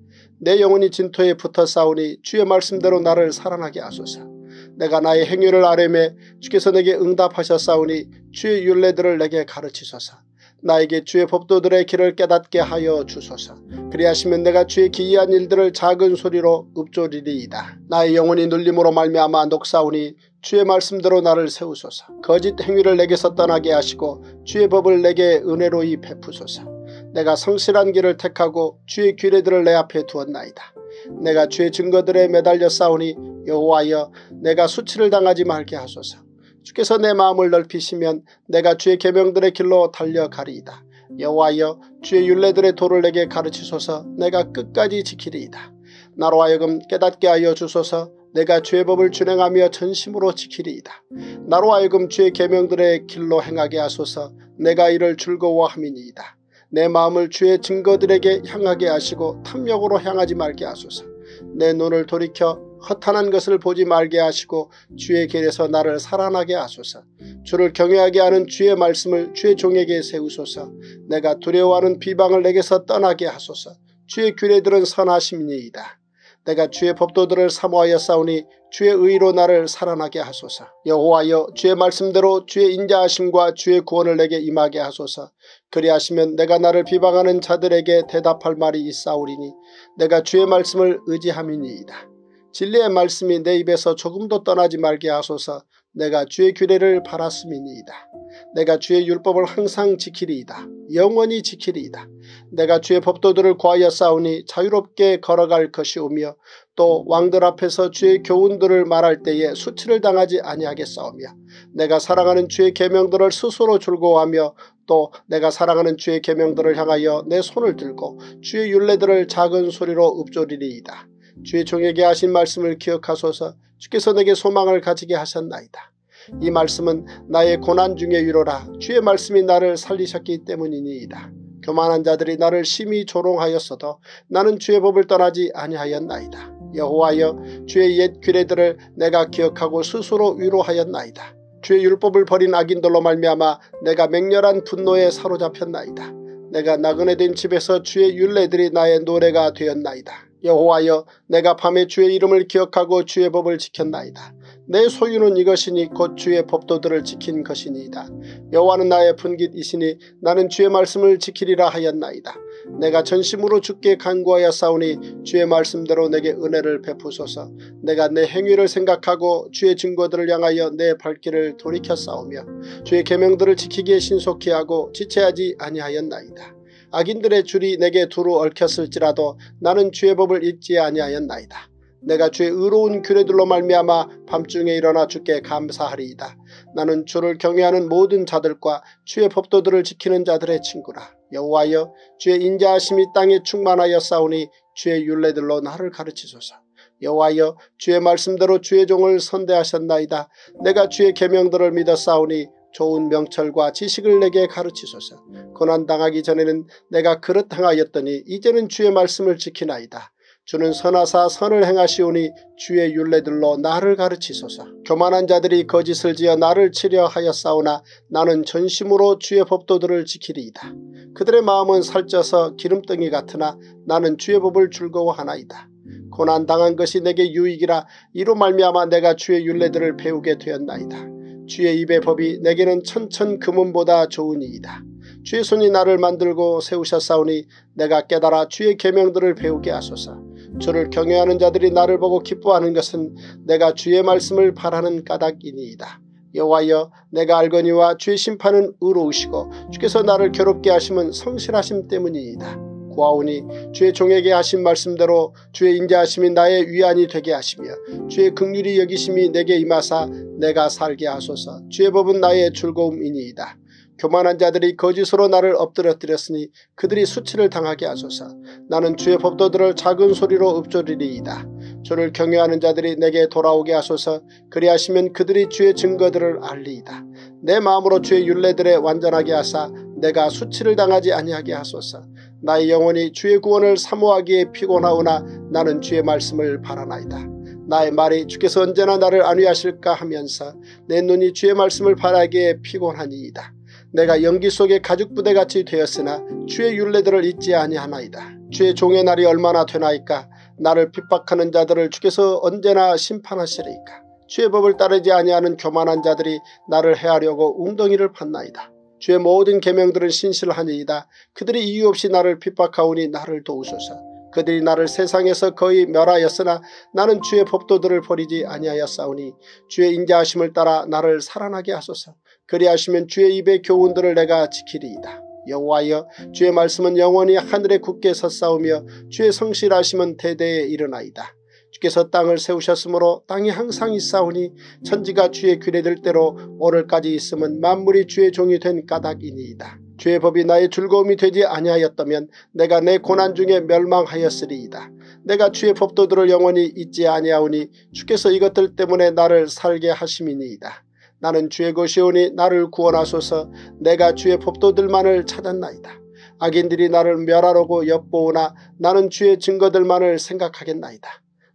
내 영혼이 진토에 붙어 싸우니 주의 말씀대로 나를 살아나게 하소서. 내가 나의 행위를 아뢰매 주께서 내게 응답하셨사오니 주의 율례들을 내게 가르치소서. 나에게 주의 법도들의 길을 깨닫게 하여 주소서. 그리하시면 내가 주의 기이한 일들을 작은 소리로 읊조리리이다. 나의 영혼이 눌림으로 말미암아 녹사오니 주의 말씀대로 나를 세우소서. 거짓 행위를 내게서 떠나게 하시고 주의 법을 내게 은혜로이 베푸소서. 내가 성실한 길을 택하고 주의 규례들을 내 앞에 두었나이다. 내가 주의 증거들에 매달려 싸우니 여호와여, 내가 수치를 당하지 말게 하소서. 주께서 내 마음을 넓히시면 내가 주의 계명들의 길로 달려가리이다. 여호와여, 주의 율례들의 도를 내게 가르치소서. 내가 끝까지 지키리이다. 나로 하여금 깨닫게 하여 주소서. 내가 주의 법을 준행하며 전심으로 지키리이다. 나로 하여금 주의 계명들의 길로 행하게 하소서. 내가 이를 즐거워함이니이다. 내 마음을 주의 증거들에게 향하게 하시고 탐욕으로 향하지 말게 하소서. 내 눈을 돌이켜 허탄한 것을 보지 말게 하시고 주의 길에서 나를 살아나게 하소서. 주를 경외하게 하는 주의 말씀을 주의 종에게 세우소서. 내가 두려워하는 비방을 내게서 떠나게 하소서. 주의 규례들은 선하심이니이다. 내가 주의 법도들을 사모하여 싸우니 주의 의로 나를 살아나게 하소서. 여호와여, 주의 말씀대로 주의 인자하심과 주의 구원을 내게 임하게 하소서. 그리하시면 내가 나를 비방하는 자들에게 대답할 말이 있사오리니 내가 주의 말씀을 의지함이니이다. 진리의 말씀이 내 입에서 조금도 떠나지 말게 하소서. 내가 주의 규례를 바랐음이니이다. 내가 주의 율법을 항상 지키리이다. 영원히 지키리이다. 내가 주의 법도들을 구하여 싸우니 자유롭게 걸어갈 것이오며 또 왕들 앞에서 주의 교훈들을 말할 때에 수치를 당하지 아니하겠사오며 내가 사랑하는 주의 계명들을 스스로 즐거워하며 또 내가 사랑하는 주의 계명들을 향하여 내 손을 들고 주의 율례들을 작은 소리로 읊조리리이다. 주의 종에게 하신 말씀을 기억하소서. 주께서 내게 소망을 가지게 하셨나이다. 이 말씀은 나의 고난 중에 위로라. 주의 말씀이 나를 살리셨기 때문이니이다. 교만한 자들이 나를 심히 조롱하였어도 나는 주의 법을 떠나지 아니하였나이다. 여호와여, 주의 옛 규례들을 내가 기억하고 스스로 위로하였나이다. 주의 율법을 버린 악인들로 말미암아 내가 맹렬한 분노에 사로잡혔나이다. 내가 나그네된 집에서 주의 율례들이 나의 노래가 되었나이다. 여호와여, 내가 밤에 주의 이름을 기억하고 주의 법을 지켰나이다. 내 소유는 이것이니 곧 주의 법도들을 지킨 것이니이다. 여호와는 나의 분깃이시니 나는 주의 말씀을 지키리라 하였나이다. 내가 전심으로 주께 간구하여 싸우니 주의 말씀대로 내게 은혜를 베푸소서. 내가 내 행위를 생각하고 주의 증거들을 향하여 내 발길을 돌이켜 싸우며 주의 계명들을 지키기에 신속히 하고 지체하지 아니하였나이다. 악인들의 줄이 내게 두루 얽혔을지라도 나는 주의 법을 잊지 아니하였나이다. 내가 주의 의로운 규례들로 말미암아 밤중에 일어나 주께 감사하리이다. 나는 주를 경외하는 모든 자들과 주의 법도들을 지키는 자들의 친구라. 여호와여, 주의 인자하심이 땅에 충만하여 싸우니 주의 율례들로 나를 가르치소서. 여호와여, 주의 말씀대로 주의 종을 선대하셨나이다. 내가 주의 계명들을 믿어 싸우니 좋은 명철과 지식을 내게 가르치소서. 고난당하기 전에는 내가 그릇 행하였더니 이제는 주의 말씀을 지키나이다. 주는 선하사 선을 행하시오니 주의 율례들로 나를 가르치소서. 교만한 자들이 거짓을 지어 나를 치려 하였사오나 나는 전심으로 주의 법도들을 지키리이다. 그들의 마음은 살쪄서 기름덩이 같으나 나는 주의 법을 즐거워하나이다. 고난당한 것이 내게 유익이라. 이로 말미암아 내가 주의 율례들을 배우게 되었나이다. 주의 입의 법이 내게는 천천 금은보다 좋으니이다. 주의 손이 나를 만들고 세우셨사오니 내가 깨달아 주의 계명들을 배우게 하소서. 주를 경외하는 자들이 나를 보고 기뻐하는 것은 내가 주의 말씀을 바라는 까닭이니이다. 여호와여, 내가 알거니와 주의 심판은 의로우시고 주께서 나를 괴롭게 하심은 성실하심 때문이이다. 구하오니 주의 종에게 하신 말씀대로 주의 인자하심이 나의 위안이 되게 하시며 주의 긍휼히 여기심이 내게 임하사 내가 살게 하소서. 주의 법은 나의 즐거움이니이다. 교만한 자들이 거짓으로 나를 엎드려뜨렸으니 그들이 수치를 당하게 하소서. 나는 주의 법도들을 작은 소리로 읊조리리이다. 주를 경외하는 자들이 내게 돌아오게 하소서. 그리하시면 그들이 주의 증거들을 알리이다. 내 마음으로 주의 율례들에 완전하게 하사 내가 수치를 당하지 아니하게 하소서. 나의 영혼이 주의 구원을 사모하기에 피곤하오나 나는 주의 말씀을 바라나이다. 나의 말이 주께서 언제나 나를 안위하실까 하면서 내 눈이 주의 말씀을 바라기에 피곤하니이다. 내가 연기 속에 가죽부대같이 되었으나 주의 율례들을 잊지 아니하나이다. 주의 종의 날이 얼마나 되나이까. 나를 핍박하는 자들을 주께서 언제나 심판하시리이까. 주의 법을 따르지 아니하는 교만한 자들이 나를 해하려고 웅덩이를 팠나이다. 주의 모든 계명들은 신실하니이다. 그들이 이유 없이 나를 핍박하오니 나를 도우소서. 그들이 나를 세상에서 거의 멸하였으나 나는 주의 법도들을 버리지 아니하였사오니 주의 인자하심을 따라 나를 살아나게 하소서. 그리하시면 주의 입의 교훈들을 내가 지키리이다. 여호와여, 주의 말씀은 영원히 하늘에 굳게 섰사오며 주의 성실하심은 대대에 일어나이다. 주께서 땅을 세우셨으므로 땅이 항상 있사오니 천지가 주의 규례들 대로 오늘까지 있음은 만물이 주의 종이 된 까닭이니이다. 주의 법이 나의 즐거움이 되지 아니하였다면 내가 내 고난 중에 멸망하였으리이다. 내가 주의 법도들을 영원히 잊지 아니하오니 주께서 이것들 때문에 나를 살게 하심이니이다. 나는 주의 것이오니 나를 구원하소서. 내가 주의 법도들만을 찾았나이다. 악인들이 나를 멸하려고 엿보오나 나는 주의 증거들만을 생각하겠나이다.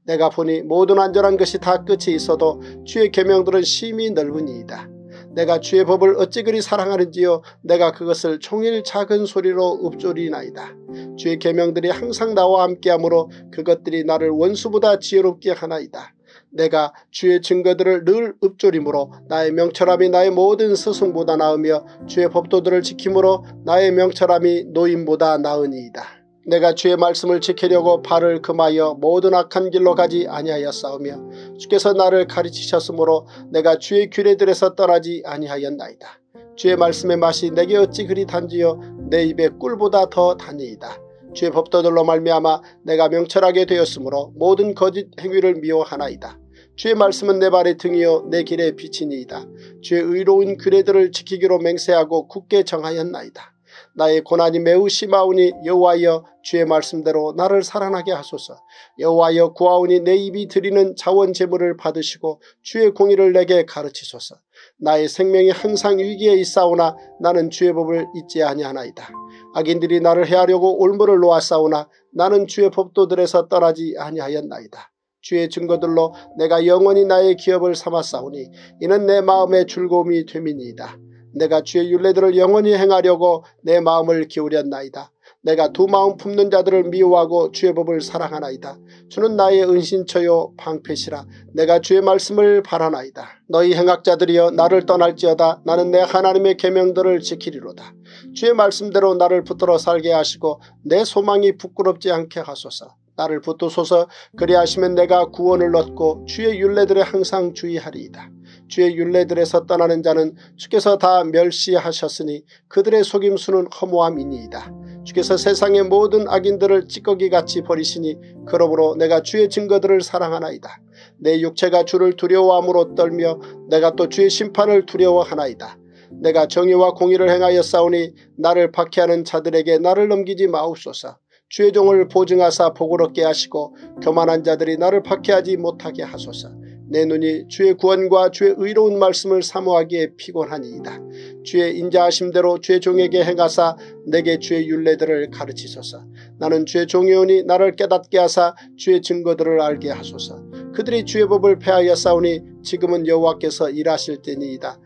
내가 보니 모든 안전한 것이 다 끝이 있어도 주의 계명들은 심히 넓으니이다. 내가 주의 법을 어찌 그리 사랑하는지요. 내가 그것을 종일 작은 소리로 읊조리나이다. 주의 계명들이 항상 나와 함께하므로 그것들이 나를 원수보다 지혜롭게 하나이다. 내가 주의 증거들을 늘 읊조림으로 나의 명철함이 나의 모든 스승보다 나으며 주의 법도들을 지킴으로 나의 명철함이 노인보다 나으니이다. 내가 주의 말씀을 지키려고 발을 금하여 모든 악한 길로 가지 아니하였사오며 주께서 나를 가르치셨으므로 내가 주의 규례들에서 떠나지 아니하였나이다. 주의 말씀의 맛이 내게 어찌 그리 단지요. 내 입에 꿀보다 더 단이이다. 주의 법도들로 말미암아 내가 명철하게 되었으므로 모든 거짓 행위를 미워하나이다. 주의 말씀은 내 발의 등이요 내 길의 빛이니이다. 주의 의로운 규례들을 지키기로 맹세하고 굳게 정하였나이다. 나의 고난이 매우 심하오니 여호와여, 주의 말씀대로 나를 살아나게 하소서. 여호와여, 구하오니 내 입이 드리는 자원 제물을 받으시고 주의 공의를 내게 가르치소서. 나의 생명이 항상 위기에 있사오나 나는 주의 법을 잊지 아니하나이다. 악인들이 나를 해하려고 올무를 놓았사오나 나는 주의 법도들에서 떠나지 아니하였나이다. 주의 증거들로 내가 영원히 나의 기업을 삼았사오니 이는 내 마음의 즐거움이 됨이니이다. 내가 주의 율례들을 영원히 행하려고 내 마음을 기울였나이다. 내가 두 마음 품는 자들을 미워하고 주의 법을 사랑하나이다. 주는 나의 은신처요 방패시라 내가 주의 말씀을 바라나이다. 너희 행악자들이여, 나를 떠날지어다. 나는 내 하나님의 계명들을 지키리로다. 주의 말씀대로 나를 붙들어 살게 하시고 내 소망이 부끄럽지 않게 하소서. 나를 붙드소서. 그리하시면 내가 구원을 얻고 주의 율례들에 항상 주의하리이다. 주의 율례들에서 떠나는 자는 주께서 다 멸시하셨으니 그들의 속임수는 허무함이니이다. 주께서 세상의 모든 악인들을 찌꺼기같이 버리시니 그러므로 내가 주의 증거들을 사랑하나이다. 내 육체가 주를 두려워함으로 떨며 내가 또 주의 심판을 두려워하나이다. 내가 정의와 공의를 행하였사오니 나를 박해하는 자들에게 나를 넘기지 마옵소서. 주의 종을 보증하사 복으롭게 하시고 교만한 자들이 나를 박해하지 못하게 하소서. 내 눈이 주의 구원과 주의 의로운 말씀을 사모하기에 피곤하니이다. 주의 인자하심대로 주의 종에게 행하사 내게 주의 율례들을 가르치소서. 나는 주의 종이오니 나를 깨닫게 하사 주의 증거들을 알게 하소서. 그들이 주의 법을 폐하였사오니 지금은 여호와께서 일하실 때니이다.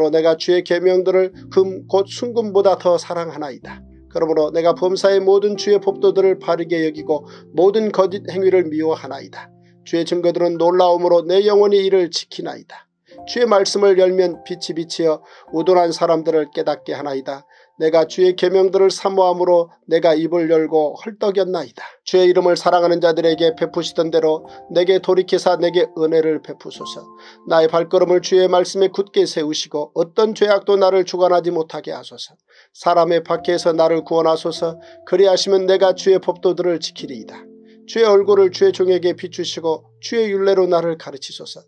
그러므로 내가 주의 계명들을 금 곧 순금보다 더 사랑하나이다. 그러므로 내가 범사의 모든 주의 법도들을 바르게 여기고 모든 거짓 행위를 미워하나이다. 주의 증거들은 놀라움으로 내 영혼이 이를 지키나이다. 주의 말씀을 열면 빛이 비치어 우둔한 사람들을 깨닫게 하나이다. 내가 주의 계명들을 사모함으로 내가 입을 열고 헐떡였나이다. 주의 이름을 사랑하는 자들에게 베푸시던 대로 내게 돌이키사 내게 은혜를 베푸소서. 나의 발걸음을 주의 말씀에 굳게 세우시고 어떤 죄악도 나를 주관하지 못하게 하소서. 사람의 박해에서 나를 구원하소서. 그리하시면 내가 주의 법도들을 지키리이다. 주의 얼굴을 주의 종에게 비추시고 주의 율례로 나를 가르치소서.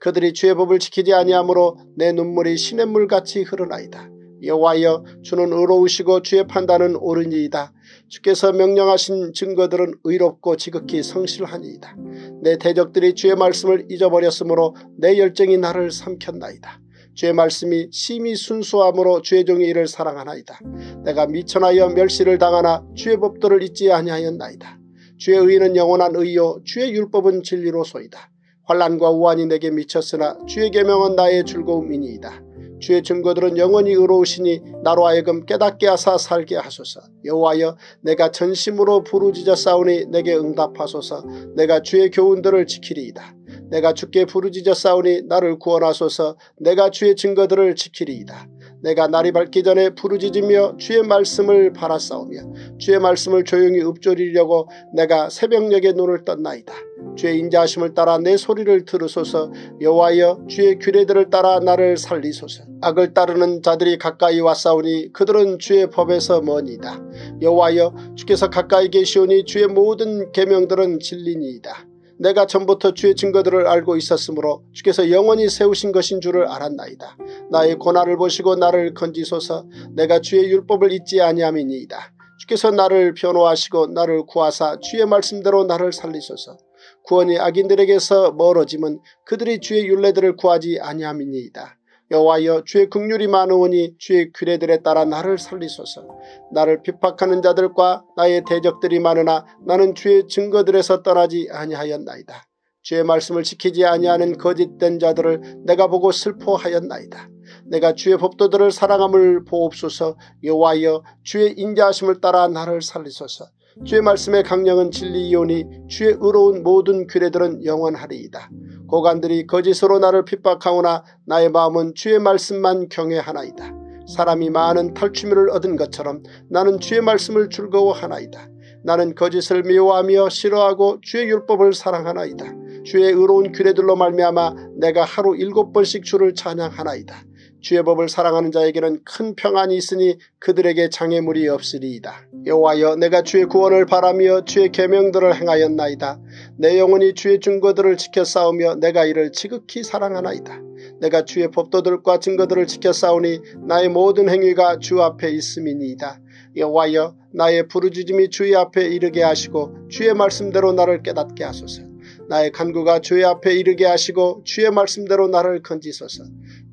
그들이 주의 법을 지키지 아니하므로 내 눈물이 시냇물같이 흐르나이다. 여호와여, 주는 의로우시고 주의 판단은 옳으니이다. 주께서 명령하신 증거들은 의롭고 지극히 성실하니이다. 내 대적들이 주의 말씀을 잊어버렸으므로 내 열정이 나를 삼켰나이다. 주의 말씀이 심히 순수함으로 주의 종이 이를 사랑하나이다. 내가 미천하여 멸시를 당하나 주의 법도를 잊지 아니하였나이다. 주의 의는 영원한 의요 주의 율법은 진리로소이다. 환난과 우환이 내게 미쳤으나 주의 계명은 나의 즐거움이니이다. 주의 증거들은 영원히 의로우시니 나로 하여금 깨닫게 하사 살게 하소서. 여호와여, 내가 전심으로 부르짖어 싸우니 내게 응답하소서. 내가 주의 교훈들을 지키리이다. 내가 주께 부르짖어 싸우니 나를 구원하소서. 내가 주의 증거들을 지키리이다. 내가 날이 밝기 전에 부르짖으며 주의 말씀을 바라싸우며 주의 말씀을 조용히 읊조리려고 내가 새벽녘에 눈을 떴나이다. 주의 인자하심을 따라 내 소리를 들으소서. 여호와여, 주의 규례들을 따라 나를 살리소서. 악을 따르는 자들이 가까이 왔사오니 그들은 주의 법에서 머니다. 여호와여, 주께서 가까이 계시오니 주의 모든 계명들은 진리니이다. 내가 전부터 주의 증거들을 알고 있었으므로 주께서 영원히 세우신 것인 줄을 알았나이다. 나의 고난을 보시고 나를 건지소서. 내가 주의 율법을 잊지 아니함이니이다. 주께서 나를 변호하시고 나를 구하사 주의 말씀대로 나를 살리소서. 구원이 악인들에게서 멀어짐은 그들이 주의 율례들을 구하지 아니함이니이다. 여호와여, 주의 긍휼이 많으오니 주의 규례들에 따라 나를 살리소서. 나를 핍박하는 자들과 나의 대적들이 많으나 나는 주의 증거들에서 떠나지 아니하였나이다. 주의 말씀을 지키지 아니하는 거짓된 자들을 내가 보고 슬퍼하였나이다. 내가 주의 법도들을 사랑함을 보옵소서. 여호와여, 주의 인자하심을 따라 나를 살리소서. 주의 말씀의 강령은 진리이오니 주의 의로운 모든 규례들은 영원하리이다. 고관들이 거짓으로 나를 핍박하오나 나의 마음은 주의 말씀만 경외하나이다. 사람이 많은 탈취물을 얻은 것처럼 나는 주의 말씀을 즐거워하나이다. 나는 거짓을 미워하며 싫어하고 주의 율법을 사랑하나이다. 주의 의로운 규례들로 말미암아 내가 하루 일곱 번씩 주를 찬양하나이다. 주의 법을 사랑하는 자에게는 큰 평안이 있으니 그들에게 장애물이 없으리이다. 여호와여, 내가 주의 구원을 바라며 주의 계명들을 행하였나이다. 내 영혼이 주의 증거들을 지켜 싸우며 내가 이를 지극히 사랑하나이다. 내가 주의 법도들과 증거들을 지켜 싸우니 나의 모든 행위가 주 앞에 있음이니이다. 여호와여, 나의 부르짖음이 주의 앞에 이르게 하시고 주의 말씀대로 나를 깨닫게 하소서. 나의 간구가 주의 앞에 이르게 하시고 주의 말씀대로 나를 건지소서.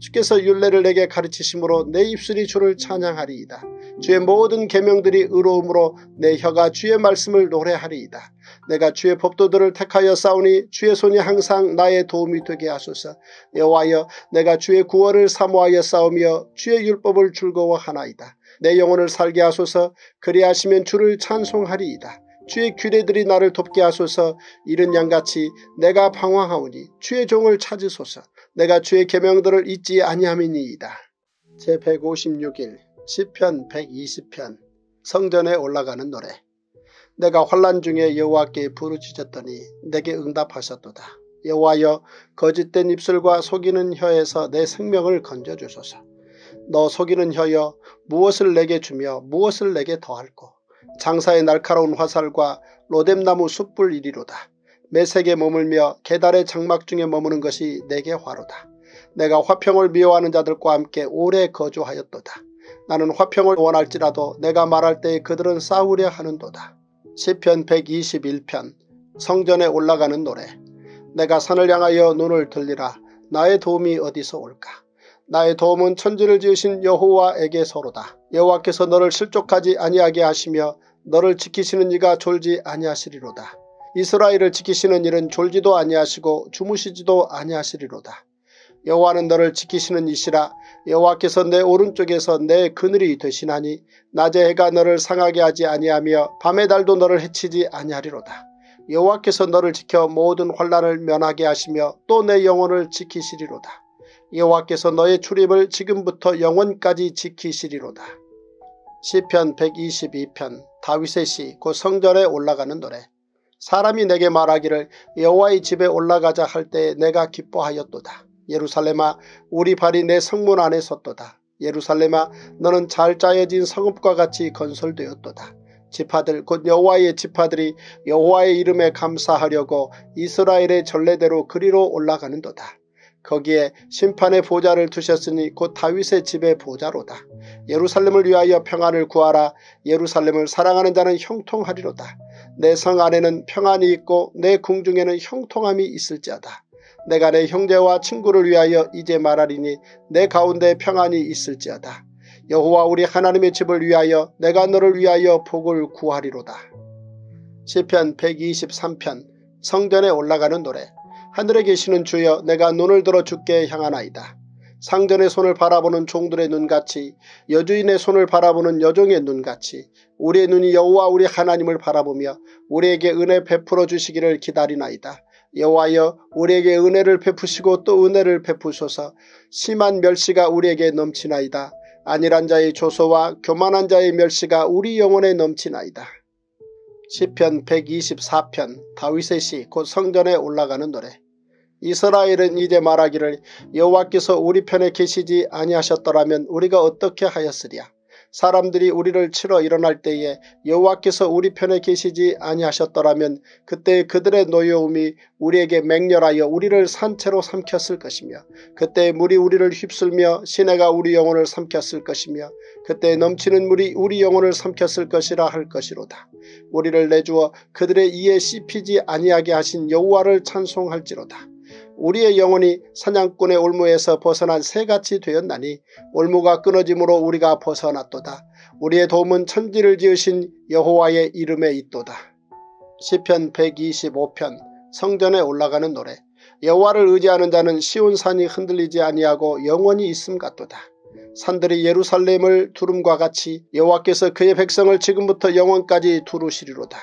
주께서 율례를 내게 가르치심으로 내 입술이 주를 찬양하리이다. 주의 모든 계명들이 의로움으로 내 혀가 주의 말씀을 노래하리이다. 내가 주의 법도들을 택하여 싸우니 주의 손이 항상 나의 도움이 되게 하소서. 여호와여, 내가 주의 구원을 사모하여 싸우며 주의 율법을 즐거워하나이다. 내 영혼을 살게 하소서. 그리하시면 주를 찬송하리이다. 주의 규례들이 나를 돕게 하소서. 이른 양같이 내가 방황하오니 주의 종을 찾으소서. 내가 주의 계명들을 잊지 아니함이니이다. 제백오십육 일 시편 백이십 편 성전에 올라가는 노래. 내가 환난 중에 여호와께 부르짖었더니 내게 응답하셨도다. 여호와여, 거짓된 입술과 속이는 혀에서 내 생명을 건져주소서. 너 속이는 혀여, 무엇을 내게 주며 무엇을 내게 더할꼬. 장사의 날카로운 화살과 로뎀나무 숯불 이리로다. 매색에 머물며 계달의 장막 중에 머무는 것이 내게 화로다. 내가 화평을 미워하는 자들과 함께 오래 거주하였도다. 나는 화평을 원할지라도 내가 말할 때에 그들은 싸우려 하는도다. 시편 백이십일 편 성전에 올라가는 노래. 내가 산을 향하여 눈을 들리라. 나의 도움이 어디서 올까? 나의 도움은 천지를 지으신 여호와에게서로다. 여호와께서 너를 실족하지 아니하게 하시며 너를 지키시는 이가 졸지 아니하시리로다. 이스라엘을 지키시는 이는 졸지도 아니하시고 주무시지도 아니하시리로다. 여호와는 너를 지키시는 이시라. 여호와께서 내 오른쪽에서 내 그늘이 되시나니 낮에 해가 너를 상하게 하지 아니하며 밤의 달도 너를 해치지 아니하리로다. 여호와께서 너를 지켜 모든 환난을 면하게 하시며 또 내 영혼을 지키시리로다. 여호와께서 너의 출입을 지금부터 영원까지 지키시리로다. 시편 백이십이 편 다윗의 시 곧 성전에 올라가는 노래. 사람이 내게 말하기를 여호와의 집에 올라가자 할 때에 내가 기뻐하였도다. 예루살렘아, 우리 발이 내 성문 안에 섰도다. 예루살렘아, 너는 잘 짜여진 성읍과 같이 건설되었도다. 지파들 곧 여호와의 지파들이 여호와의 이름에 감사하려고 이스라엘의 전례대로 그리로 올라가는도다. 거기에 심판의 보좌를 두셨으니 곧 다윗의 집의 보좌로다. 예루살렘을 위하여 평안을 구하라. 예루살렘을 사랑하는 자는 형통하리로다. 내 성 안에는 평안이 있고 내 궁중에는 형통함이 있을지어다. 내가 내 형제와 친구를 위하여 이제 말하리니 내 가운데 평안이 있을지어다. 여호와 우리 하나님의 집을 위하여 내가 너를 위하여 복을 구하리로다. 시편 백이십삼 편 성전에 올라가는 노래. 하늘에 계시는 주여, 내가 눈을 들어 주께 향하나이다. 상전의 손을 바라보는 종들의 눈같이, 여주인의 손을 바라보는 여종의 눈같이 우리의 눈이 여호와 우리 하나님을 바라보며 우리에게 은혜 베풀어 주시기를 기다리나이다. 여호와여, 우리에게 은혜를 베푸시고 또 은혜를 베푸소서. 심한 멸시가 우리에게 넘치나이다. 안일한 자의 조소와 교만한 자의 멸시가 우리 영혼에 넘치나이다. 시편 백이십사 편 다윗의 시 곧 성전에 올라가는 노래. 이스라엘은 이제 말하기를 여호와께서 우리 편에 계시지 아니하셨더라면 우리가 어떻게 하였으랴. 사람들이 우리를 치러 일어날 때에 여호와께서 우리 편에 계시지 아니하셨더라면 그때 그들의 노여움이 우리에게 맹렬하여 우리를 산채로 삼켰을 것이며 그때 물이 우리를 휩쓸며 시내가 우리 영혼을 삼켰을 것이며 그때 넘치는 물이 우리 영혼을 삼켰을 것이라 할 것이로다. 우리를 내주어 그들의 이에 씹히지 아니하게 하신 여호와를 찬송할지로다. 우리의 영혼이 사냥꾼의 올무에서 벗어난 새같이 되었나니 올무가 끊어짐으로 우리가 벗어났도다. 우리의 도움은 천지를 지으신 여호와의 이름에 있도다. 시편 백이십오 편 성전에 올라가는 노래. 여호와를 의지하는 자는 시온 산이 흔들리지 아니하고 영원히 있음 같도다. 산들이 예루살렘을 두름과 같이 여호와께서 그의 백성을 지금부터 영원까지 두루시리로다.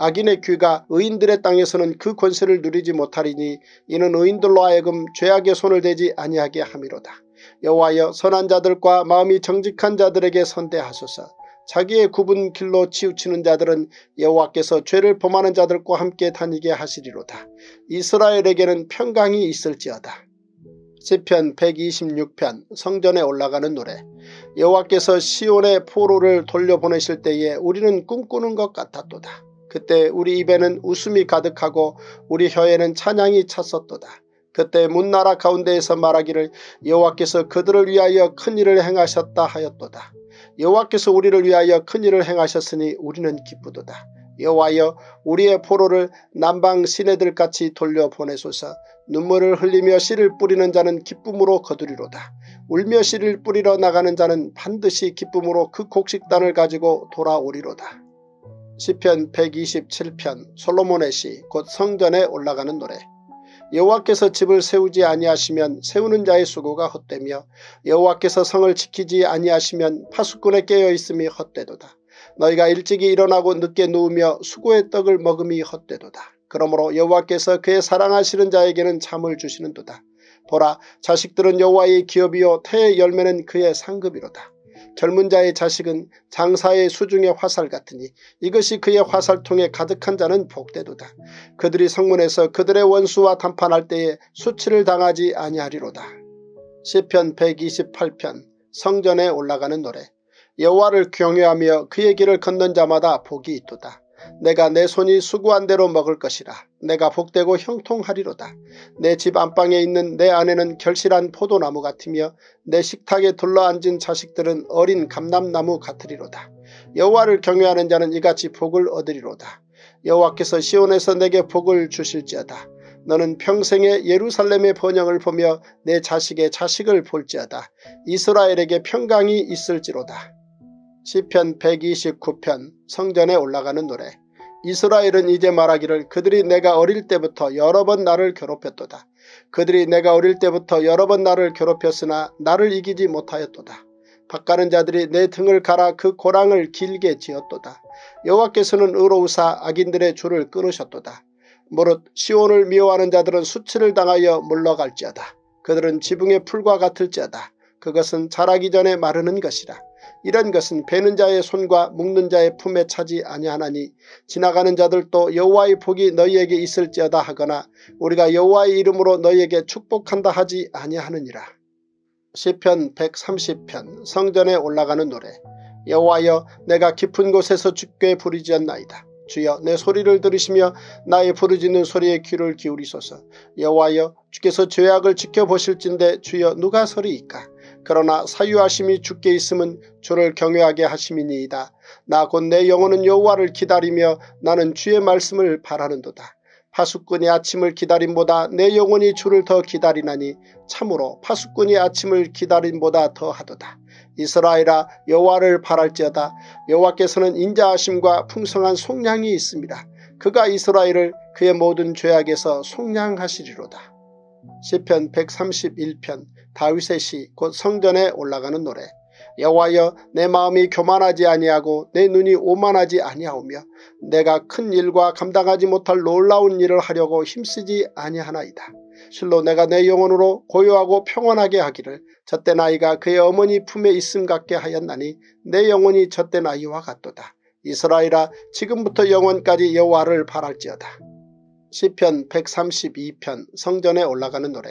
악인의 귀가 의인들의 땅에서는 그 권세를 누리지 못하리니 이는 의인들로 하여금 죄악에 손을 대지 아니하게 함이로다. 여호와여, 선한 자들과 마음이 정직한 자들에게 선대하소서. 자기의 굽은 길로 치우치는 자들은 여호와께서 죄를 범하는 자들과 함께 다니게 하시리로다. 이스라엘에게는 평강이 있을지어다. 시편 백이십육 편 성전에 올라가는 노래. 여호와께서 시온의 포로를 돌려보내실 때에 우리는 꿈꾸는 것 같았도다. 그때 우리 입에는 웃음이 가득하고 우리 혀에는 찬양이 찼었도다. 그때 문나라 가운데에서 말하기를 여호와께서 그들을 위하여 큰일을 행하셨다 하였도다. 여호와께서 우리를 위하여 큰일을 행하셨으니 우리는 기쁘도다. 여호와여, 우리의 포로를 남방 시내들같이 돌려보내소서. 눈물을 흘리며 씨를 뿌리는 자는 기쁨으로 거두리로다. 울며 씨를 뿌리러 나가는 자는 반드시 기쁨으로 그 곡식단을 가지고 돌아오리로다. 시편 백이십칠 편 솔로몬의 시 곧 성전에 올라가는 노래. 여호와께서 집을 세우지 아니하시면 세우는 자의 수고가 헛되며 여호와께서 성을 지키지 아니하시면 파수꾼의 깨어있음이 헛되도다. 너희가 일찍이 일어나고 늦게 누우며 수고의 떡을 먹음이 헛되도다. 그러므로 여호와께서 그의 사랑하시는 자에게는 잠을 주시는도다. 보라, 자식들은 여호와의 기업이요 태의 열매는 그의 상급이로다. 젊은 자의 자식은 장사의 수중의 화살 같으니 이것이 그의 화살통에 가득한 자는 복되도다. 그들이 성문에서 그들의 원수와 담판할 때에 수치를 당하지 아니하리로다. 시편 백이십팔 편 성전에 올라가는 노래. 여호와를 경외하며 그의 길을 걷는 자마다 복이 있도다. 내가 내 손이 수고한 대로 먹을 것이라. 내가 복되고 형통하리로다. 내 집 안방에 있는 내 아내는 결실한 포도나무 같으며 내 식탁에 둘러앉은 자식들은 어린 감람나무 같으리로다. 여호와를 경외하는 자는 이같이 복을 얻으리로다. 여호와께서 시온에서 내게 복을 주실지어다. 너는 평생에 예루살렘의 번영을 보며 내 자식의 자식을 볼지어다. 이스라엘에게 평강이 있을지로다. 시편 백이십구 편 성전에 올라가는 노래. 이스라엘은 이제 말하기를 그들이 내가 어릴 때부터 여러 번 나를 괴롭혔도다. 그들이 내가 어릴 때부터 여러 번 나를 괴롭혔으나 나를 이기지 못하였도다. 밭가는 자들이 내 등을 갈아 그 고랑을 길게 지었도다. 여호와께서는 의로우사 악인들의 줄을 끊으셨도다. 무릇 시온을 미워하는 자들은 수치를 당하여 물러갈지어다. 그들은 지붕의 풀과 같을지어다. 그것은 자라기 전에 마르는 것이라. 이런 것은 베는 자의 손과 묶는 자의 품에 차지 아니하나니 지나가는 자들도 여호와의 복이 너희에게 있을지어다 하거나 우리가 여호와의 이름으로 너희에게 축복한다 하지 아니하느니라. 시편 백삼십 편 성전에 올라가는 노래. 여호와여, 내가 깊은 곳에서 주께 부르짖었나이다. 주여, 내 소리를 들으시며 나의 부르짖는 소리에 귀를 기울이소서. 여호와여, 주께서 죄악을 지켜보실진대 주여 누가 서리이까. 그러나 사유하심이 주께 있음은 주를 경외하게 하심이니이다. 나 곧 내 영혼은 여호와를 기다리며 나는 주의 말씀을 바라는도다. 파수꾼이 아침을 기다림보다 내 영혼이 주를 더 기다리나니 참으로 파수꾼이 아침을 기다림보다 더하도다. 이스라엘아, 여호와를 바랄지어다. 여호와께서는 인자하심과 풍성한 속량이 있습니다. 그가 이스라엘을 그의 모든 죄악에서 속량하시리로다. 시편 백삼십일 편 다윗의 시 곧 성전에 올라가는 노래. 여호와여, 내 마음이 교만하지 아니하고 내 눈이 오만하지 아니하오며 내가 큰 일과 감당하지 못할 놀라운 일을 하려고 힘쓰지 아니하나이다. 실로 내가 내 영혼으로 고요하고 평온하게 하기를 젖된 나이가 그의 어머니 품에 있음 같게 하였나니 내 영혼이 젖된 나이와 같도다. 이스라엘아, 지금부터 영원까지 여호와를 바랄지어다. 시편 백삼십이 편 성전에 올라가는 노래.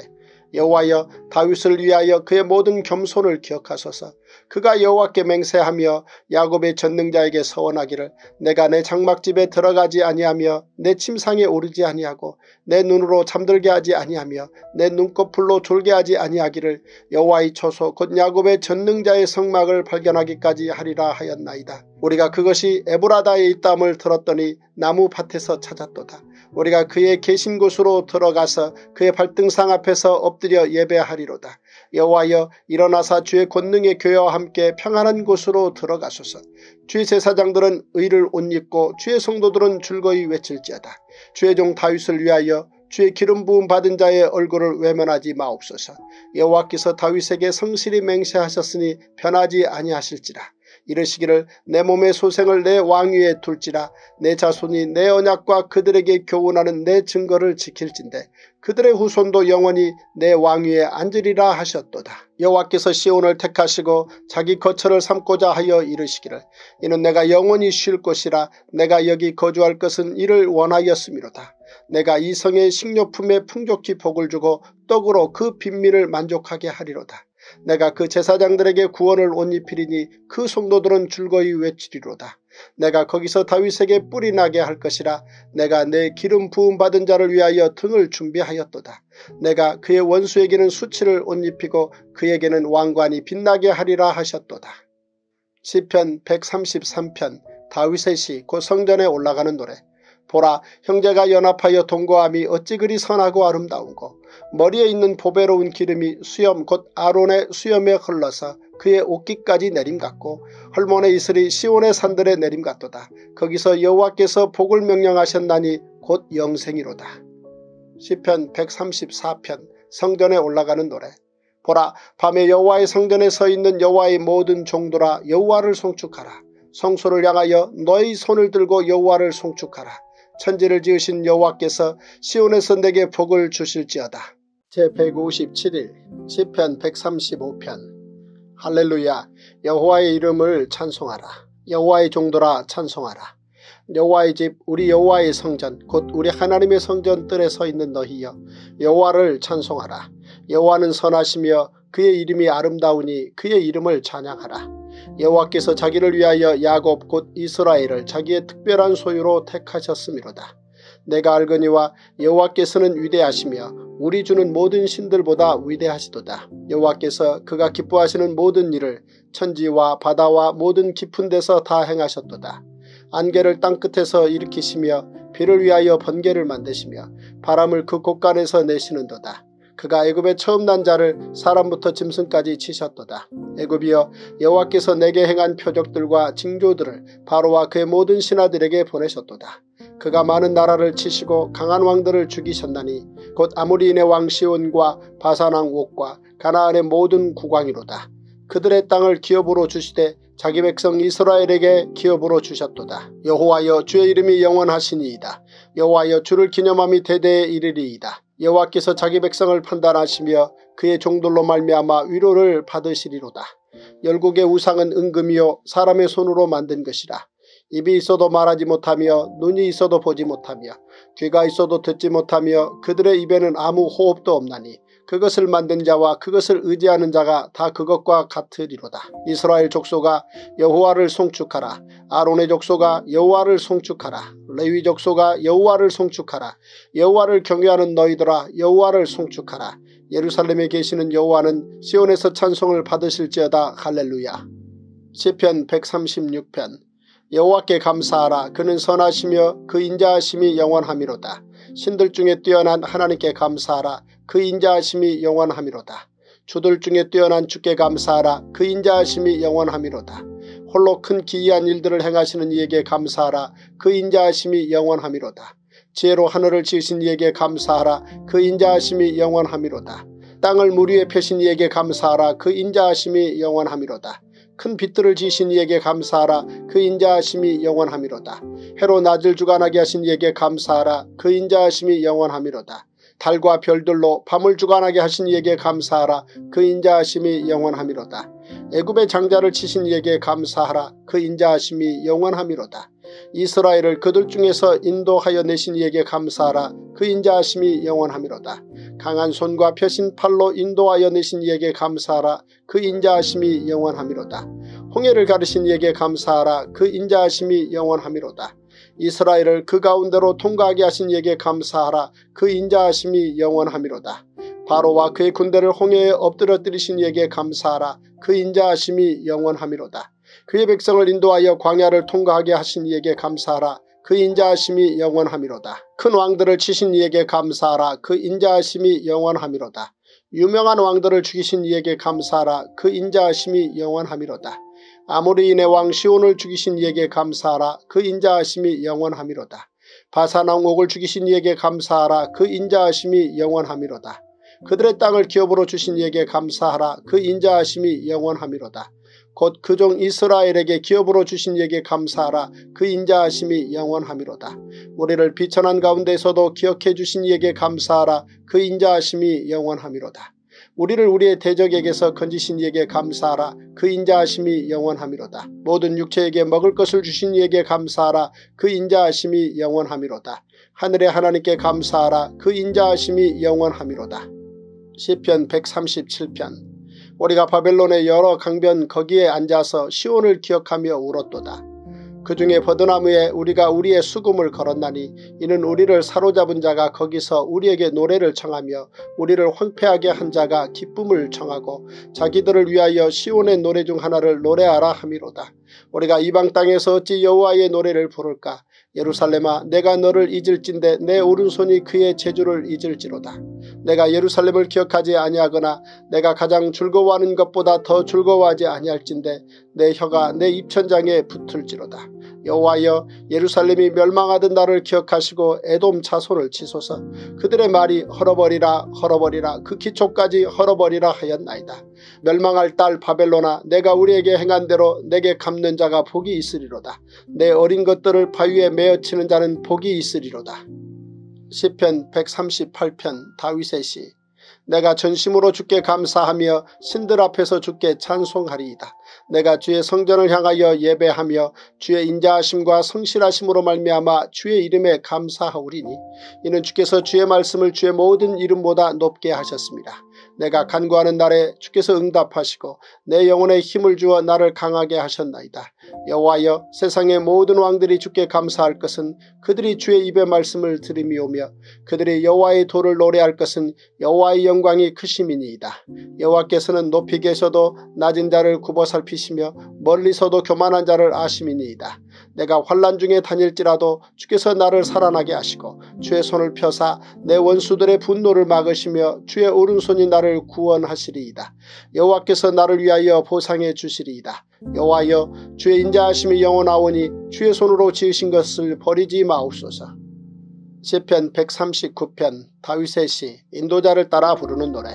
여호와여, 다윗을 위하여 그의 모든 겸손을 기억하소서. 그가 여호와께 맹세하며 야곱의 전능자에게 서원하기를 내가 내 장막집에 들어가지 아니하며 내 침상에 오르지 아니하고 내 눈으로 잠들게 하지 아니하며 내 눈꺼풀로 졸게 하지 아니하기를 여호와의 초소 곧 야곱의 전능자의 성막을 발견하기까지 하리라 하였나이다. 우리가 그것이 에브라다에 있다함을 들었더니 나무 밭에서 찾았도다. 우리가 그의 계신 곳으로 들어가서 그의 발등상 앞에서 엎드려 예배하리로다. 여호와여, 일어나사 주의 권능의 교회와 함께 평안한 곳으로 들어가소서. 주의 제사장들은 의를 옷 입고 주의 성도들은 즐거이 외칠지어다. 주의 종 다윗을 위하여 주의 기름 부음 받은 자의 얼굴을 외면하지 마옵소서. 여호와께서 다윗에게 성실히 맹세하셨으니 변하지 아니하실지라. 이르시기를 내 몸의 소생을 내 왕위에 둘지라. 내 자손이 내 언약과 그들에게 교훈하는 내 증거를 지킬진대 그들의 후손도 영원히 내 왕위에 앉으리라 하셨도다. 여호와께서 시온을 택하시고 자기 거처를 삼고자 하여 이르시기를 이는 내가 영원히 쉴 곳이라. 내가 여기 거주할 것은 이를 원하였음이로다. 내가 이 성의 식료품에 풍족히 복을 주고 떡으로 그 빈민을 만족하게 하리로다. 내가 그 제사장들에게 구원을 옷 입히리니 그 성도들은 즐거이 외치리로다. 내가 거기서 다윗에게 뿔이 나게 할 것이라. 내가 내 기름 부음 받은 자를 위하여 등을 준비하였도다. 내가 그의 원수에게는 수치를 옷 입히고 그에게는 왕관이 빛나게 하리라 하셨도다. 시편 백삼십삼 편 다윗의 시 곧 성전에 올라가는 노래. 보라, 형제가 연합하여 동거함이 어찌 그리 선하고 아름다운고. 머리에 있는 보배로운 기름이 수염 곧 아론의 수염에 흘러서 그의 옷깃까지 내림같고 헐몬의 이슬이 시온의 산들에 내림같도다. 거기서 여호와께서 복을 명령하셨나니 곧 영생이로다. 시편 백삼십사 편 성전에 올라가는 노래. 보라, 밤에 여호와의 성전에 서 있는 여호와의 모든 종들아, 여호와를 송축하라. 성소를 향하여 너의 손을 들고 여호와를 송축하라. 천지를 지으신 여호와께서 시온에서 내게 복을 주실지어다. 제백오십칠 일 시편 백삼십오 편 할렐루야. 여호와의 이름을 찬송하라. 여호와의 종들아 찬송하라. 여호와의 집 우리 여호와의 성전 곧 우리 하나님의 성전 뜰에 서 있는 너희여, 여호와를 찬송하라. 여호와는 선하시며 그의 이름이 아름다우니 그의 이름을 찬양하라. 여호와께서 자기를 위하여 야곱 곧 이스라엘을 자기의 특별한 소유로 택하셨음이로다. 내가 알거니와 여호와께서는 위대하시며 우리 주는 모든 신들보다 위대하시도다. 여호와께서 그가 기뻐하시는 모든 일을 천지와 바다와 모든 깊은 데서 다 행하셨도다. 안개를 땅끝에서 일으키시며 비를 위하여 번개를 만드시며 바람을 그 곳간에서 내시는도다. 그가 애굽에 처음 난 자를 사람부터 짐승까지 치셨도다. 애굽이여, 여호와께서 내게 행한 표적들과 징조들을 바로와 그의 모든 신하들에게 보내셨도다. 그가 많은 나라를 치시고 강한 왕들을 죽이셨나니 곧 아모리인의 왕 시온과 바산왕 옥과 가나안의 모든 국왕이로다. 그들의 땅을 기업으로 주시되 자기 백성 이스라엘에게 기업으로 주셨도다. 여호와여, 주의 이름이 영원하시니이다. 여호와여, 주를 기념함이 대대에 이르리이다. 여호와께서 자기 백성을 판단하시며 그의 종들로 말미암아 위로를 받으시리로다. 열국의 우상은 은금이요 사람의 손으로 만든 것이라. 입이 있어도 말하지 못하며 눈이 있어도 보지 못하며 귀가 있어도 듣지 못하며 그들의 입에는 아무 호흡도 없나니 그것을 만든 자와 그것을 의지하는 자가 다 그것과 같으리로다. 이스라엘 족속아, 여호와를 송축하라. 아론의 족속아, 여호와를 송축하라. 레위 족속아, 여호와를 송축하라. 여호와를 경외하는 너희들아, 여호와를 송축하라. 예루살렘에 계시는 여호와는 시온에서 찬송을 받으실지어다. 할렐루야. 시편 백삼십육 편 여호와께 감사하라. 그는 선하시며 그 인자하심이 영원하미로다. 신들 중에 뛰어난 하나님께 감사하라. 그 인자하심이 영원하미로다. 주들 중에 뛰어난 주께 감사하라. 그 인자하심이 영원하미로다. 홀로 큰 기이한 일들을 행하시는 이에게 감사하라. 그 인자하심이 영원하미로다. 지혜로 하늘을 지으신 이에게 감사하라. 그 인자하심이 영원하미로다. 땅을 물 위에 펴신 이에게 감사하라. 그 인자하심이 영원하미로다. 큰 빛들을 지으신 이에게 감사하라. 그 인자하심이 영원하미로다. 해로 낮을 주관하게 하신 이에게 감사하라. 그 인자하심이 영원하미로다. 달과 별들로 밤을 주관하게 하신 이에게 감사하라. 그 인자하심이 영원하미로다. 애굽의 장자를 치신 이에게 감사하라. 그 인자하심이 영원하미로다. 이스라엘을 그들 중에서 인도하여 내신 이에게 감사하라. 그 인자하심이 영원하미로다. 강한 손과 펴신 팔로 인도하여 내신 이에게 감사하라. 그 인자하심이 영원하미로다. 홍해를 가르신 이에게 감사하라. 그 인자하심이 영원하미로다. 이스라엘을 그 가운데로 통과하게 하신 이에게 감사하라. 그 인자하심이 영원하미로다. 바로와 그의 군대를 홍해에 엎드러뜨리신 이에게 감사하라. 그 인자하심이 영원하미로다. 그의 백성을 인도하여 광야를 통과하게 하신 이에게 감사하라. 그 인자하심이 영원하미로다. 큰 왕들을 치신 이에게 감사하라. 그 인자하심이 영원하미로다. 유명한 왕들을 죽이신 이에게 감사하라. 그 인자하심이 영원하미로다. 아모리인의 왕 시온을 죽이신 이에게 감사하라. 그 인자하심이 영원하미로다. 바산왕옥을 죽이신 이에게 감사하라. 그 인자하심이 영원하미로다. 그들의 땅을 기업으로 주신 이에게 감사하라. 그 인자하심이 영원하미로다. 곧 그 종 이스라엘에게 기업으로 주신 이에게 감사하라. 그 인자하심이 영원하미로다. 우리를 비천한 가운데서도 기억해 주신 이에게 감사하라. 그 인자하심이 영원하미로다. 우리를 우리의 대적에게서 건지신 이에게 감사하라. 그 인자하심이 영원하미로다. 모든 육체에게 먹을 것을 주신 이에게 감사하라. 그 인자하심이 영원하미로다. 하늘의 하나님께 감사하라. 그 인자하심이 영원하미로다. 시편 백삼십칠 편. 우리가 바벨론의 여러 강변 거기에 앉아서 시온을 기억하며 울었도다. 그 중에 버드나무에 우리가 우리의 수금을 걸었나니 이는 우리를 사로잡은 자가 거기서 우리에게 노래를 청하며 우리를 황폐하게 한 자가 기쁨을 청하고 자기들을 위하여 시온의 노래 중 하나를 노래하라 함이로다. 우리가 이방 땅에서 어찌 여호와의 노래를 부를까? 예루살렘아, 내가 너를 잊을진대 내 오른손이 그의 재주를 잊을지로다. 내가 예루살렘을 기억하지 아니하거나 내가 가장 즐거워하는 것보다 더 즐거워하지 아니할진대 내 혀가 내 입천장에 붙을지로다. 여호와여, 예루살렘이 멸망하던 날을 기억하시고 에돔 자손을 치소서. 그들의 말이 헐어버리라 헐어버리라 그 기초까지 헐어버리라 하였나이다. 멸망할 딸 바벨론아, 내가 우리에게 행한 대로 내게 갚는 자가 복이 있으리로다. 내 어린 것들을 바위에 메어치는 자는 복이 있으리로다. 시편 백삼십팔 편. 다윗의 시. 내가 전심으로 주께 감사하며 신들 앞에서 주께 찬송하리이다. 내가 주의 성전을 향하여 예배하며 주의 인자하심과 성실하심으로 말미암아 주의 이름에 감사하오리니 이는 주께서 주의 말씀을 주의 모든 이름보다 높게 하셨습니다. 내가 간구하는 날에 주께서 응답하시고 내 영혼에 힘을 주어 나를 강하게 하셨나이다. 여호와여, 세상의 모든 왕들이 주께 감사할 것은 그들이 주의 입의 말씀을 들음이오며 그들이 여호와의 도를 노래할 것은 여호와의 영광이 크심이니이다. 여호와께서는 높이 계셔도 낮은 자를 굽어 살피시며 멀리서도 교만한 자를 아심이니이다. 내가 환난 중에 다닐지라도 주께서 나를 살아나게 하시고 주의 손을 펴사 내 원수들의 분노를 막으시며 주의 오른손이 나를 구원하시리이다. 여호와께서 나를 위하여 보상해 주시리이다. 여호와여, 주의 인자하심이 영원하오니 주의 손으로 지으신 것을 버리지 마옵소서. 시편 백삼십구 편. 다윗의 시. 인도자를 따라 부르는 노래.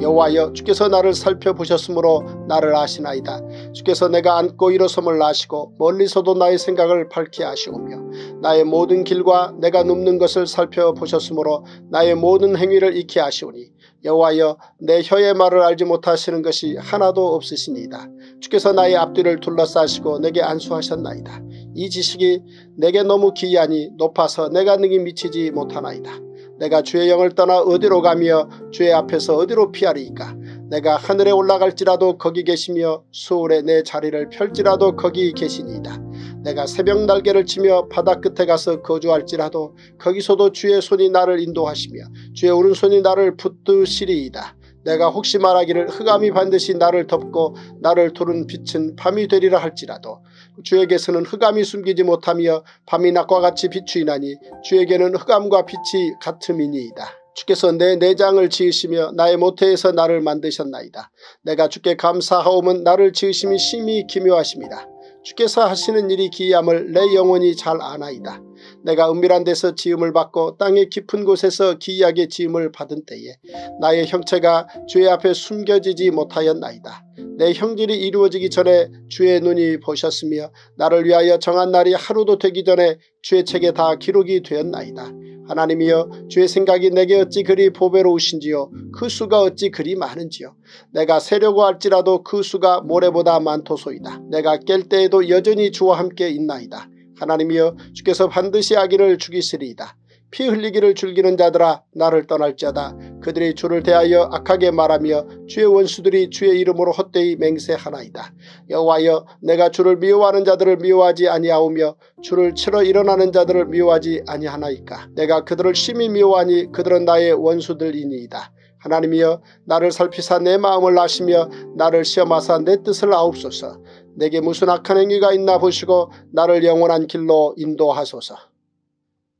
여호와여, 주께서 나를 살펴보셨으므로 나를 아시나이다. 주께서 내가 앉고 일어섬을 아시고 멀리서도 나의 생각을 밝히 아시오며 나의 모든 길과 내가 눕는 것을 살펴보셨으므로 나의 모든 행위를 익히 아시오니 여호와여, 내 혀의 말을 알지 못하시는 것이 하나도 없으시니이다. 주께서 나의 앞뒤를 둘러싸시고 내게 안수하셨나이다. 이 지식이 내게 너무 기이하니 높아서 내가 능히 미치지 못하나이다. 내가 주의 영을 떠나 어디로 가며 주의 앞에서 어디로 피하리이까? 내가 하늘에 올라갈지라도 거기 계시며 수월에 내 자리를 펼지라도 거기 계시니이다. 내가 새벽 날개를 치며 바다 끝에 가서 거주할지라도 거기서도 주의 손이 나를 인도하시며 주의 오른손이 나를 붙드시리이다. 내가 혹시 말하기를 흑암이 반드시 나를 덮고 나를 두른 빛은 밤이 되리라 할지라도 주에게서는 흑암이 숨기지 못하며 밤이 낮과 같이 비추이나니 주에게는 흑암과 빛이 같음이니이다. 주께서 내 내장을 지으시며 나의 모태에서 나를 만드셨나이다. 내가 주께 감사하오면 나를 지으심이 심히 기묘하십니다. 주께서 하시는 일이 기이함을 내 영혼이 잘 아나이다. 내가 은밀한 데서 지음을 받고 땅의 깊은 곳에서 기이하게 지음을 받은 때에 나의 형체가 주의 앞에 숨겨지지 못하였나이다. 내 형질이 이루어지기 전에 주의 눈이 보셨으며 나를 위하여 정한 날이 하루도 되기 전에 주의 책에 다 기록이 되었나이다. 하나님이여, 주의 생각이 내게 어찌 그리 보배로우신지요. 그 수가 어찌 그리 많은지요. 내가 세려고 할지라도 그 수가 모래보다 많도소이다. 내가 깰 때에도 여전히 주와 함께 있나이다. 하나님이여, 주께서 반드시 악인을 죽이시리이다. 피 흘리기를 즐기는 자들아, 나를 떠날지어다. 그들이 주를 대하여 악하게 말하며 주의 원수들이 주의 이름으로 헛되이 맹세하나이다. 여호와여, 내가 주를 미워하는 자들을 미워하지 아니하오며 주를 치러 일어나는 자들을 미워하지 아니하나이까. 내가 그들을 심히 미워하니 그들은 나의 원수들이니이다. 하나님이여, 나를 살피사 내 마음을 아시며 나를 시험하사 내 뜻을 아옵소서. 내게 무슨 악한 행위가 있나 보시고 나를 영원한 길로 인도하소서.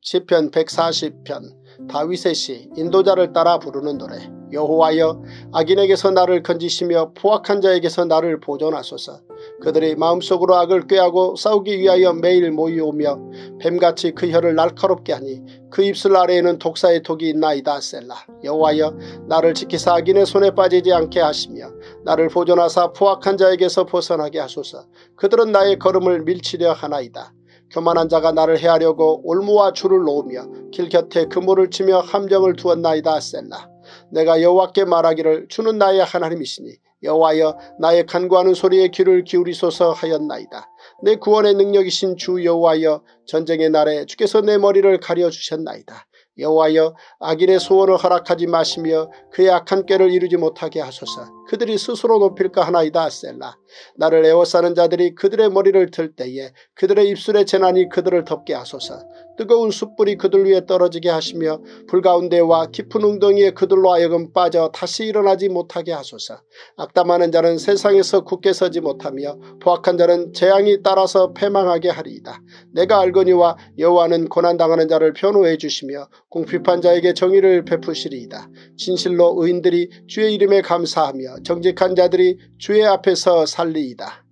시편 백사십 편 다윗의 시, 인도자를 따라 부르는 노래. 여호와여, 악인에게서 나를 건지시며 포악한 자에게서 나를 보존하소서. 그들이 마음속으로 악을 꾀하고 싸우기 위하여 매일 모이오며 뱀같이 그 혀를 날카롭게 하니 그 입술 아래에는 독사의 독이 있나이다. 셀라. 여호와여, 나를 지키사 악인의 손에 빠지지 않게 하시며 나를 보존하사 포악한 자에게서 벗어나게 하소서. 그들은 나의 걸음을 밀치려 하나이다. 교만한 자가 나를 해하려고 올무와 줄을 놓으며 길 곁에 그물을 치며 함정을 두었나이다. 셀라. 내가 여호와께 말하기를 주는 나의 하나님이시니 여호와여, 나의 간구하는 소리에 귀를 기울이소서 하였나이다. 내 구원의 능력이신 주 여호와여, 전쟁의 날에 주께서 내 머리를 가려주셨나이다. 여호와여, 악인의 소원을 허락하지 마시며 그의 악한 꾀를 이루지 못하게 하소서. 그들이 스스로 높일까 하나이다. 셀라. 나를 애워싸는 자들이 그들의 머리를 들 때에 그들의 입술의 재난이 그들을 덮게 하소서. 뜨거운 숯불이 그들 위에 떨어지게 하시며 불가운데와 깊은 웅덩이에 그들로 하여금 빠져 다시 일어나지 못하게 하소서. 악담하는 자는 세상에서 굳게 서지 못하며 포악한 자는 재앙이 따라서 패망하게 하리이다. 내가 알거니와 여호와는 고난당하는 자를 변호해 주시며 궁핍한 자에게 정의를 베푸시리이다. 진실로 의인들이 주의 이름에 감사하며 정직한 자들이 주의 앞에서 살리이다.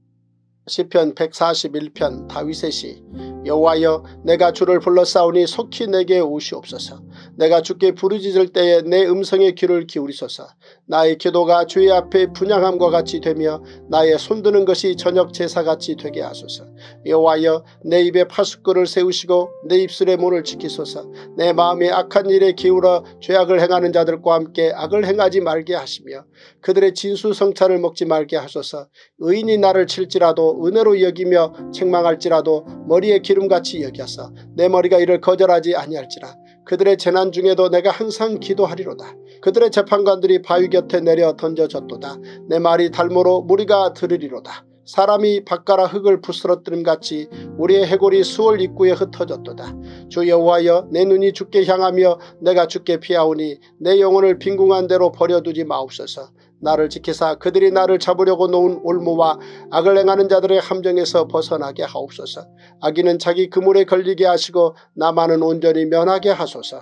시편 백사십일 편 다윗의 시, 여호와여, 내가 주를 불러싸우니 속히 내게 오시옵소서. 내가 주께 부르짖을 때에 내 음성에 귀를 기울이소서. 나의 기도가 주의 앞에 분향함과 같이 되며 나의 손드는 것이 저녁 제사같이 되게 하소서. 여호와여, 내 입에 파수꾼을 세우시고 내 입술의 문을 지키소서. 내 마음이 악한 일에 기울어 죄악을 행하는 자들과 함께 악을 행하지 말게 하시며 그들의 진수성찬을 먹지 말게 하소서. 의인이 나를 칠지라도 은혜로 여기며 책망할지라도 머리에 기름같이 여겨서 내 머리가 이를 거절하지 아니할지라. 그들의 재난 중에도 내가 항상 기도하리로다. 그들의 재판관들이 바위 곁에 내려 던져졌도다. 내 말이 달모로 무리가 들으리로다. 사람이 밭가라 흙을 부스러뜨림같이 우리의 해골이 수월 입구에 흩어졌도다. 주 여호와여, 내 눈이 주께 향하며 내가 주께 피하오니 내 영혼을 빈궁한 대로 버려두지 마옵소서. 나를 지키사 그들이 나를 잡으려고 놓은 올무와 악을 행하는 자들의 함정에서 벗어나게 하옵소서. 악인은 자기 그물에 걸리게 하시고 나만은 온전히 면하게 하소서.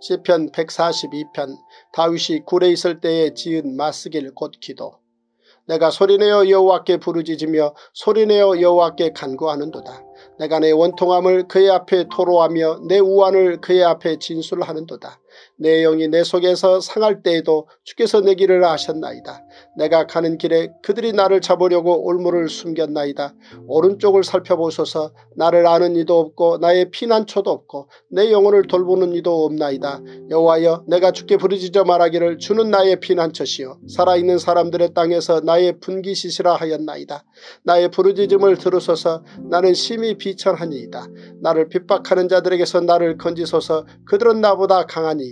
시편 백사십이 편 다윗이 굴에 있을 때에 지은 마스길 곧 기도. 내가 소리내어 여호와께 부르짖으며 소리내어 여호와께 간구하는도다. 내가 내 원통함을 그의 앞에 토로하며 내 우환을 그의 앞에 진술하는도다. 내 영이 내 속에서 상할 때에도 주께서 내 길을 아셨나이다. 내가 가는 길에 그들이 나를 잡으려고 올무를 숨겼나이다. 오른쪽을 살펴보소서. 나를 아는 이도 없고 나의 피난처도 없고 내 영혼을 돌보는 이도 없나이다. 여호와여, 내가 주께 부르짖어 말하기를 주는 나의 피난처시요 살아있는 사람들의 땅에서 나의 분기시시라 하였나이다. 나의 부르짖음을 들으소서. 나는 심히 비천하니이다. 나를 핍박하는 자들에게서 나를 건지소서. 그들은 나보다 강하니이다.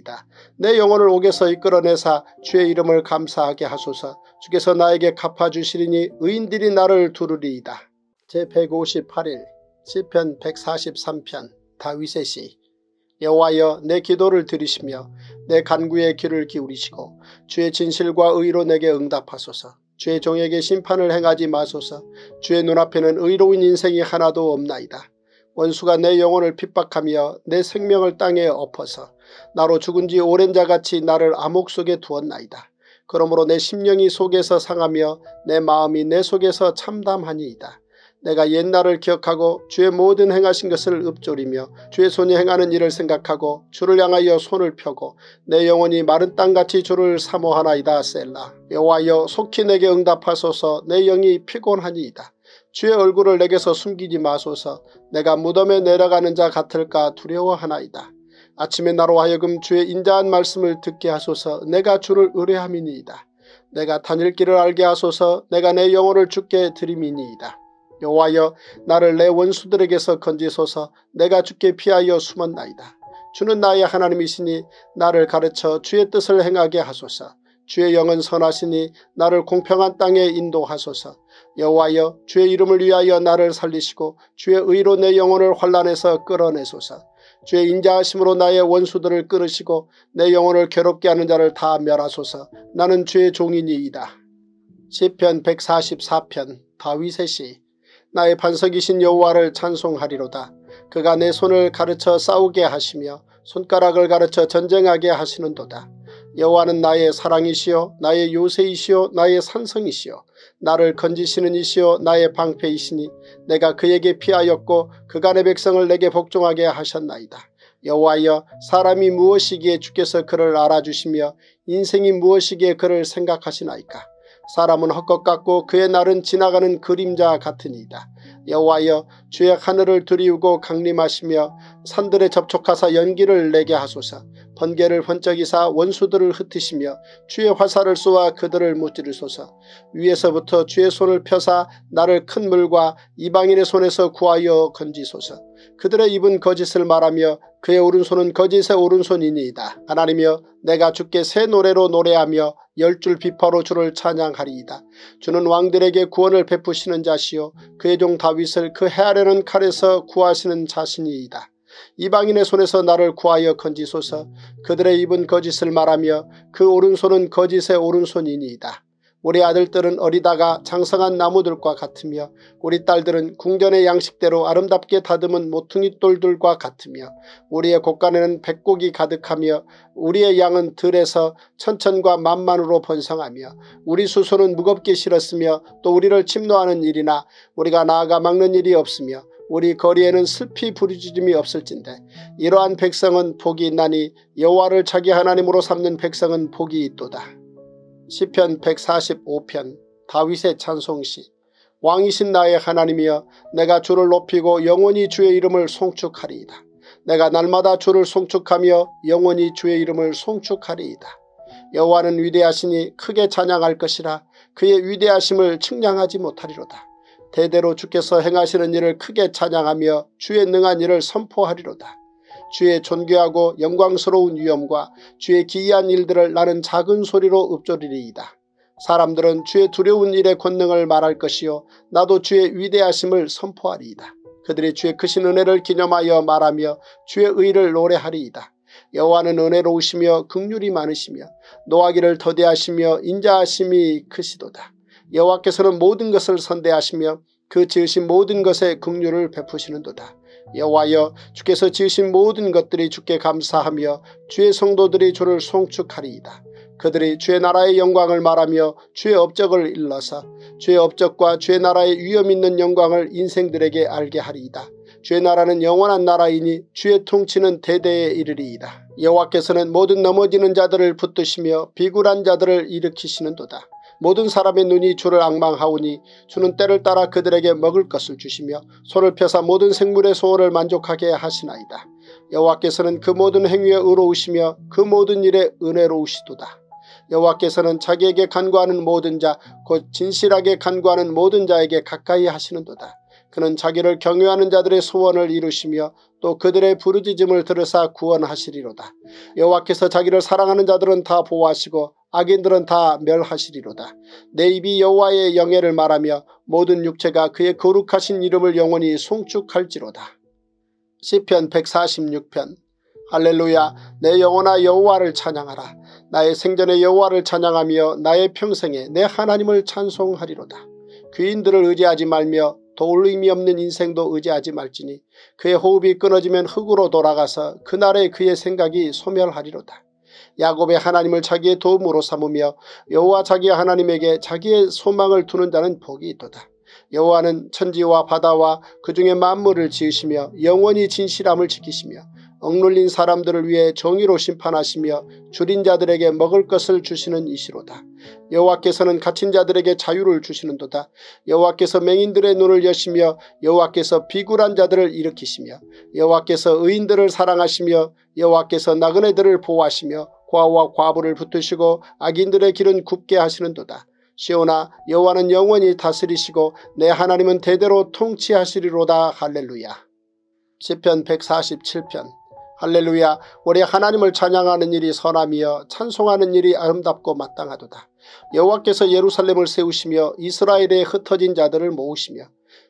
내 영혼을 옥에서 이끌어내사 주의 이름을 감사하게 하소서. 주께서 나에게 갚아주시리니 의인들이 나를 두르리이다. 제백오십팔 일 시편 백사십삼 편 다윗의 시, 여호와여, 내 기도를 들으시며 내 간구에 귀를 기울이시고 주의 진실과 의로 내게 응답하소서. 주의 종에게 심판을 행하지 마소서. 주의 눈앞에는 의로운 인생이 하나도 없나이다. 원수가 내 영혼을 핍박하며 내 생명을 땅에 엎어서 나로 죽은 지 오랜 자같이 나를 암흑 속에 두었나이다. 그러므로 내 심령이 속에서 상하며 내 마음이 내 속에서 참담하니이다. 내가 옛날을 기억하고 주의 모든 행하신 것을 읊조리며 주의 손이 행하는 일을 생각하고 주를 향하여 손을 펴고 내 영혼이 마른 땅같이 주를 사모하나이다. 셀라. 여호와여 속히 내게 응답하소서. 내 영이 피곤하니이다. 주의 얼굴을 내게서 숨기지 마소서. 내가 무덤에 내려가는 자 같을까 두려워하나이다. 아침에 나로 하여금 주의 인자한 말씀을 듣게 하소서. 내가 주를 의뢰함이니이다. 내가 다닐 길을 알게 하소서. 내가 내 영혼을 주께 드림이니이다. 여호와여 나를 내 원수들에게서 건지소서. 내가 주께 피하여 숨었나이다. 주는 나의 하나님이시니 나를 가르쳐 주의 뜻을 행하게 하소서. 주의 영은 선하시니 나를 공평한 땅에 인도하소서. 여호와여 주의 이름을 위하여 나를 살리시고 주의 의로 내 영혼을 환란에서 끌어내소서. 주의 인자하심으로 나의 원수들을 끊으시고 내 영혼을 괴롭게 하는 자를 다 멸하소서. 나는 주의 종이니이다. 시편 백사십사 편 다윗의 시. 나의 반석이신 여호와를 찬송하리로다. 그가 내 손을 가르쳐 싸우게 하시며 손가락을 가르쳐 전쟁하게 하시는도다. 여호와는 나의 사랑이시요 나의 요새이시요 나의 산성이시요 나를 건지시는 이시요 나의 방패이시니 내가 그에게 피하였고 그가 내 백성을 내게 복종하게 하셨나이다. 여호와여 사람이 무엇이기에 주께서 그를 알아주시며 인생이 무엇이기에 그를 생각하시나이까. 사람은 헛것 같고 그의 날은 지나가는 그림자 같으니이다. 여호와여 주의 하늘을 두리우고 강림하시며 산들에 접촉하사 연기를 내게 하소서. 번개를 번쩍이사 원수들을 흩으시며 주의 화살을 쏘아 그들을 무찌르소서. 위에서부터 주의 손을 펴사 나를 큰 물과 이방인의 손에서 구하여 건지소서. 그들의 입은 거짓을 말하며 그의 오른손은 거짓의 오른손이니이다. 하나님여 내가 주께 새 노래로 노래하며 열줄 비파로 주를 찬양하리이다. 주는 왕들에게 구원을 베푸시는 자시요 그의 종 다윗을 그 해하려는 칼에서 구하시는 자신이이다. 이방인의 손에서 나를 구하여 건지소서. 그들의 입은 거짓을 말하며 그 오른손은 거짓의 오른손이니이다. 우리 아들들은 어리다가 장성한 나무들과 같으며 우리 딸들은 궁전의 양식대로 아름답게 다듬은 모퉁이 돌들과 같으며 우리의 곳간에는 백곡이 가득하며 우리의 양은 들에서 천천과 만만으로 번성하며 우리 수소는 무겁게 실었으며 또 우리를 침노하는 일이나 우리가 나아가 막는 일이 없으며 우리 거리에는 슬피 부르짖음이 없을진데 이러한 백성은 복이 있나니 여호와를 자기 하나님으로 삼는 백성은 복이 있도다. 시편 백사십오 편 다윗의 찬송시. 왕이신 나의 하나님이여 내가 주를 높이고 영원히 주의 이름을 송축하리이다. 내가 날마다 주를 송축하며 영원히 주의 이름을 송축하리이다. 여호와는 위대하시니 크게 찬양할 것이라. 그의 위대하심을 측량하지 못하리로다. 대대로 주께서 행하시는 일을 크게 찬양하며 주의 능한 일을 선포하리로다. 주의 존귀하고 영광스러운 위엄과 주의 기이한 일들을 나는 작은 소리로 읊조리리이다. 사람들은 주의 두려운 일의 권능을 말할 것이요 나도 주의 위대하심을 선포하리이다. 그들이 주의 크신 은혜를 기념하여 말하며 주의 의를 노래하리이다. 여호와는 은혜로우시며 긍휼이 많으시며 노하기를 더디하시며 인자하심이 크시도다. 여호와께서는 모든 것을 선대하시며 그 지으신 모든 것에 긍휼을 베푸시는도다. 여호와여 주께서 지으신 모든 것들이 주께 감사하며 주의 성도들이 주를 송축하리이다. 그들이 주의 나라의 영광을 말하며 주의 업적을 일러서 주의 업적과 주의 나라의 위엄 있는 영광을 인생들에게 알게 하리이다. 주의 나라는 영원한 나라이니 주의 통치는 대대에 이르리이다. 여호와께서는 모든 넘어지는 자들을 붙드시며 비굴한 자들을 일으키시는도다. 모든 사람의 눈이 주를 앙망하오니 주는 때를 따라 그들에게 먹을 것을 주시며 손을 펴사 모든 생물의 소원을 만족하게 하시나이다. 여호와께서는 그 모든 행위에 의로우시며 그 모든 일에 은혜로우시도다. 여호와께서는 자기에게 간구하는 모든 자 곧 진실하게 간구하는 모든 자에게 가까이 하시는도다. 그는 자기를 경외하는 자들의 소원을 이루시며 또 그들의 부르짖음을 들으사 구원하시리로다. 여호와께서 자기를 사랑하는 자들은 다 보호하시고 악인들은 다 멸하시리로다. 내 입이 여호와의 영예를 말하며 모든 육체가 그의 거룩하신 이름을 영원히 송축할지로다. 시편 백사십육 편 할렐루야 내 영혼아 여호와를 찬양하라. 나의 생전에 여호와를 찬양하며 나의 평생에 내 하나님을 찬송하리로다. 귀인들을 의지하지 말며 도울림이 없는 인생도 의지하지 말지니 그의 호흡이 끊어지면 흙으로 돌아가서 그날에 그의 생각이 소멸하리로다. 야곱의 하나님을 자기의 도움으로 삼으며 여호와 자기의 하나님에게 자기의 소망을 두는 자는 복이 있도다. 여호와는 천지와 바다와 그 중에 만물을 지으시며 영원히 진실함을 지키시며 억눌린 사람들을 위해 정의로 심판하시며 줄인 자들에게 먹을 것을 주시는 이시로다. 여호와께서는 갇힌 자들에게 자유를 주시는도다. 여호와께서 맹인들의 눈을 여시며 여호와께서 비굴한 자들을 일으키시며 여호와께서 의인들을 사랑하시며 여호와께서 나그네들을 보호하시며 과와 과부를 붙으시고 악인들의 길은 굽게 하시는도다. 시온아, 여호와는 영원히 다스리시고 내 하나님은 대대로 통치하시리로다. 할렐루야. 시편 백사십칠 편. 할렐루야. 우리 하나님을 찬양하는 일이 선함이여 찬송하는 일이 아름답고 마땅하도다. 여호와께서 예루살렘을 세우시며 이스라엘의 흩어진 자들을 모으시며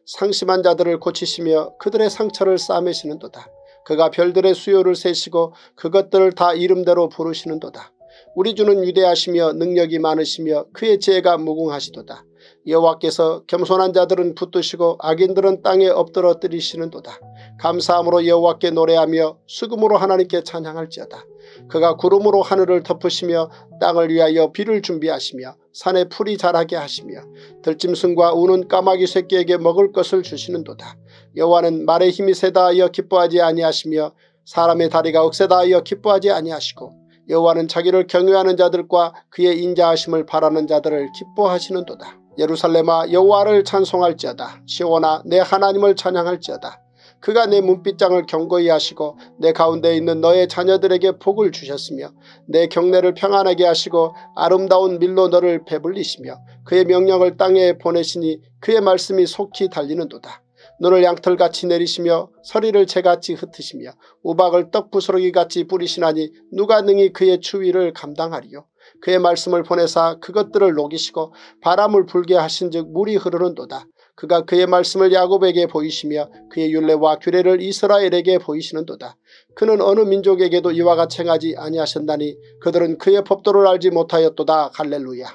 상심한 자들을 고치시며 그들의 상처를 싸매시는도다. 그가 별들의 수요를 세시고 그것들을 다 이름대로 부르시는도다. 우리 주는 위대하시며 능력이 많으시며 그의 지혜가 무궁하시도다. 여호와께서 겸손한 자들은 붙드시고 악인들은 땅에 엎드러뜨리시는도다. 감사함으로 여호와께 노래하며 수금으로 하나님께 찬양할지어다. 그가 구름으로 하늘을 덮으시며 땅을 위하여 비를 준비하시며 산에 풀이 자라게 하시며 들짐승과 우는 까마귀 새끼에게 먹을 것을 주시는도다. 여호와는 말의 힘이 세다 하여 기뻐하지 아니하시며 사람의 다리가 억세다 하여 기뻐하지 아니하시고 여호와는 자기를 경외하는 자들과 그의 인자하심을 바라는 자들을 기뻐하시는도다. 예루살렘아, 여호와를 찬송할지어다. 시온아, 내 하나님을 찬양할지어다. 그가 내 문빗장을 견고히 하시고 내 가운데 있는 너의 자녀들에게 복을 주셨으며 내 경내를 평안하게 하시고 아름다운 밀로 너를 배불리시며 그의 명령을 땅에 보내시니 그의 말씀이 속히 달리는도다. 눈을 양털같이 내리시며 서리를 재같이 흩으시며 우박을 떡부스러기같이 뿌리시나니 누가 능히 그의 추위를 감당하리요. 그의 말씀을 보내사 그것들을 녹이시고 바람을 불게 하신즉 물이 흐르는도다. 그가 그의 말씀을 야곱에게 보이시며 그의 율례와 규례를 이스라엘에게 보이시는도다. 그는 어느 민족에게도 이와 같이 행하지 아니하셨나니 그들은 그의 법도를 알지 못하였도다. 할렐루야.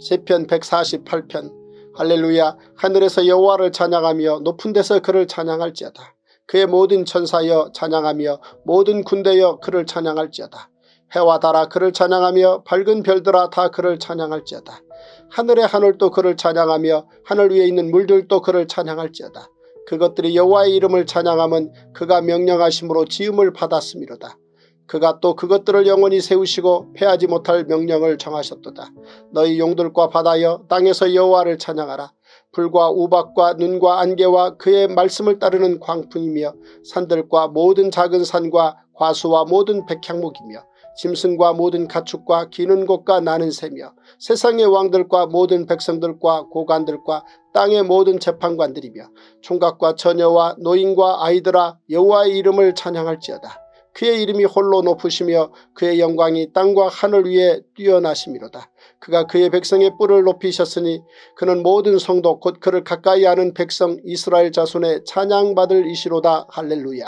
시편 백사십팔 편. 할렐루야. 하늘에서 여호와를 찬양하며 높은 데서 그를 찬양할지어다. 그의 모든 천사여 찬양하며 모든 군대여 그를 찬양할지어다. 해와 달아 그를 찬양하며 밝은 별들아 다 그를 찬양할지어다. 하늘의 하늘도 그를 찬양하며 하늘 위에 있는 물들도 그를 찬양할지어다. 그것들이 여호와의 이름을 찬양함은 그가 명령하심으로 지음을 받았음이로다. 그가 또 그것들을 영원히 세우시고 패하지 못할 명령을 정하셨도다. 너희 용들과 바다여 땅에서 여호와를 찬양하라. 불과 우박과 눈과 안개와 그의 말씀을 따르는 광풍이며 산들과 모든 작은 산과 과수와 모든 백향목이며 짐승과 모든 가축과 기는 곳과 나는 새며 세상의 왕들과 모든 백성들과 고관들과 땅의 모든 재판관들이며 총각과 처녀와 노인과 아이들아 여호와의 이름을 찬양할지어다. 그의 이름이 홀로 높으시며 그의 영광이 땅과 하늘 위에 뛰어나심이로다. 그가 그의 백성의 뿔을 높이셨으니 그는 모든 성도 곧 그를 가까이 하는 백성 이스라엘 자손의 찬양받을 이시로다. 할렐루야.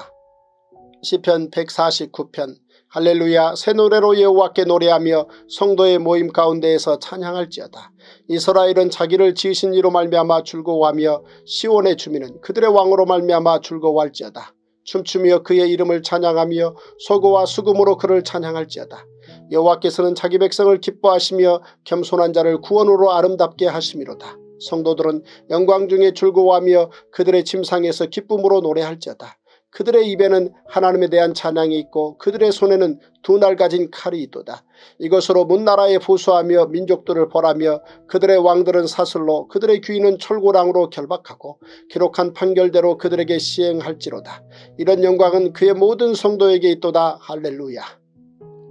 시편 백사십구 편. 할렐루야. 새 노래로 여호와께 노래하며 성도의 모임 가운데에서 찬양할지어다. 이스라엘은 자기를 지으신 이로 말미암아 즐거워하며 시온의 주민은 그들의 왕으로 말미암아 즐거워할지어다. 춤추며 그의 이름을 찬양하며 소고와 수금으로 그를 찬양할지어다. 여호와께서는 자기 백성을 기뻐하시며 겸손한 자를 구원으로 아름답게 하심이로다. 성도들은 영광 중에 즐거워하며 그들의 침상에서 기쁨으로 노래할지어다. 그들의 입에는 하나님에 대한 찬양이 있고 그들의 손에는 두 날 가진 칼이 있도다. 이것으로 문나라에 보수하며 민족들을 벌하며 그들의 왕들은 사슬로 그들의 귀인은 철고랑으로 결박하고 기록한 판결대로 그들에게 시행할지로다. 이런 영광은 그의 모든 성도에게 있도다. 할렐루야.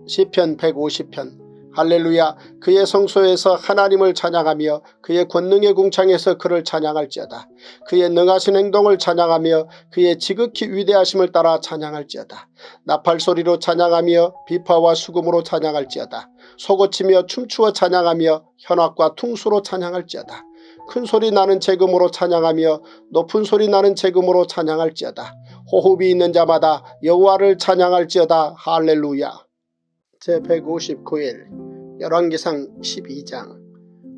시편 백오십 편. 할렐루야. 그의 성소에서 하나님을 찬양하며 그의 권능의 궁창에서 그를 찬양할지어다. 그의 능하신 행동을 찬양하며 그의 지극히 위대하심을 따라 찬양할지어다. 나팔 소리로 찬양하며 비파와 수금으로 찬양할지어다. 소고치며 춤추어 찬양하며 현악과 퉁수로 찬양할지어다. 큰 소리 나는 재금으로 찬양하며 높은 소리 나는 재금으로 찬양할지어다. 호흡이 있는 자마다 여호와를 찬양할지어다. 할렐루야. 제백오십구 일 열왕기상 십이 장.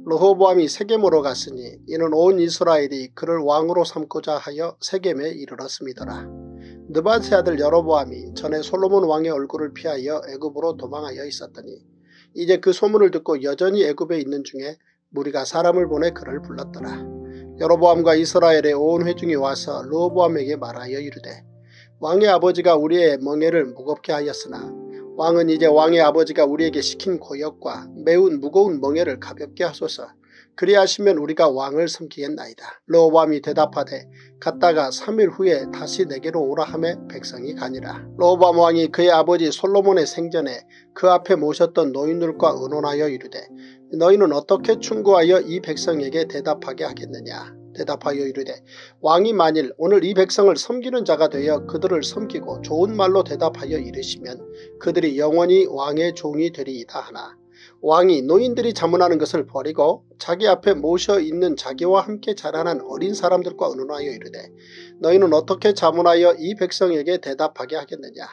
르호보암이 세겜으로 갔으니 이는 온 이스라엘이 그를 왕으로 삼고자 하여 세겜에 이르렀음이더라. 느밧의 아들 여로보암이 전에 솔로몬 왕의 얼굴을 피하여 애굽으로 도망하여 있었더니 이제 그 소문을 듣고 여전히 애굽에 있는 중에 무리가 사람을 보내 그를 불렀더라. 여로보암과 이스라엘의 온 회중이 와서 르호보암에게 말하여 이르되 왕의 아버지가 우리의 멍에를 무겁게 하였으나 왕은 이제 왕의 아버지가 우리에게 시킨 고역과 매우 무거운 멍에를 가볍게 하소서. 그리하시면 우리가 왕을 섬기겠나이다. 르호보암이 대답하되 갔다가 삼 일 후에 다시 내게로 오라 하며 백성이 가니라. 르호보암 왕이 그의 아버지 솔로몬의 생전에 그 앞에 모셨던 노인들과 의논하여 이르되 너희는 어떻게 충고하여 이 백성에게 대답하게 하겠느냐. 대답하여 이르되 왕이 만일 오늘 이 백성을 섬기는 자가 되어 그들을 섬기고 좋은 말로 대답하여 이르시면 그들이 영원히 왕의 종이 되리이다 하나 왕이 노인들이 자문하는 것을 버리고 자기 앞에 모셔 있는 자기와 함께 자라난 어린 사람들과 의논하여 이르되 너희는 어떻게 자문하여 이 백성에게 대답하게 하겠느냐.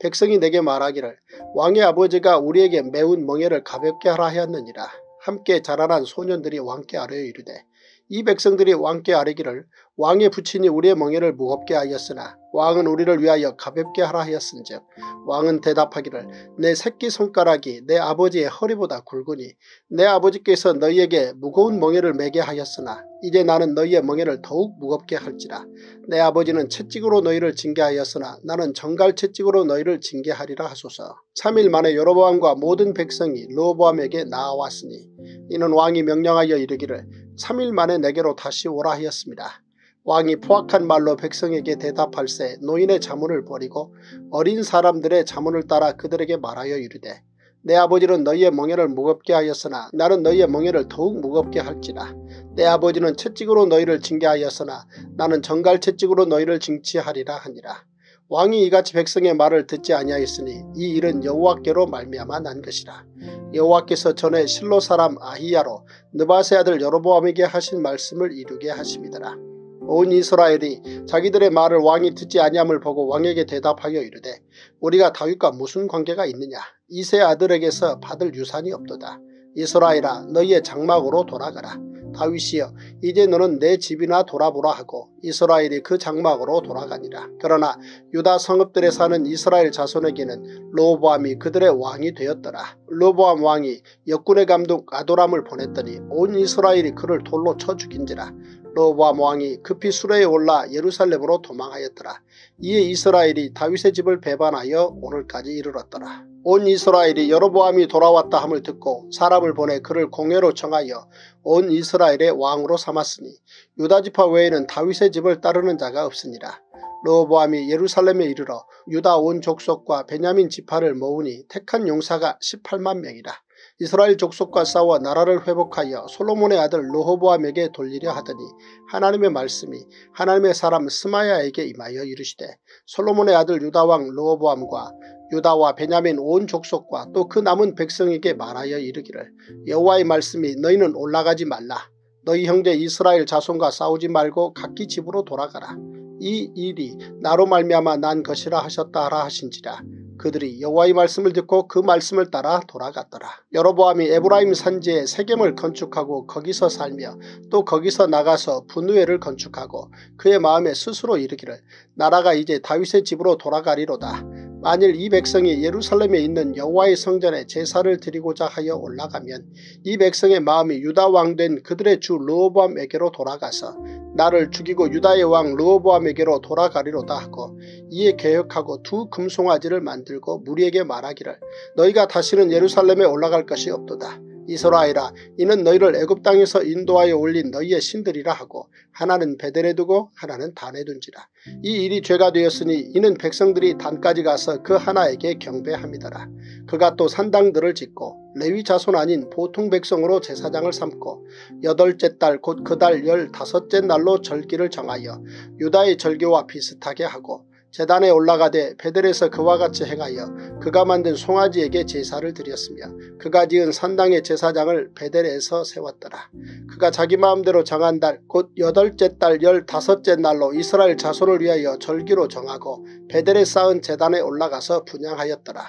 백성이 내게 말하기를 왕의 아버지가 우리에게 매운 멍에를 가볍게 하라 하였느니라. 함께 자라난 소년들이 왕께 아뢰어 이르되 이 백성들이 왕께 아뢰기를 왕의 부친이 우리의 멍에를 무겁게 하였으나 왕은 우리를 위하여 가볍게 하라 하였은즉 왕은 대답하기를 내 새끼손가락이 내 아버지의 허리보다 굵으니 내 아버지께서 너희에게 무거운 멍에를 매게 하였으나 이제 나는 너희의 멍에를 더욱 무겁게 할지라. 내 아버지는 채찍으로 너희를 징계하였으나 나는 정갈 채찍으로 너희를 징계하리라 하소서. 삼 일 만에 여로보암과 모든 백성이 르호보암에게 나아왔으니 이는 왕이 명령하여 이르기를 삼 일 만에 내게로 다시 오라 하였습니다. 왕이 포악한 말로 백성에게 대답할세 노인의 자문을 버리고 어린 사람들의 자문을 따라 그들에게 말하여 이르되 내 아버지는 너희의 멍에를 무겁게 하였으나 나는 너희의 멍에를 더욱 무겁게 할지라. 내 아버지는 채찍으로 너희를 징계하였으나 나는 정갈 채찍으로 너희를 징치하리라 하니라. 왕이 이같이 백성의 말을 듣지 아니하였으니 이 일은 여호와께로 말미암아 난 것이라. 여호와께서 전에 실로 사람 아히야로 느밧의 아들 여로보암에게 하신 말씀을 이루게 하심이더라. 온 이스라엘이 자기들의 말을 왕이 듣지 아니함을 보고 왕에게 대답하여 이르되 우리가 다윗과 무슨 관계가 있느냐. 이세 아들에게서 받을 유산이 없도다. 이스라엘아 너희의 장막으로 돌아가라. 다윗이여 이제 너는 내 집이나 돌아보라 하고 이스라엘이 그 장막으로 돌아가니라. 그러나 유다 성읍들에 사는 이스라엘 자손에게는 르호보암이 그들의 왕이 되었더라. 르호보암 왕이 역군의 감독 아도람을 보냈더니 온 이스라엘이 그를 돌로 쳐 죽인지라. 르호보암 왕이 급히 수레에 올라 예루살렘으로 도망하였더라. 이에 이스라엘이 다윗의 집을 배반하여 오늘까지 이르렀더라. 온 이스라엘이 여로보암이 돌아왔다 함을 듣고 사람을 보내 그를 공회로 청하여 온 이스라엘의 왕으로 삼았으니 유다지파 외에는 다윗의 집을 따르는 자가 없으니라. 르호보암이 예루살렘에 이르러 유다 온 족속과 베냐민 지파를 모으니 택한 용사가 십팔만 명이라. 이스라엘 족속과 싸워 나라를 회복하여 솔로몬의 아들 르호보암에게 돌리려 하더니 하나님의 말씀이 하나님의 사람 스마야에게 임하여 이르시되 솔로몬의 아들 유다왕 르호보암과 유다와 베냐민 온 족속과 또 그 남은 백성에게 말하여 이르기를 여호와의 말씀이 너희는 올라가지 말라. 너희 형제 이스라엘 자손과 싸우지 말고 각기 집으로 돌아가라. 이 일이 나로 말미암아 난 것이라 하셨다 하라 하신지라. 그들이 여호와의 말씀을 듣고 그 말씀을 따라 돌아갔더라. 여로보암이 에브라임 산지에 세겜을 건축하고 거기서 살며 또 거기서 나가서 분우엘을 건축하고 그의 마음에 스스로 이르기를 나라가 이제 다윗의 집으로 돌아가리로다. 만일 이 백성이 예루살렘에 있는 여호와의 성전에 제사를 드리고자 하여 올라가면 이 백성의 마음이 유다 왕 된 그들의 주 르호보암에게로 돌아가서 나를 죽이고 유다의 왕 르호보암에게로 돌아가리로다 하고 이에 계획하고 두 금송아지를 만들고 무리에게 말하기를 너희가 다시는 예루살렘에 올라갈 것이 없도다. 이스라엘아 이는 너희를 애굽 땅에서 인도하여 올린 너희의 신들이라 하고 하나는 베델에 두고 하나는 단에 둔지라. 이 일이 죄가 되었으니 이는 백성들이 단까지 가서 그 하나에게 경배함이더라. 그가 또 산당들을 짓고 레위 자손 아닌 보통 백성으로 제사장을 삼고 여덟째 달 곧 그 달 열다섯째 날로 절기를 정하여 유다의 절기와 비슷하게 하고 제단에 올라가되 베델에서 그와 같이 행하여 그가 만든 송아지에게 제사를 드렸으며 그가 지은 산당의 제사장을 베델에서 세웠더라. 그가 자기 마음대로 정한 달 곧 여덟째 달 열다섯째 날로 이스라엘 자손을 위하여 절기로 정하고 베델에 쌓은 제단에 올라가서 분향하였더라.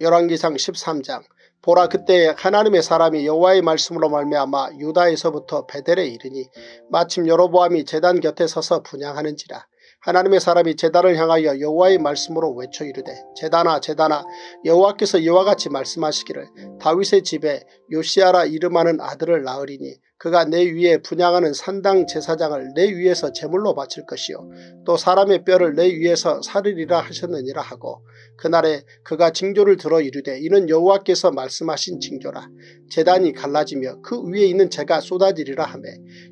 열왕기상 십삼 장. 보라 그때에 하나님의 사람이 여호와의 말씀으로 말미암아 유다에서부터 베델에 이르니 마침 여로보암이 제단 곁에 서서 분향하는지라. 하나님의 사람이 제단을 향하여 여호와의 말씀으로 외쳐 이르되 제단아 제단아 여호와께서 이와 같이 말씀하시기를 다윗의 집에 요시아라 이름하는 아들을 낳으리니 그가 내 위에 분향하는 산당 제사장을 내 위에서 제물로 바칠 것이요 또 사람의 뼈를 내 위에서 살으리라 하셨느니라 하고 그날에 그가 징조를 들어 이르되 이는 여호와께서 말씀하신 징조라. 제단이 갈라지며 그 위에 있는 재가 쏟아지리라 하며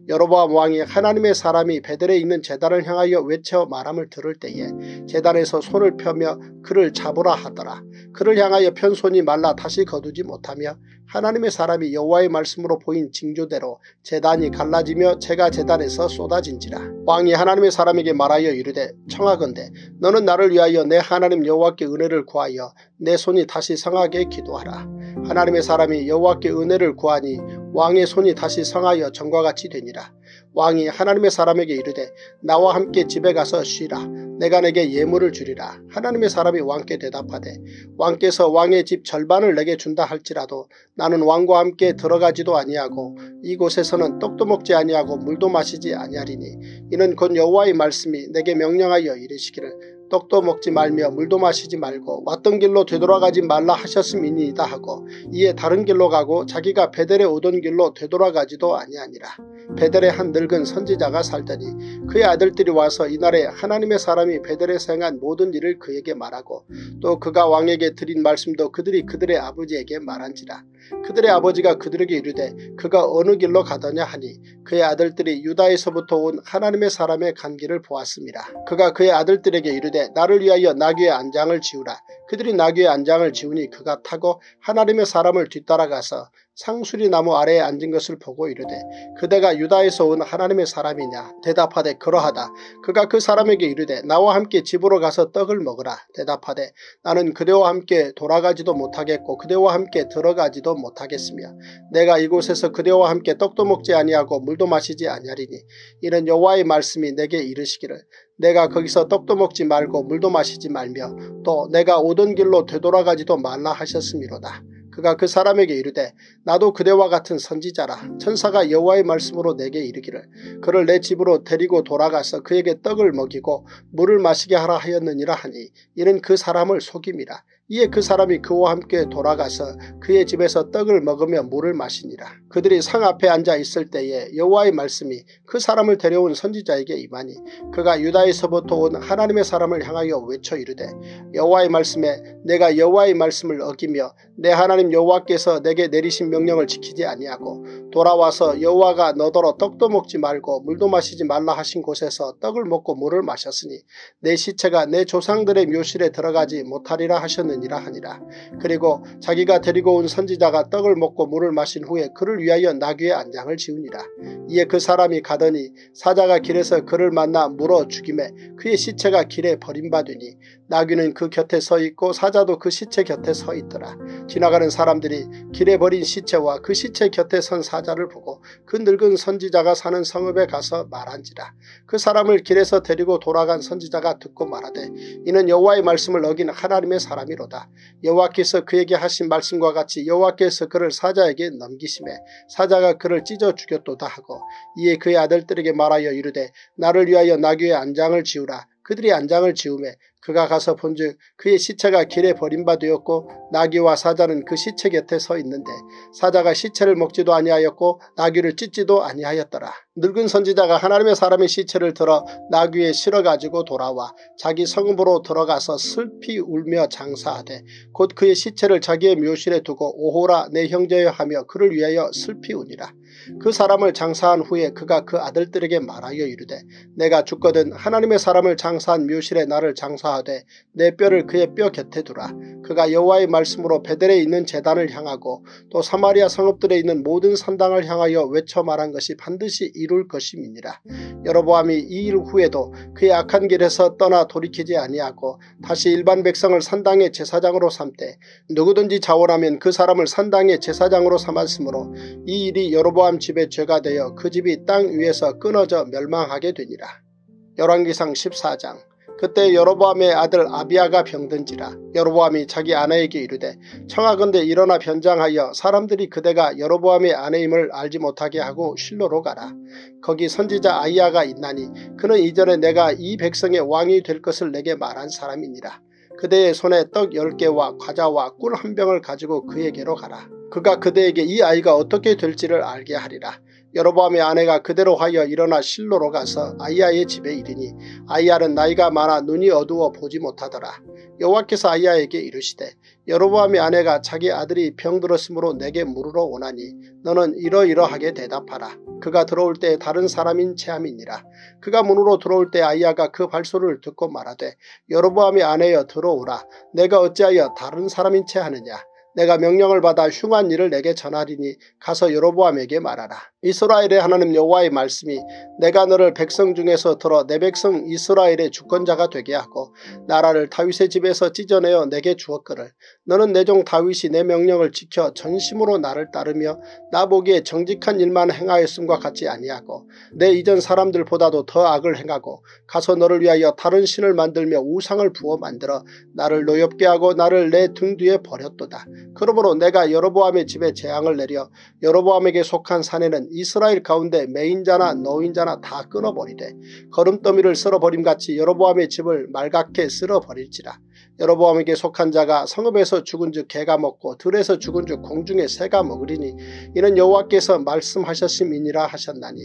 여로보암 왕이 하나님의 사람이 베델에 있는 제단을 향하여 외쳐 말함을 들을 때에 제단에서 손을 펴며 그를 잡으라 하더라. 그를 향하여 편 손이 말라 다시 거두지 못하며 하나님의 사람이 여호와의 말씀으로 보인 징조대로 제단이 갈라지며 재가 제단에서 쏟아진지라. 왕이 하나님의 사람에게 말하여 이르되 청하건대 너는 나를 위하여 내 하나님 여호와께 은혜를 구하여 내 손이 다시 성하게 기도하라. 하나님의 사람이 여호와께 은혜를 구하니 왕의 손이 다시 성하여 전과 같이 되니라. 왕이 하나님의 사람에게 이르되 나와 함께 집에 가서 쉬라. 내가 내게 예물을 주리라. 하나님의 사람이 왕께 대답하되 왕께서 왕의 집 절반을 내게 준다 할지라도 나는 왕과 함께 들어가지도 아니하고 이곳에서는 떡도 먹지 아니하고 물도 마시지 아니하리니 이는 곧 여호와의 말씀이 내게 명령하여 이르시기를 떡도 먹지 말며 물도 마시지 말고 왔던 길로 되돌아가지 말라 하셨음이니이다 하고 이에 다른 길로 가고 자기가 베델에 오던 길로 되돌아가지도 아니하니라. 베델에 한 늙은 선지자가 살더니 그의 아들들이 와서 이날에 하나님의 사람이 베델에서 행한 모든 일을 그에게 말하고 또 그가 왕에게 드린 말씀도 그들이 그들의 아버지에게 말한지라. 그들의 아버지가 그들에게 이르되 그가 어느 길로 가더냐 하니 그의 아들들이 유다에서부터 온 하나님의 사람의 간 길을 보았음이라. 그가 그의 아들들에게 이르되 나를 위하여 나귀의 안장을 지우라. 그들이 나귀의 안장을 지우니 그가 타고 하나님의 사람을 뒤따라가서 상수리 나무 아래에 앉은 것을 보고 이르되 그대가 유다에서 온 하나님의 사람이냐. 대답하되 그러하다. 그가 그 사람에게 이르되 나와 함께 집으로 가서 떡을 먹으라. 대답하되 나는 그대와 함께 돌아가지도 못하겠고 그대와 함께 들어가지도 못하겠으며 내가 이곳에서 그대와 함께 떡도 먹지 아니하고 물도 마시지 아니하리니 이는 여호와의 말씀이 내게 이르시기를 내가 거기서 떡도 먹지 말고 물도 마시지 말며 또 내가 오던 길로 되돌아가지도 말라 하셨음이로다. 그가 그 사람에게 이르되 나도 그대와 같은 선지자라. 천사가 여호와의 말씀으로 내게 이르기를 그를 내 집으로 데리고 돌아가서 그에게 떡을 먹이고 물을 마시게 하라 하였느니라 하니 이는 그 사람을 속임이라. 이에 그 사람이 그와 함께 돌아가서 그의 집에서 떡을 먹으며 물을 마시니라. 그들이 상 앞에 앉아 있을 때에 여호와의 말씀이 그 사람을 데려온 선지자에게 임하니 그가 유다에서부터 온 하나님의 사람을 향하여 외쳐 이르되 여호와의 말씀에 내가 여호와의 말씀을 어기며 내 하나님 여호와께서 내게 내리신 명령을 지키지 아니하고 돌아와서 여호와가 너더러 떡도 먹지 말고 물도 마시지 말라 하신 곳에서 떡을 먹고 물을 마셨으니 내 시체가 내 조상들의 묘실에 들어가지 못하리라 하셨느니라 하니라. 그리고 자기가 데리고 온 선지자가 떡을 먹고 물을 마신 후에 그를 위하여 나귀의 안장을 지우니라. 이에 그 사람이 가더니 사자가 길에서 그를 만나 물어 죽임에 그의 시체가 길에 버림받으니 나귀는 그 곁에 서 있고 사자도 그 시체 곁에 서 있더라. 지나가는 사람들이 길에 버린 시체와 그 시체 곁에 선 사자를 보고 그 늙은 선지자가 사는 성읍에 가서 말한지라. 그 사람을 길에서 데리고 돌아간 선지자가 듣고 말하되 이는 여호와의 말씀을 어긴 하나님의 사람이로다. 여호와께서 그에게 하신 말씀과 같이 여호와께서 그를 사자에게 넘기심에 사자가 그를 찢어 죽였도다 하고 이에 그의 아들들에게 말하여 이르되 나를 위하여 나귀의 안장을 지우라. 그들이 안장을 지우매 그가 가서 본즉 그의 시체가 길에 버림받으였고 나귀와 사자는 그 시체 곁에 서 있는데 사자가 시체를 먹지도 아니하였고 나귀를 찢지도 아니하였더라. 늙은 선지자가 하나님의 사람의 시체를 들어 나귀에 실어가지고 돌아와 자기 성읍으로 들어가서 슬피 울며 장사하되 곧 그의 시체를 자기의 묘실에 두고 오호라 내 형제여 하며 그를 위하여 슬피 우니라. 그 사람을 장사한 후에 그가 그 아들들에게 말하여 이르되 내가 죽거든 하나님의 사람을 장사한 묘실에 나를 장사하되 하되 내 뼈를 그의 뼈 곁에 두라. 그가 여호와의 말씀으로 베델에 있는 제단을 향하고 또 사마리아 성읍들에 있는 모든 산당을 향하여 외쳐 말한 것이 반드시 이룰 것임이니라. 여로보암이 이 일 후에도 그의 악한 길에서 떠나 돌이키지 아니하고 다시 일반 백성을 산당의 제사장으로 삼되 누구든지 자원하면 그 사람을 산당의 제사장으로 삼았으므로 이 일이 여로보암 집의 죄가 되어 그 집이 땅 위에서 끊어져 멸망하게 되니라. 열왕기상 십사 장. 그때 여로보암의 아들 아비야가 병든지라. 여로보암이 자기 아내에게 이르되 청하건대 일어나 변장하여 사람들이 그대가 여로보암의 아내임을 알지 못하게 하고 실로로 가라. 거기 선지자 아이야가 있나니 그는 이전에 내가 이 백성의 왕이 될 것을 내게 말한 사람이니라. 그대의 손에 떡 열 개와 과자와 꿀 한 병을 가지고 그에게로 가라. 그가 그대에게 이 아이가 어떻게 될지를 알게 하리라. 여로보암의 아내가 그대로 하여 일어나 실로로 가서 아이야의 집에 이르니 아이야는 나이가 많아 눈이 어두워 보지 못하더라. 여호와께서 아이야에게 이르시되 여로보암의 아내가 자기 아들이 병들었으므로 내게 물으러 오나니 너는 이러이러하게 대답하라. 그가 들어올 때 다른 사람인 체함이니라. 그가 문으로 들어올 때 아이야가 그 발소를 듣고 말하되 여로보암의 아내여 들어오라. 내가 어찌하여 다른 사람인 체하느냐. 내가 명령을 받아 흉한 일을 내게 전하리니 가서 여로보암에게 말하라. 이스라엘의 하나님 여호와의 말씀이 내가 너를 백성 중에서 들어 내 백성 이스라엘의 주권자가 되게 하고 나라를 다윗의 집에서 찢어내어 내게 주었거늘 너는 내 종 다윗이 내 명령을 지켜 전심으로 나를 따르며 나 보기에 정직한 일만 행하였음과 같지 아니하고 내 이전 사람들보다도 더 악을 행하고 가서 너를 위하여 다른 신을 만들며 우상을 부어 만들어 나를 노엽게 하고 나를 내 등 뒤에 버렸도다. 그러므로 내가 여로보암의 집에 재앙을 내려 여로보암에게 속한 사내는 이스라엘 가운데 매인자나 노인자나 다 끊어버리되 거름더미를 쓸어버림같이 여로보암의 집을 말갛게 쓸어버릴지라. 여로보암에게 속한 자가 성읍에서 죽은 즉 개가 먹고 들에서 죽은 즉 공중에 새가 먹으리니 이는 여호와께서 말씀하셨음이니라 하셨나니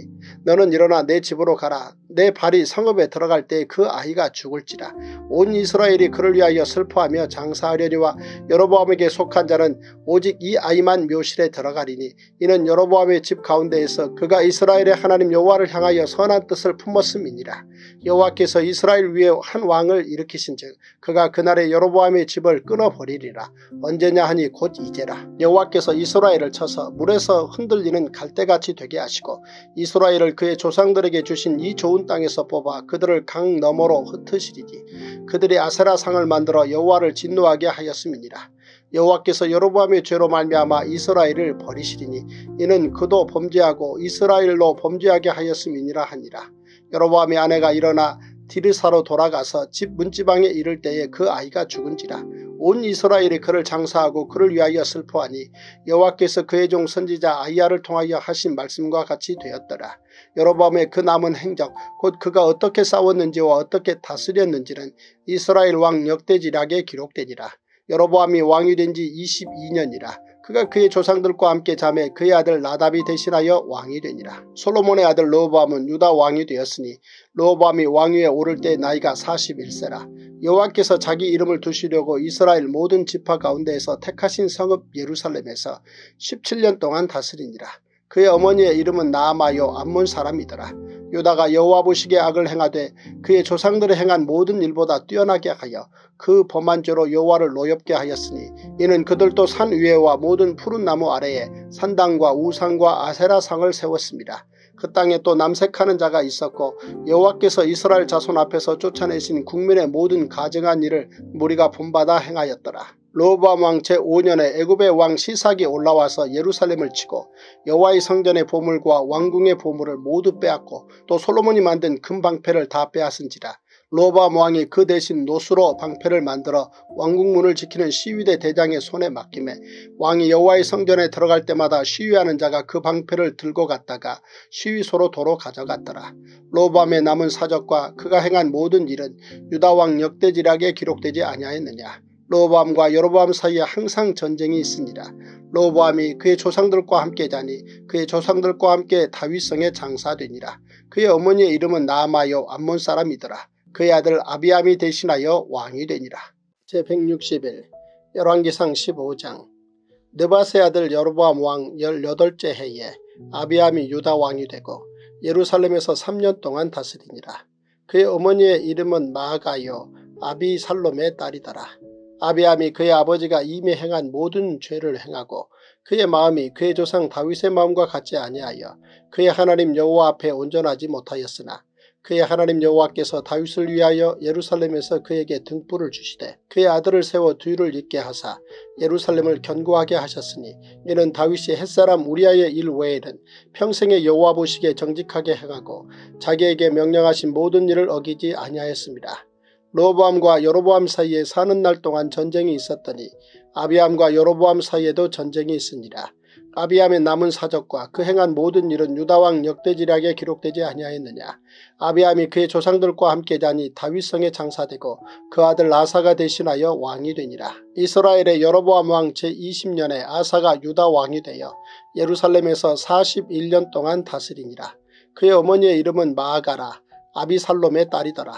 너는 일어나 내 집으로 가라. 내 발이 성읍에 들어갈 때 그 아이가 죽을지라. 온 이스라엘이 그를 위하여 슬퍼하며 장사하려니와 여로보암에게 속한 자는 오직 이 아이만 묘실에 들어가리니 이는 여로보암의 집 가운데에서 그가 이스라엘의 하나님 여호와를 향하여 선한 뜻을 품었음이니라. 여호와께서 이스라엘 위에 한 왕을 일으키신즉 그가 그날에 여로보암의 집을 끊어버리리라. 언제냐 하니 곧 이제라. 여호와께서 이스라엘을 쳐서 물에서 흔들리는 갈대같이 되게 하시고 이스라엘을 그의 조상들에게 주신 이 좋은 땅에서 뽑아 그들을 강 너머로 흩으시리니 그들이 아세라상을 만들어 여호와를 진노하게 하였음이니라. 여호와께서 여로보암의 죄로 말미암아 이스라엘을 버리시리니 이는 그도 범죄하고 이스라엘로 범죄하게 하였음이니라 하니라. 여로보암의 아내가 일어나 디르사로 돌아가서 집 문지방에 이를 때에 그 아이가 죽은지라. 온 이스라엘이 그를 장사하고 그를 위하여 슬퍼하니 여호와께서 그의 종 선지자 아이야를 통하여 하신 말씀과 같이 되었더라. 여로보암의 그 남은 행적 곧 그가 어떻게 싸웠는지와 어떻게 다스렸는지는 이스라엘 왕 역대지략에 기록되니라. 여로보암이 왕이 된 지 이십이 년이라. 그가 그의 조상들과 함께 자매 그의 아들 나답이 대신하여 왕이 되니라. 솔로몬의 아들 르호보암은 유다 왕이 되었으니 르호보암이 왕위에 오를 때 나이가 사십일 세라. 여호와께서 자기 이름을 두시려고 이스라엘 모든 지파 가운데에서 택하신 성읍 예루살렘에서 십칠 년 동안 다스리니라. 그의 어머니의 이름은 나아마요 암몬 사람이더라. 유다가 여호와 보시기에 악을 행하되 그의 조상들이 행한 모든 일보다 뛰어나게 하여 그 범한 죄로 여호와를 노엽게 하였으니 이는 그들도 산 위에와 모든 푸른 나무 아래에 산당과 우상과 아세라상을 세웠습니다. 그 땅에 또 남색하는 자가 있었고 여호와께서 이스라엘 자손 앞에서 쫓아내신 국민의 모든 가증한 일을 무리가 본받아 행하였더라. 르호보암 왕 제오 년에 애굽의 왕 시삭이 올라와서 예루살렘을 치고 여호와의 성전의 보물과 왕궁의 보물을 모두 빼앗고 또 솔로몬이 만든 금방패를 다 빼앗은지라. 르호보암 왕이 그 대신 노수로 방패를 만들어 왕궁문을 지키는 시위대 대장의 손에 맡김에 왕이 여호와의 성전에 들어갈 때마다 시위하는 자가 그 방패를 들고 갔다가 시위소로 도로 가져갔더라. 르호보암의 남은 사적과 그가 행한 모든 일은 유다왕 역대지략에 기록되지 아니하였느냐. 르호보암과 여로보암 사이에 항상 전쟁이 있으니라. 르호보암이 그의 조상들과 함께 자니 그의 조상들과 함께 다윗성에 장사되니라. 그의 어머니의 이름은 나아마요 암몬 사람이더라. 그의 아들 아비암이 대신하여 왕이 되니라. 제백육십일 열왕기상 십오 장 느밧의 아들 여로보암 왕 열여덟째 해에 아비암이 유다 왕이 되고 예루살렘에서 삼 년 동안 다스리니라. 그의 어머니의 이름은 마아가요 아비살롬의 딸이더라. 아비암이 그의 아버지가 이미 행한 모든 죄를 행하고 그의 마음이 그의 조상 다윗의 마음과 같지 아니하여 그의 하나님 여호와 앞에 온전하지 못하였으나 그의 하나님 여호와께서 다윗을 위하여 예루살렘에서 그에게 등불을 주시되 그의 아들을 세워 뒤를 잇게 하사 예루살렘을 견고하게 하셨으니 이는 다윗이 햇사람 우리아의 일 외에는 평생에 여호와 보시기에 정직하게 행하고 자기에게 명령하신 모든 일을 어기지 아니하였습니다. 르호보암과 여로보암 사이에 사는 날 동안 전쟁이 있었더니 아비암과 여로보암 사이에도 전쟁이 있으니라. 아비암의 남은 사적과 그 행한 모든 일은 유다왕 역대지략에 기록되지 아니하였느냐. 아비암이 그의 조상들과 함께 자니 다윗성에 장사되고 그 아들 아사가 대신하여 왕이 되니라. 이스라엘의 여로보암 왕 제이십 년에 아사가 유다 왕이 되어 예루살렘에서 사십일 년 동안 다스리니라. 그의 어머니의 이름은 마아가라 아비살롬의 딸이더라.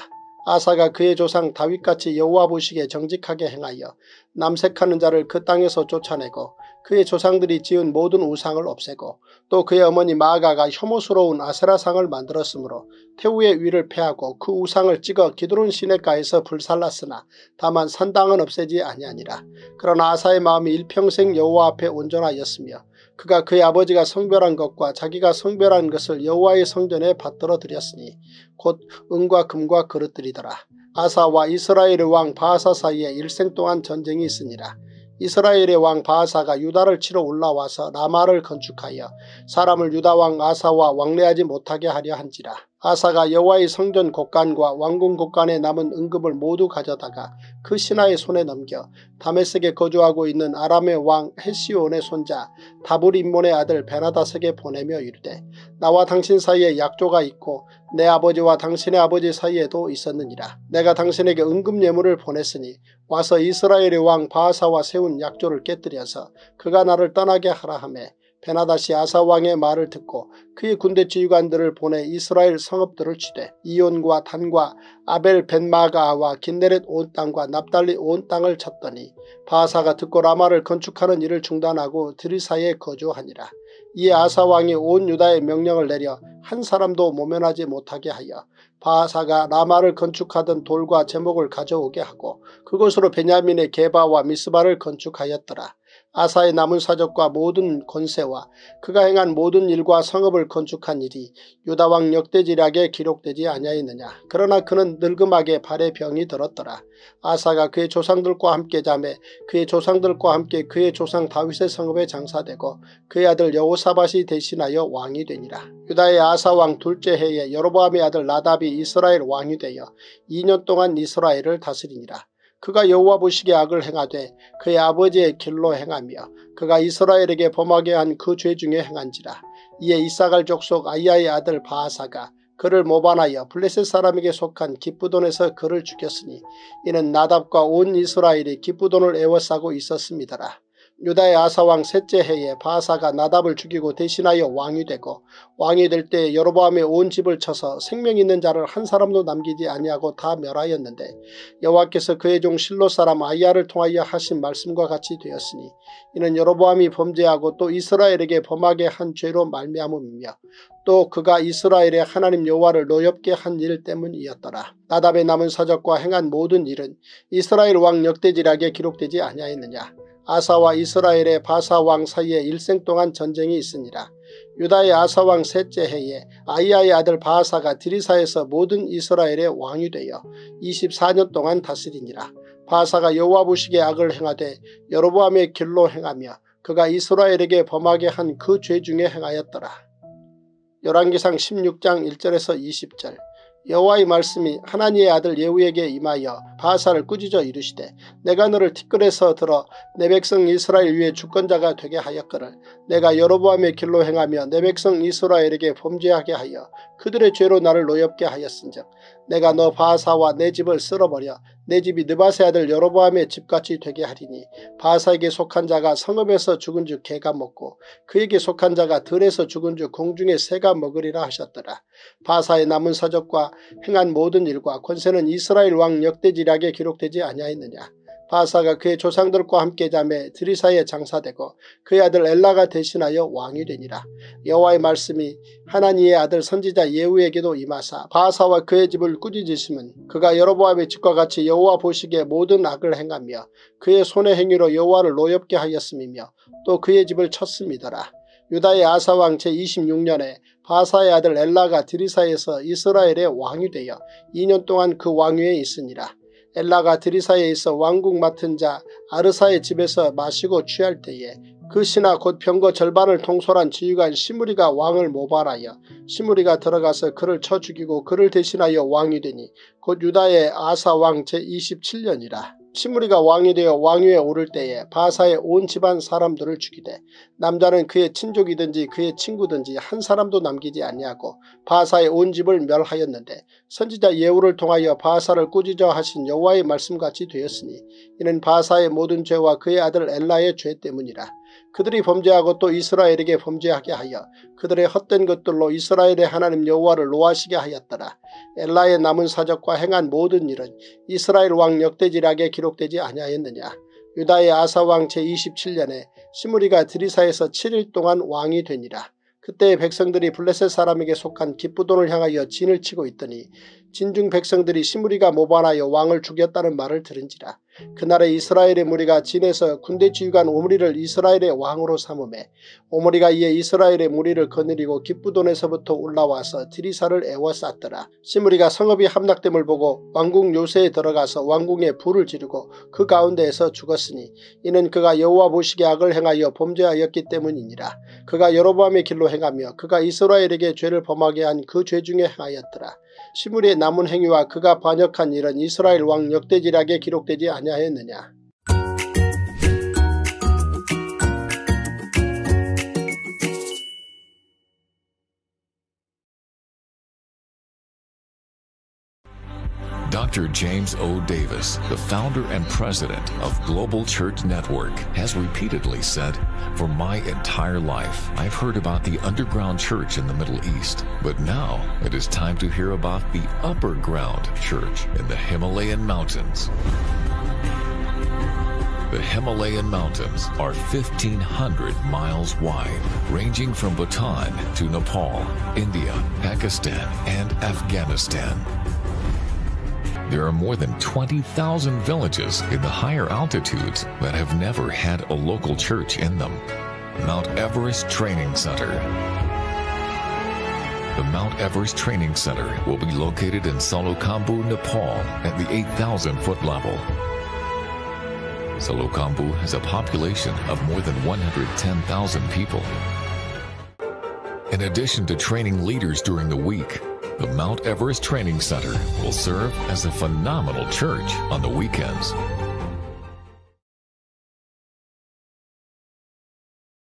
아사가 그의 조상 다윗같이 여호와 보시기에 정직하게 행하여 남색하는 자를 그 땅에서 쫓아내고 그의 조상들이 지은 모든 우상을 없애고 또 그의 어머니 마아가가 혐오스러운 아세라상을 만들었으므로 태우의 위를 패하고 그 우상을 찍어 기드론 시냇가에서 불살랐으나 다만 산당은 없애지 아니하니라. 그러나 아사의 마음이 일평생 여호와 앞에 온전하였으며 그가 그의 아버지가 성별한 것과 자기가 성별한 것을 여호와의 성전에 받들어 드렸으니 곧 은과 금과 그릇들이더라. 아사와 이스라엘의 왕 바하사 사이에 일생 동안 전쟁이 있으니라. 이스라엘의 왕 바하사가 유다를 치러 올라와서 라마를 건축하여 사람을 유다 왕 아사와 왕래하지 못하게 하려 한지라. 아사가 여호와의 성전 곳간과 왕궁 곳간에 남은 은금을 모두 가져다가 그 신하의 손에 넘겨 다메섹에 거주하고 있는 아람의 왕 헤시온의 손자 다부림몬의 아들 베나다스에게 보내며 이르되 나와 당신 사이에 약조가 있고 내 아버지와 당신의 아버지 사이에도 있었느니라. 내가 당신에게 은금 예물을 보냈으니 와서 이스라엘의 왕 바하사와 세운 약조를 깨뜨려서 그가 나를 떠나게 하라 하며 베나다시 아사왕의 말을 듣고 그의 군대 지휘관들을 보내 이스라엘 성읍들을 치되 이온과 단과 아벨 벤마가와 긴네렛 온 땅과 납달리 온 땅을 쳤더니 바하사가 듣고 라마를 건축하는 일을 중단하고 드리사에 거주하니라. 이에 아사왕이 온 유다에 명령을 내려 한 사람도 모면하지 못하게 하여 바하사가 라마를 건축하던 돌과 제목을 가져오게 하고 그것으로 베냐민의 게바와 미스바를 건축하였더라. 아사의 남은 사적과 모든 권세와 그가 행한 모든 일과 성읍을 건축한 일이 유다왕 역대지략에 기록되지 아니하였느냐. 그러나 그는 늙음하게 발에 병이 들었더라. 아사가 그의 조상들과 함께 자매 그의 조상들과 함께 그의 조상 다윗의 성읍에 장사되고 그의 아들 여호사밧이 대신하여 왕이 되니라. 유다의 아사왕 둘째 해에 여로보암의 아들 나답이 이스라엘 왕이 되어 이 년 동안 이스라엘을 다스리니라. 그가 여호와 보시기에 악을 행하되 그의 아버지의 길로 행하며 그가 이스라엘에게 범하게 한 그 죄 중에 행한지라. 이에 이사갈 족속 아이야의 아들 바하사가 그를 모반하여 블레셋 사람에게 속한 기쁘돈에서 그를 죽였으니 이는 나답과 온 이스라엘이 기쁘돈을 애워싸고 있었음이더라. 유다의 아사왕 셋째 해에 바하사가 나답을 죽이고 대신하여 왕이 되고 왕이 될 때 여로보암의 온 집을 쳐서 생명 있는 자를 한 사람도 남기지 아니하고 다 멸하였는데 여호와께서 그의 종 실로 사람 아이야를 통하여 하신 말씀과 같이 되었으니 이는 여로보암이 범죄하고 또 이스라엘에게 범하게 한 죄로 말미암음이며 또 그가 이스라엘의 하나님 여호와를 노엽게 한 일 때문이었더라. 나답의 남은 사적과 행한 모든 일은 이스라엘 왕 역대지략에 기록되지 아니하였느냐. 아사와 이스라엘의 바사왕 사이에 일생 동안 전쟁이 있으니라. 유다의 아사왕 셋째 해에 아이야의 아들 바하사가 디리사에서 모든 이스라엘의 왕이 되어 이십사 년 동안 다스리니라. 바하사가 여호와 보시기에 악을 행하되 여로보암의 길로 행하며 그가 이스라엘에게 범하게 한 그 죄 중에 행하였더라. 열왕기상 십육 장 일 절에서 이십 절. 여호와의 말씀이 하나니의 아들 예후에게 임하여 바하사를 꾸짖어 이르시되 내가 너를 티끌에서 들어 내 백성 이스라엘 위에 주권자가 되게 하였거늘 내가 여로보암의 길로 행하며 내 백성 이스라엘에게 범죄하게 하여 그들의 죄로 나를 노엽게 하였은즉 내가 너 바하사와 내 집을 쓸어버려 내 집이 느밧의 아들 여로보암의 집같이 되게 하리니 바하사에게 속한 자가 성읍에서 죽은즉 개가 먹고 그에게 속한 자가 들에서 죽은즉 공중의 새가 먹으리라 하셨더라. 바하사의 남은 사적과 행한 모든 일과 권세는 이스라엘 왕 역대지략에 기록되지 아니하였느냐. 바하사가 그의 조상들과 함께 자매 드리사에 장사되고 그의 아들 엘라가 대신하여 왕이 되니라. 여호와의 말씀이 하나니의 아들 선지자 예후에게도 임하사 바하사와 그의 집을 꾸짖으심은 그가 여로보암의 집과 같이 여호와 보시기에 모든 악을 행하며 그의 손의 행위로 여호와를 노엽게 하였음이며 또 그의 집을 쳤음이더라. 유다의 아사왕 제이십육 년에 바하사의 아들 엘라가 드리사에서 이스라엘의 왕이 되어 이 년 동안 그 왕위에 있으니라. 엘라가 드리사에 있어 왕궁 맡은 자 아르사의 집에서 마시고 취할 때에 그 신하 곧 병거 절반을 통솔한 지휘관 시므리가 왕을 모반하여 시므리가 들어가서 그를 쳐 죽이고 그를 대신하여 왕이 되니 곧 유다의 아사 왕 제이십칠 년이라. 시므리가 왕이 되어 왕위에 오를 때에 바사의 온 집안 사람들을 죽이되 남자는 그의 친족이든지 그의 친구든지 한 사람도 남기지 아니하고 바사의 온 집을 멸하였는데 선지자 예후를 통하여 바사를 꾸짖어 하신 여호와의 말씀같이 되었으니 이는 바사의 모든 죄와 그의 아들 엘라의 죄 때문이라. 그들이 범죄하고 또 이스라엘에게 범죄하게 하여 그들의 헛된 것들로 이스라엘의 하나님 여호와를 노하시게 하였더라. 엘라의 남은 사적과 행한 모든 일은 이스라엘 왕 역대지략에 기록되지 아니하였느냐. 유다의 아사왕 제이십칠 년에 시므리가 드리사에서 칠 일 동안 왕이 되니라. 그때의 백성들이 블레셋 사람에게 속한 기프돈을 향하여 진을 치고 있더니 진중 백성들이 시므리가 모반하여 왕을 죽였다는 말을 들은지라. 그날에 이스라엘의 무리가 진에서 군대 지휘관 오므리를 이스라엘의 왕으로 삼음에 오므리가 이에 이스라엘의 무리를 거느리고 기프돈에서부터 올라와서 드리사를 에워쌌더라. 시므리가 성읍이 함락됨을 보고 왕궁 요새에 들어가서 왕궁에 불을 지르고 그 가운데에서 죽었으니 이는 그가 여호와 보시기에 악을 행하여 범죄하였기 때문이니라. 그가 여로보암의 길로 행하며 그가 이스라엘에게 죄를 범하게 한 그 죄 중에 행하였더라. 시므리의 남은 행위와 그가 반역한 일은 이스라엘 왕 역대지략에 기록되지 아니하였느냐. Doctor James O. Davis, the founder and president of Global Church Network, has repeatedly said, "For my entire life, I've heard about the underground church in the Middle East, but now it is time to hear about the upper ground church in the Himalayan mountains." The Himalayan mountains are fifteen hundred miles wide, ranging from Bhutan to Nepal, India, Pakistan, and Afghanistan. There are more than twenty thousand villages in the higher altitudes that have never had a local church in them. Mount Everest Training Center. The Mount Everest Training Center will be located in Solukhumbu, Nepal at the eight thousand foot level. Solukhumbu has a population of more than one hundred ten thousand people. In addition to training leaders during the week, the Mount Everest Training Center will serve as a phenomenal church on the weekends.